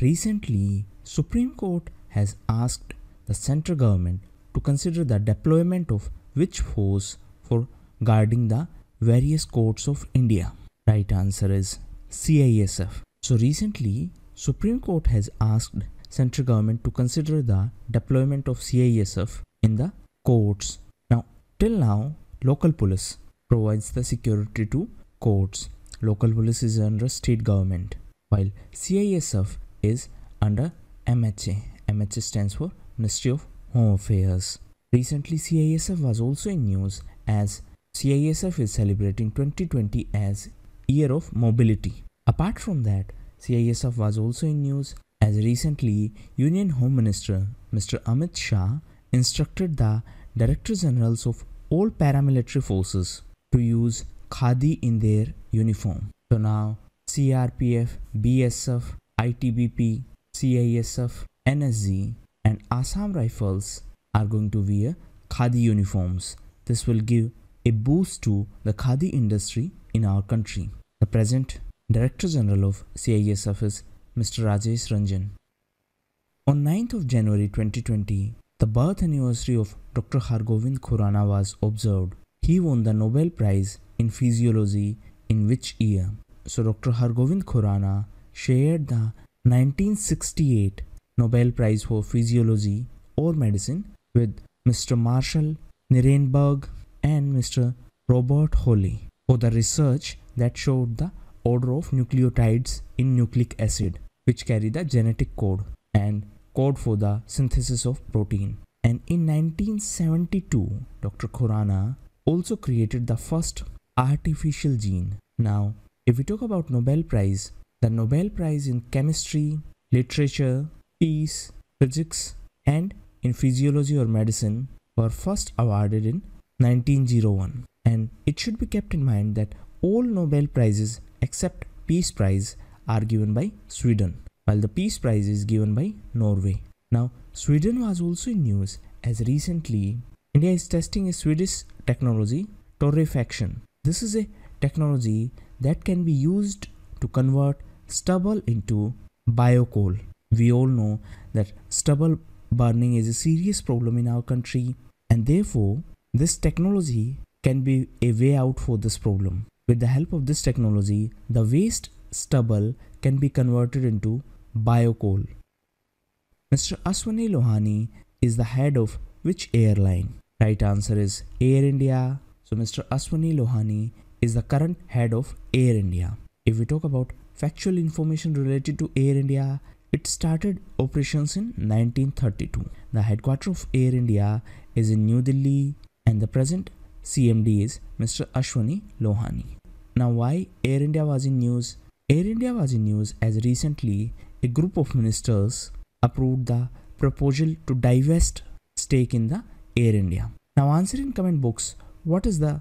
Recently, Supreme Court has asked the central government to consider the deployment of which force for guarding the various courts of India. Right answer is C I S F. So recently, Supreme Court has asked central government to consider the deployment of C I S F in the courts. Now, till now, local police provides the security to courts. Local police is under state government, while C I S F is under M H A. M H A stands for Ministry of Home Affairs. Recently, C I S F was also in news as C I S F is celebrating twenty twenty as Year of Mobility. Apart from that, C I S F was also in news as recently Union Home Minister Mister Amit Shah instructed the Director Generals of all paramilitary forces to use khadi in their uniform. So now C R P F, B S F, I T B P, C I S F, N S G and Assam Rifles are going to wear khadi uniforms. This will give a boost to the khadi industry in our country. The present Director General of C I S F is Mister Rajesh Ranjan. On ninth of January twenty twenty, the birth anniversary of Doctor Hargovind Khurana was observed. He won the Nobel Prize in Physiology in which year? So Doctor Hargovind Khurana shared the nineteen sixty-eight Nobel Prize for Physiology or Medicine with Mister Marshall Nirenberg and Mister Robert Holley for the research that showed the order of nucleotides in nucleic acid, which carry the genetic code and code for the synthesis of protein. And in nineteen seventy-two, Doctor Khurana also created the first artificial gene. Now, if we talk about Nobel Prize, the Nobel Prize in Chemistry, Literature, Peace, Physics, and in Physiology or Medicine were first awarded in nineteen oh one. And it should be kept in mind that all Nobel Prizes except Peace Prize are given by Sweden, while the Peace Prize is given by Norway. Now, Sweden was also in news as recently India is testing a Swedish technology, torrefaction. This is a technology that can be used to convert stubble into biocoal. We all know that stubble burning is a serious problem in our country, and therefore this technology can be a way out for this problem. With the help of this technology, the waste stubble can be converted into biocoal. Mister Ashwani Lohani is the head of which airline? Right answer is Air India. So Mister Ashwani Lohani is the current head of Air India. If we talk about factual information related to Air India, it started operations in nineteen thirty-two. The headquarters of Air India is in New Delhi, and the present C M D is Mister Ashwani Lohani. Now, why Air India was in news? Air India was in news as recently a group of ministers approved the proposal to divest stake in the Air India. Now, answer in comment box, what is the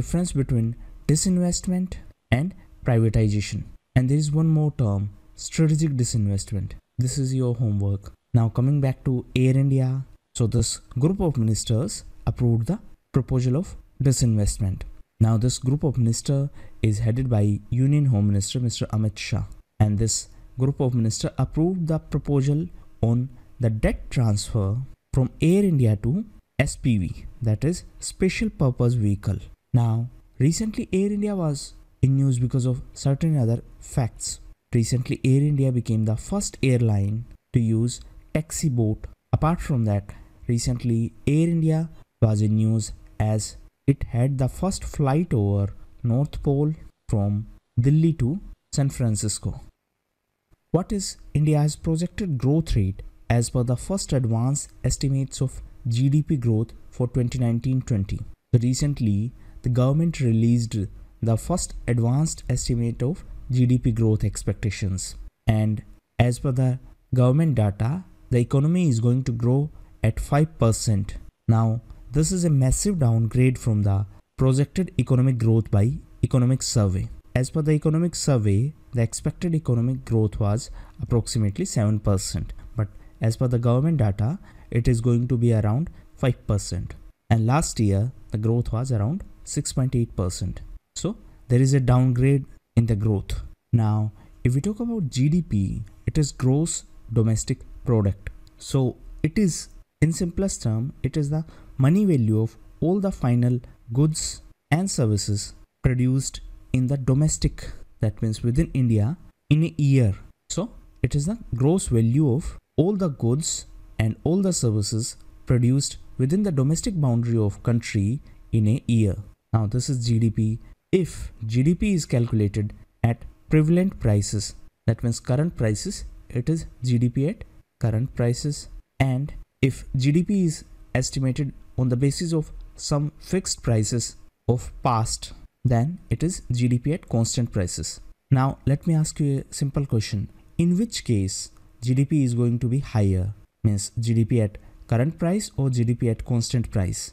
difference between disinvestment and privatization? And there is one more term, strategic disinvestment. This is your homework. Now, coming back to Air India. So this group of ministers approved the proposal of disinvestment. Now this group of minister is headed by Union Home Minister Mister Amit Shah, and this group of minister approved the proposal on the debt transfer from Air India to S P V, that is Special Purpose Vehicle. Now recently Air India was in news because of certain other facts. Recently Air India became the first airline to use taxi boat. Apart from that, recently Air India was in news as it had the first flight over North Pole from Delhi to San Francisco. What is India's projected growth rate as per the first advanced estimates of G D P growth for twenty nineteen twenty? So recently, the government released the first advanced estimate of G D P growth expectations. And as per the government data, the economy is going to grow at five percent. Now, this is a massive downgrade from the projected economic growth by Economic Survey. As per the Economic Survey, the expected economic growth was approximately seven percent. But as per the government data, it is going to be around five percent. And last year, the growth was around six point eight percent. So there is a downgrade in the growth. Now, if we talk about G D P, it is gross domestic product. So it is, in simplest term, it is the money value of all the final goods and services produced in the domestic, that means within India, in a year. So it is the gross value of all the goods and all the services produced within the domestic boundary of country in a year. Now this is G D P. If G D P is calculated at prevalent prices, that means current prices, it is G D P at current prices. And if G D P is estimated on the basis of some fixed prices of past, then it is G D P at constant prices. Now let me ask you a simple question. In which case G D P is going to be higher? Means G D P at current price or G D P at constant price?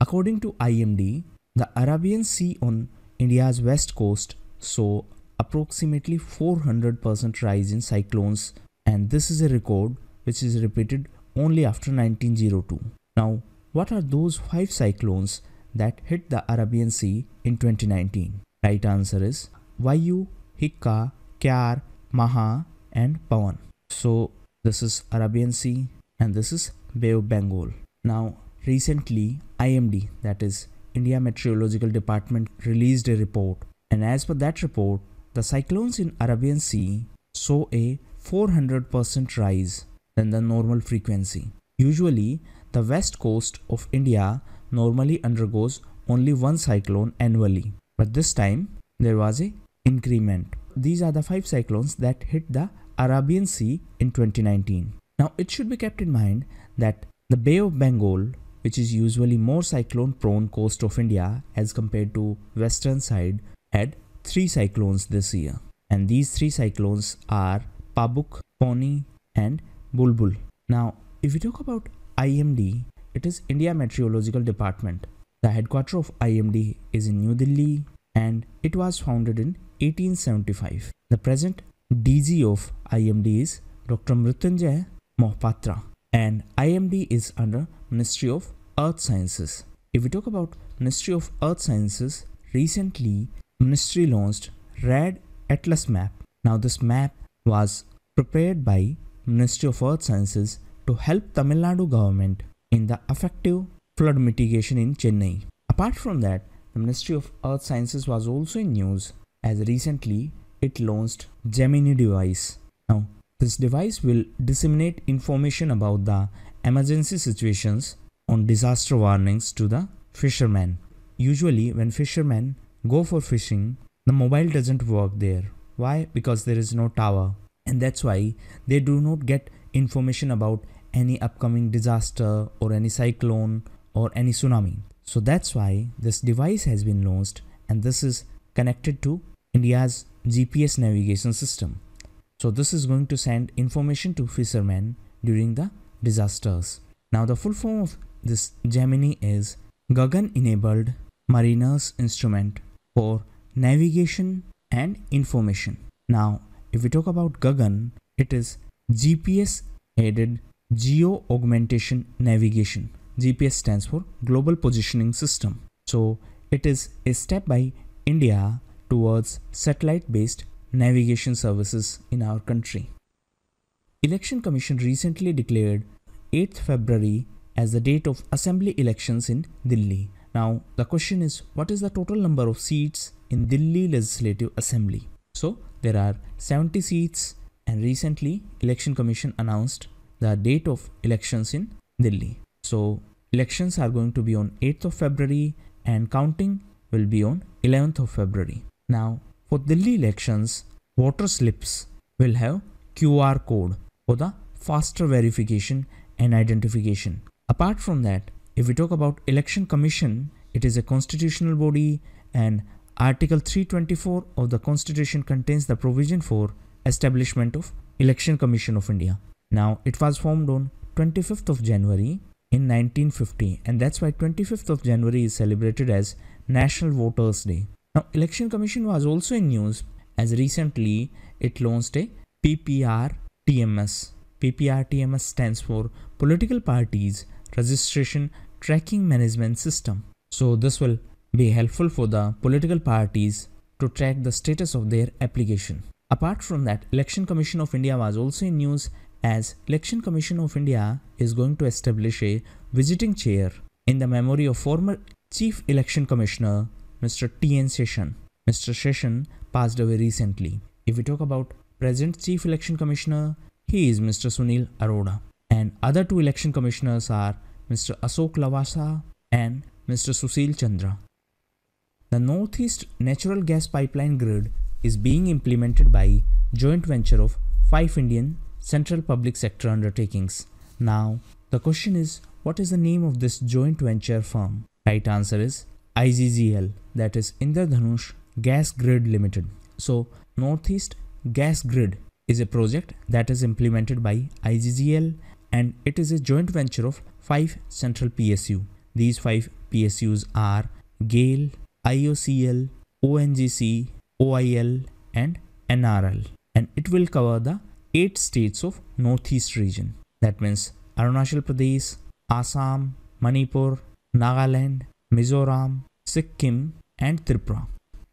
According to I M D, the Arabian Sea on India's west coast saw approximately four hundred percent rise in cyclones, and this is a record which is repeated only after nineteen oh two. Now, what are those five cyclones that hit the Arabian Sea in twenty nineteen? Right answer is Vayu, Hikka, Kyar, Maha and Pawan. So this is Arabian Sea and this is Bay of Bengal. Now recently I M D, that is India Meteorological Department, released a report, and as per that report, the cyclones in Arabian Sea saw a four hundred percent rise than the normal frequency. Usually, the west coast of India normally undergoes only one cyclone annually, but this time there was an increment. These are the five cyclones that hit the Arabian Sea in twenty nineteen. Now, it should be kept in mind that the Bay of Bengal, which is usually more cyclone prone coast of India as compared to western side, had three cyclones this year. And these three cyclones are Pabuk, Foni and Bulbul. Now, if we talk about I M D, it is India Meteorological Department. The headquarters of I M D is in New Delhi, and it was founded in eighteen seventy-five. The present D G of I M D is Doctor Mrityunjay Mohapatra, and I M D is under Ministry of Earth Sciences. If we talk about Ministry of Earth Sciences, recently Ministry launched Rad Atlas map. Now this map was prepared by Ministry of Earth Sciences to help Tamil Nadu government in the effective flood mitigation in Chennai. Apart from that, the Ministry of Earth Sciences was also in news as recently it launched Gemini device. Now, this device will disseminate information about the emergency situations on disaster warnings to the fishermen. Usually, when fishermen go for fishing, the mobile doesn't work there. Why? Because there is no tower, and that's why they do not get information about any upcoming disaster or any cyclone or any tsunami. So that's why this device has been launched, and this is connected to India's G P S navigation system. So this is going to send information to fishermen during the disasters. Now the full form of this Gemini is Gagan Enabled Mariners Instrument for Navigation and Information. Now if we talk about Gagan, it is G P S aided Geo Augmentation Navigation. G P S stands for Global Positioning System. So it is a step by India towards satellite based navigation services in our country. Election Commission recently declared eighth February as the date of assembly elections in Delhi. Now the question is, what is the total number of seats in Delhi Legislative Assembly? So there are seventy seats, and recently Election Commission announced the date of elections in Delhi. So elections are going to be on eighth of February and counting will be on eleventh of February. Now for Delhi elections, voter slips will have Q R code for the faster verification and identification. Apart from that, if we talk about Election Commission, it is a constitutional body, and Article three twenty-four of the Constitution contains the provision for establishment of Election Commission of India. Now it was formed on twenty-fifth of January in nineteen fifty, and that's why twenty-fifth of January is celebrated as National Voters Day. Now, Election Commission was also in news as recently it launched a P P R T M S. P P R T M S stands for Political Parties Registration Tracking Management System. So this will be helpful for the political parties to track the status of their application. Apart from that, Election Commission of India was also in news as Election Commission of India is going to establish a visiting chair in the memory of former Chief Election Commissioner Mister T N Session. Mister Session passed away recently. If we talk about present Chief Election Commissioner, he is Mister Sunil Arora. And other two election commissioners are Mister Ashok Lawasa and Mister Sushil Chandra. The Northeast Natural Gas Pipeline Grid is being implemented by joint venture of five Indian central public sector undertakings. Now, the question is, what is the name of this joint venture firm? Right answer is I G G L, that is Indradhanush Gas Grid Limited. So Northeast Gas Grid is a project that is implemented by I G G L, and it is a joint venture of five central P S U. These five P S Us are GAIL, I O C L, O N G C, O I L and N R L, and it will cover the eight states of Northeast region. That means Arunachal Pradesh, Assam, Manipur, Nagaland, Mizoram, Sikkim and Tripura.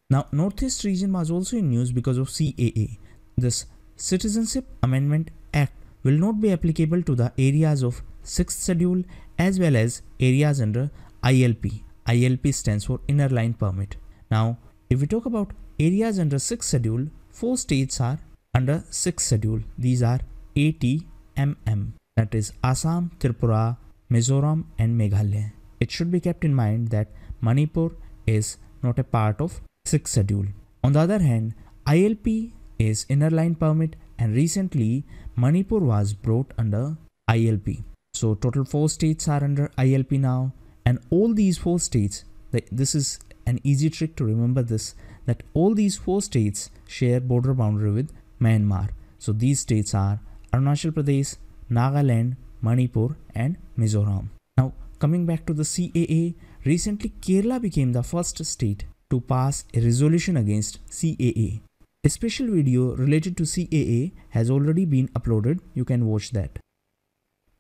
Now Northeast region was also in news because of C A A. This Citizenship Amendment Act will not be applicable to the areas of sixth schedule as well as areas under I L P. I L P stands for Inner Line Permit. Now if we talk about areas under sixth schedule, four states are under sixth schedule. These are A T M M, that is Assam, Tripura, Mizoram and Meghalaya. It should be kept in mind that Manipur is not a part of sixth schedule. On the other hand, I L P is Inner Line Permit, and recently Manipur was brought under I L P. So total four states are under I L P now, and all these four states, this is an easy trick to remember this, that all these four states share border boundary with Myanmar. So these states are Arunachal Pradesh, Nagaland, Manipur and Mizoram. Now coming back to the C A A, recently Kerala became the first state to pass a resolution against C A A. A special video related to C A A has already been uploaded, you can watch that.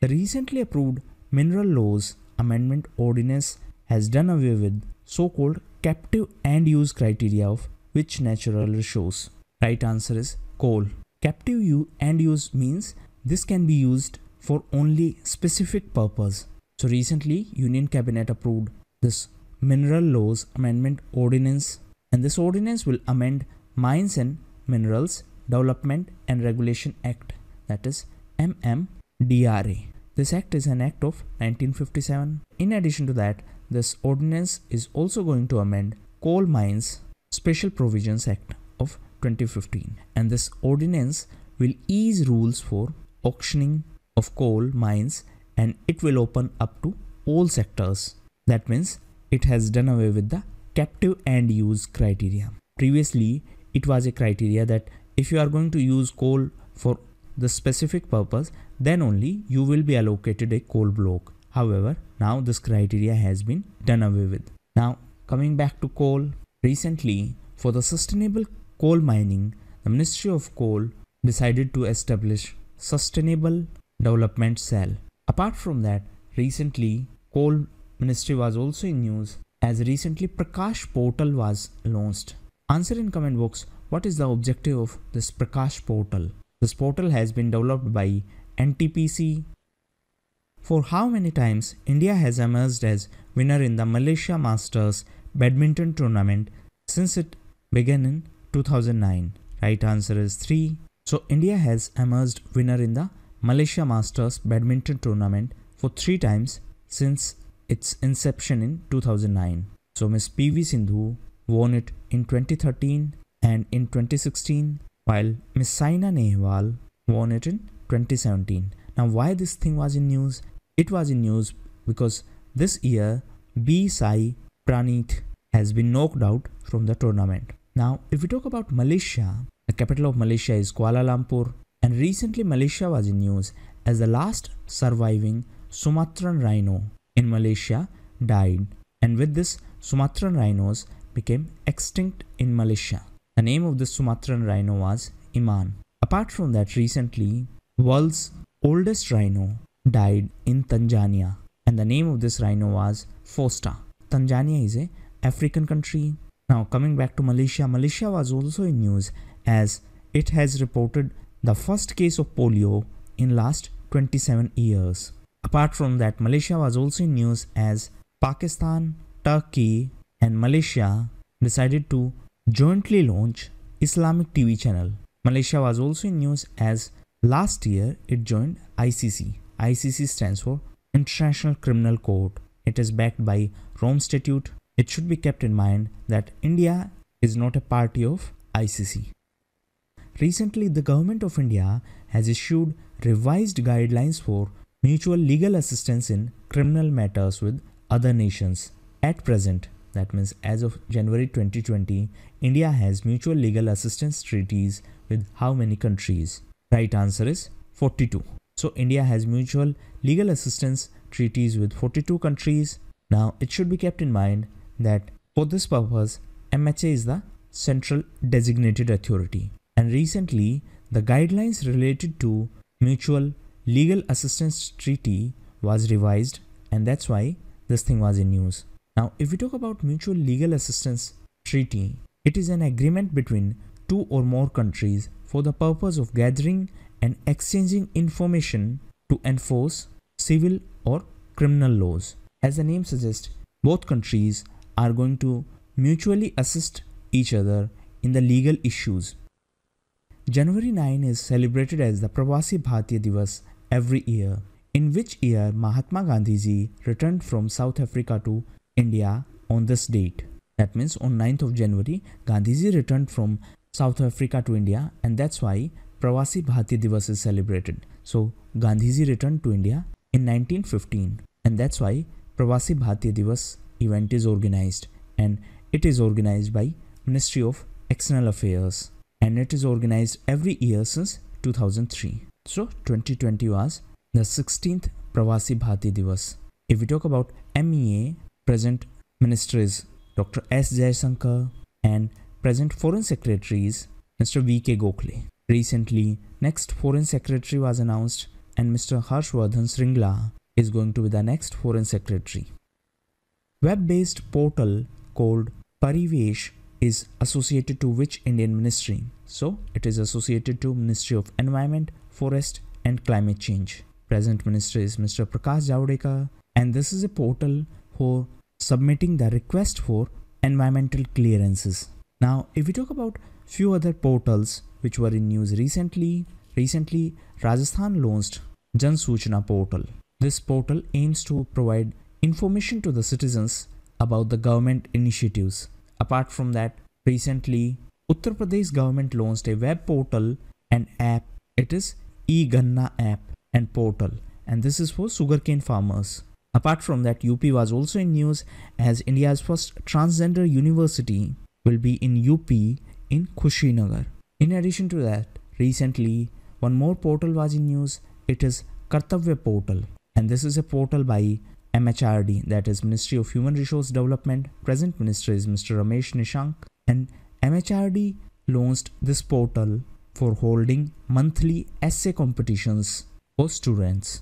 The recently approved Mineral Laws Amendment Ordinance has done away with so-called captive and use criteria of which natural resource Right answer is coal. Captive use and use means this can be used for only specific purpose. So recently Union Cabinet approved this Mineral Laws Amendment Ordinance, and this ordinance will amend Mines and Minerals Development and Regulation Act, that is M M D R A. This act is an act of nineteen fifty-seven. In addition to that, this ordinance is also going to amend Coal Mines Special Provisions Act of twenty fifteen, and this ordinance will ease rules for auctioning of coal mines, and it will open up to all sectors. That means it has done away with the captive and use criteria. Previously, it was a criteria that if you are going to use coal for the specific purpose, then only you will be allocated a coal block. However, now this criteria has been done away with. Now, coming back to coal, recently for the sustainable coal mining, the Ministry of Coal decided to establish Sustainable Development Cell. Apart from that, recently coal ministry was also in news, as recently Prakash Portal was launched. Answer in comment box, what is the objective of this Prakash Portal? This portal has been developed by N T P C. For how many times India has emerged as winner in the Malaysia Masters badminton tournament since it began in two thousand nine? Right answer is three. So India has emerged winner in the Malaysia Masters badminton tournament for three times since its inception in two thousand nine. So Miss P V Sindhu won it in twenty thirteen and in twenty sixteen, while Miss Saina Nehwal won it in twenty seventeen. Now why this thing was in news? It was in news because this year B Sai Praneeth has been knocked out from the tournament. Now if we talk about Malaysia, the capital of Malaysia is Kuala Lumpur, and recently Malaysia was in news as the last surviving Sumatran rhino in Malaysia died, and with this Sumatran rhinos became extinct in Malaysia. The name of this Sumatran rhino was Iman. Apart from that, recently world's oldest rhino died in Tanzania, and the name of this rhino was Foster. Tanzania is a African country. Now coming back to Malaysia, Malaysia was also in news as it has reported the first case of polio in last twenty-seven years. Apart from that, Malaysia was also in news as Pakistan, Turkey and Malaysia decided to jointly launch Islamic T V channel. Malaysia was also in news as last year it joined I C C. I C C stands for International Criminal Court. It is backed by Rome Statute. It should be kept in mind that India is not a party of I C C. Recently, the government of India has issued revised guidelines for mutual legal assistance in criminal matters with other nations. At present, that means as of January twenty twenty, India has mutual legal assistance treaties with how many countries? Right answer is forty-two. So India has mutual legal assistance treaties with forty-two countries. Now it should be kept in mind that for this purpose, M H A is the central designated authority. And recently, the guidelines related to mutual legal assistance treaty was revised, and that's why this thing was in news. Now, if we talk about mutual legal assistance treaty, it is an agreement between two or more countries for the purpose of gathering and exchanging information to enforce civil or criminal laws. As the name suggests, both countries are going to mutually assist each other in the legal issues. January ninth is celebrated as the Pravasi Bharatiya Divas every year, in which year Mahatma Gandhiji returned from South Africa to India on this date. That means on ninth of January, Gandhiji returned from South Africa to India, and that's why Pravasi Bharatiya Divas is celebrated. So Gandhiji returned to India in nineteen fifteen, and that's why Pravasi Bharatiya Divas event is organized, and it is organized by Ministry of External Affairs. And it is organized every year since two thousand three. So twenty twenty was the sixteenth Pravasi Bharatiya Divas. If we talk about M E A, present minister is Doctor S Jaishankar and present foreign secretary is Mister V K Gokhale. Recently, next foreign secretary was announced, and Mister Harshvardhan Sringla is going to be the next foreign secretary. Web-based portal called Parivesh is associated to which Indian ministry? So it is associated to Ministry of Environment, Forest and Climate Change. Present minister is Mister Prakash Javadekar, and this is a portal for submitting the request for environmental clearances. Now if we talk about few other portals which were in news recently, recently Rajasthan launched Jan Suchna portal. This portal aims to provide information to the citizens about the government initiatives. Apart from that, recently Uttar Pradesh government launched a web portal and app. It is e-Ganna app and portal, and this is for sugarcane farmers. Apart from that, U P was also in news as India's first transgender university will be in U P in Kushinagar. In addition to that, recently one more portal was in news. It is Kartavya portal, and this is a portal by M H R D, that is Ministry of Human Resource Development. Present minister is Mister Ramesh Nishank, and M H R D launched this portal for holding monthly essay competitions for students.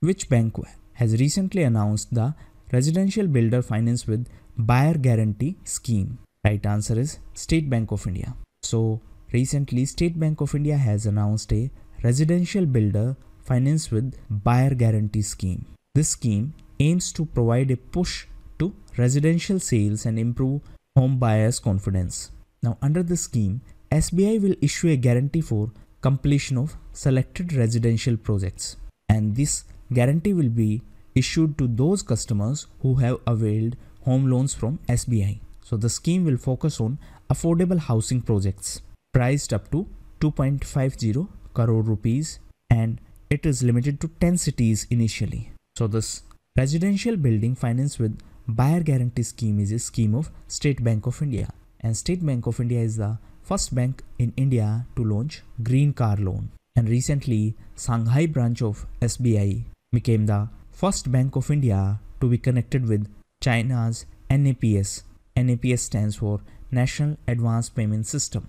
Which bank has recently announced the residential builder finance with buyer guarantee scheme? Right answer is State Bank of India. So recently State Bank of India has announced a residential builder finance with buyer guarantee scheme. This scheme aims to provide a push to residential sales and improve home buyers' confidence. Now under this scheme, S B I will issue a guarantee for completion of selected residential projects, and this guarantee will be issued to those customers who have availed home loans from S B I. So the scheme will focus on affordable housing projects priced up to two point five zero crore rupees, and it is limited to ten cities initially. So this residential building finance with buyer guarantee scheme is a scheme of State Bank of India, and State Bank of India is the first bank in India to launch green car loan. And recently, Shanghai branch of S B I became the first Bank of India to be connected with China's N A P S. N A P S stands for National Advance Payment System.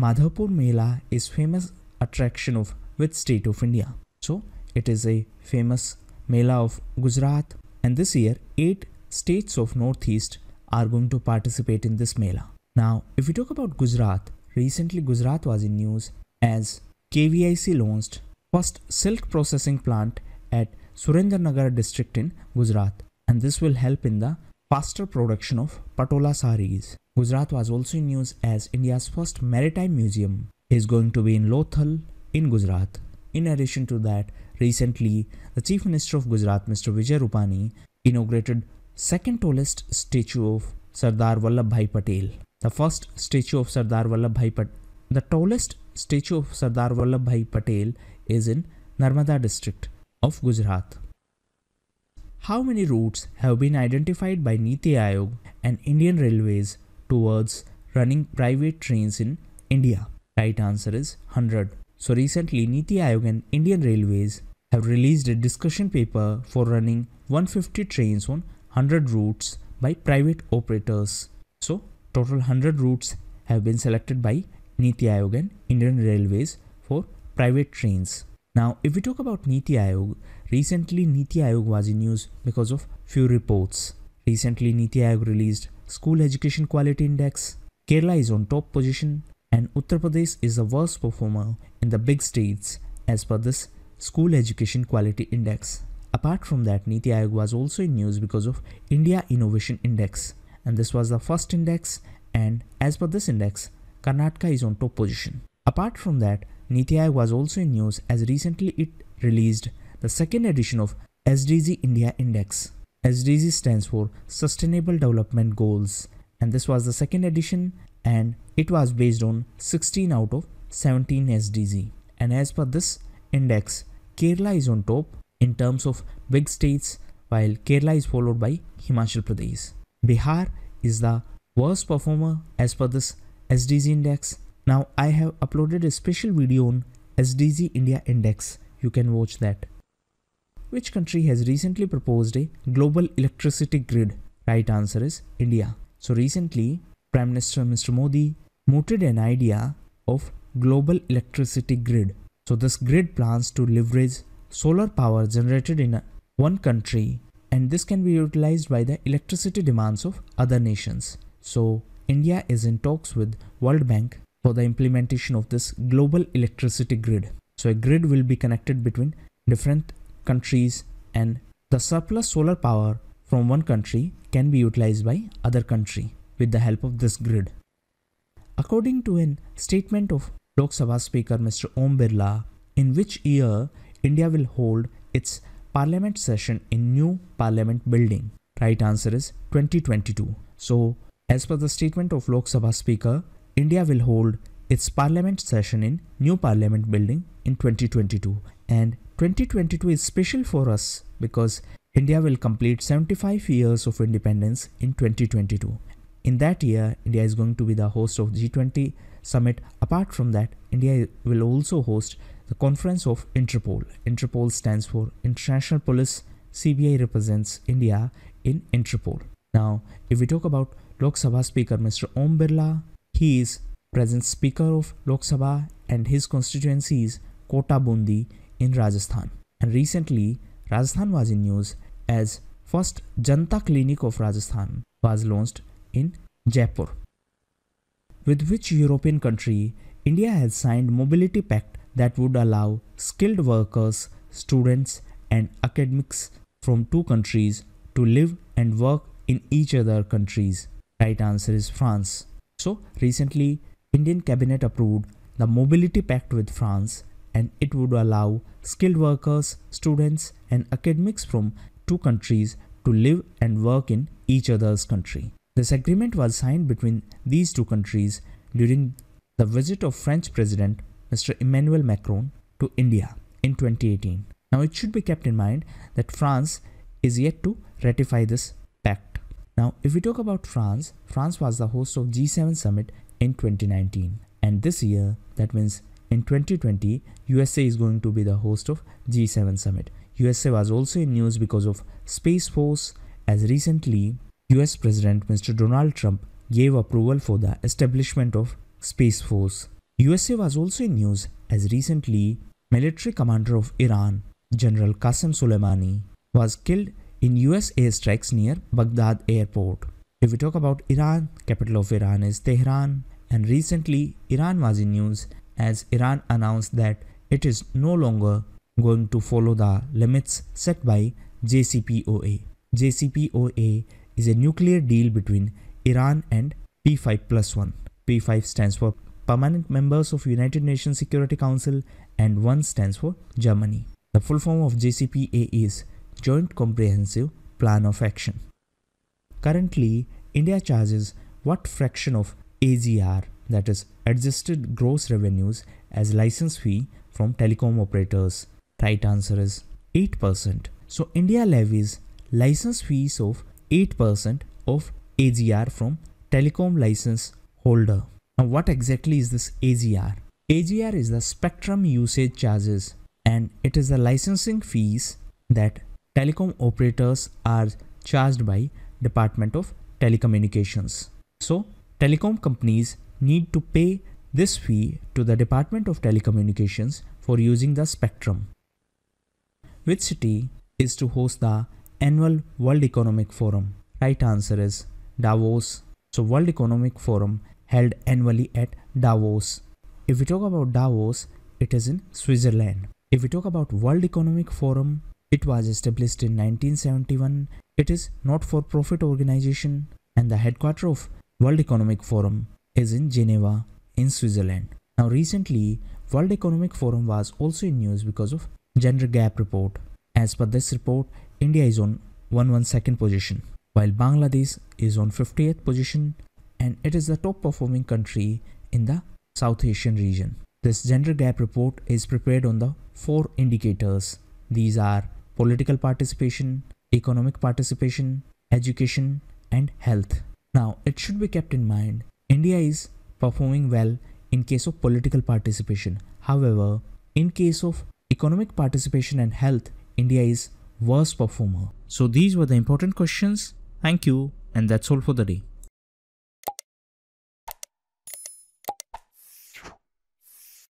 Madhavpur Mela is famous attraction of which state of India? So it is a famous Mela of Gujarat, and this year eight states of Northeast are going to participate in this Mela. Now if we talk about Gujarat, recently Gujarat was in news as K V I C launched first silk processing plant at Surendranagar district in Gujarat, and this will help in the faster production of Patola sarees. Gujarat was also in news as India's first maritime museum is going to be in Lothal in Gujarat. In addition to that, recently the Chief Minister of Gujarat, Mister Vijay Rupani, inaugurated second tallest statue of Sardar Vallabhbhai Patel. The first statue of Sardar Vallabhbhai Patel, the tallest statue of Sardar Vallabhbhai Patel is in Narmada district of Gujarat. How many routes have been identified by Niti Aayog and Indian Railways towards running private trains in India? Right answer is one hundred. So recently Niti Aayog and Indian Railways have released a discussion paper for running one hundred fifty trains on one hundred routes by private operators. So total one hundred routes have been selected by Niti Aayog and Indian Railways for private trains. Now if we talk about Niti Aayog, recently Niti Aayog was in news because of few reports. Recently Niti Aayog released School Education Quality Index. Kerala is on top position and Uttar Pradesh is the worst performer in the big states as per this School Education Quality Index. Apart from that, Niti Aayog was also in news because of India Innovation Index, and this was the first index, and as per this index Karnataka is on top position. Apart from that, Niti Aayog was also in news as recently it released the second edition of S D G India Index. S D G stands for Sustainable Development Goals, and this was the second edition, and it was based on sixteen out of seventeen S D G. And as per this index, Kerala is on top in terms of big states, while Kerala is followed by Himachal Pradesh. Bihar is the worst performer as per this S D G index. Now I have uploaded a special video on S D G India Index, you can watch that. Which country has recently proposed a global electricity grid? Right answer is India. So recently Prime Minister Mister Modi mooted an idea of global electricity grid. So this grid plans to leverage solar power generated in one country, and this can be utilized by the electricity demands of other nations. So India is in talks with World Bank for the implementation of this global electricity grid. So a grid will be connected between different countries, and the surplus solar power from one country can be utilized by other country with the help of this grid. According to a statement of Lok Sabha Speaker Mister Om Birla, in which year India will hold its parliament session in new parliament building? Right answer is twenty twenty-two. So as per the statement of Lok Sabha Speaker, India will hold its parliament session in new parliament building in twenty twenty-two, and twenty twenty-two is special for us because India will complete seventy-five years of independence in twenty twenty-two. In that year, India is going to be the host of G twenty summit. Apart from that, India will also host the conference of Interpol. Interpol stands for International Police. C B I represents India in Interpol. Now, if we talk about Lok Sabha Speaker Mister Om Birla, he is present Speaker of Lok Sabha, and his constituency is Kota Bundi in Rajasthan. And recently, Rajasthan was in news as first Janta Clinic of Rajasthan was launched in Jaipur. With which European country India has signed mobility pact that would allow skilled workers, students and academics from two countries to live and work in each other countries? Right answer is France. So recently Indian cabinet approved the mobility pact with France, and it would allow skilled workers, students and academics from two countries to live and work in each other's country. This agreement was signed between these two countries during the visit of French President Mister Emmanuel Macron to India in twenty eighteen. Now it should be kept in mind that France is yet to ratify this pact. Now if we talk about France, France was the host of G seven summit in twenty nineteen, and this year, that means in twenty twenty, U S A is going to be the host of G seven summit. U S A was also in news because of Space Force, as recently U S President Mister Donald Trump gave approval for the establishment of Space Force. U S A was also in news as recently military commander of Iran, General Qasem Soleimani, was killed in U S airstrikes near Baghdad airport. If we talk about Iran, capital of Iran is Tehran, and recently Iran was in news as Iran announced that it is no longer going to follow the limits set by J C P O A. J C P O A is a nuclear deal between Iran and P five plus one. P five stands for Permanent Members of United Nations Security Council and one stands for Germany. The full form of J C P O A is Joint Comprehensive Plan of Action. Currently, India charges what fraction of A G R, that is Adjusted Gross Revenues, as license fee from telecom operators? Right answer is eight percent. So India levies license fees of eight percent of A G R from telecom license holder. Now what exactly is this A G R? A G R is the spectrum usage charges, and it is the licensing fees that telecom operators are charged by Department of Telecommunications. So telecom companies need to pay this fee to the Department of Telecommunications for using the spectrum. Which city is to host the annual World Economic Forum? Right answer is Davos. So World Economic Forum held annually at Davos. If we talk about Davos, it is in Switzerland. If we talk about World Economic Forum, it was established in nineteen seventy-one. It is not-for-profit organization, and the headquarters of World Economic Forum is in Geneva in Switzerland. Now recently, World Economic Forum was also in news because of gender gap report. As per this report, India is on one hundred twelfth position, while Bangladesh is on fiftieth position, and it is the top performing country in the South Asian region. This gender gap report is prepared on the four indicators. These are political participation, economic participation, education and health. Now it should be kept in mind, India is performing well in case of political participation. However, in case of economic participation and health, India is worst performer. So these were the important questions. Thank you, and that's all for the day.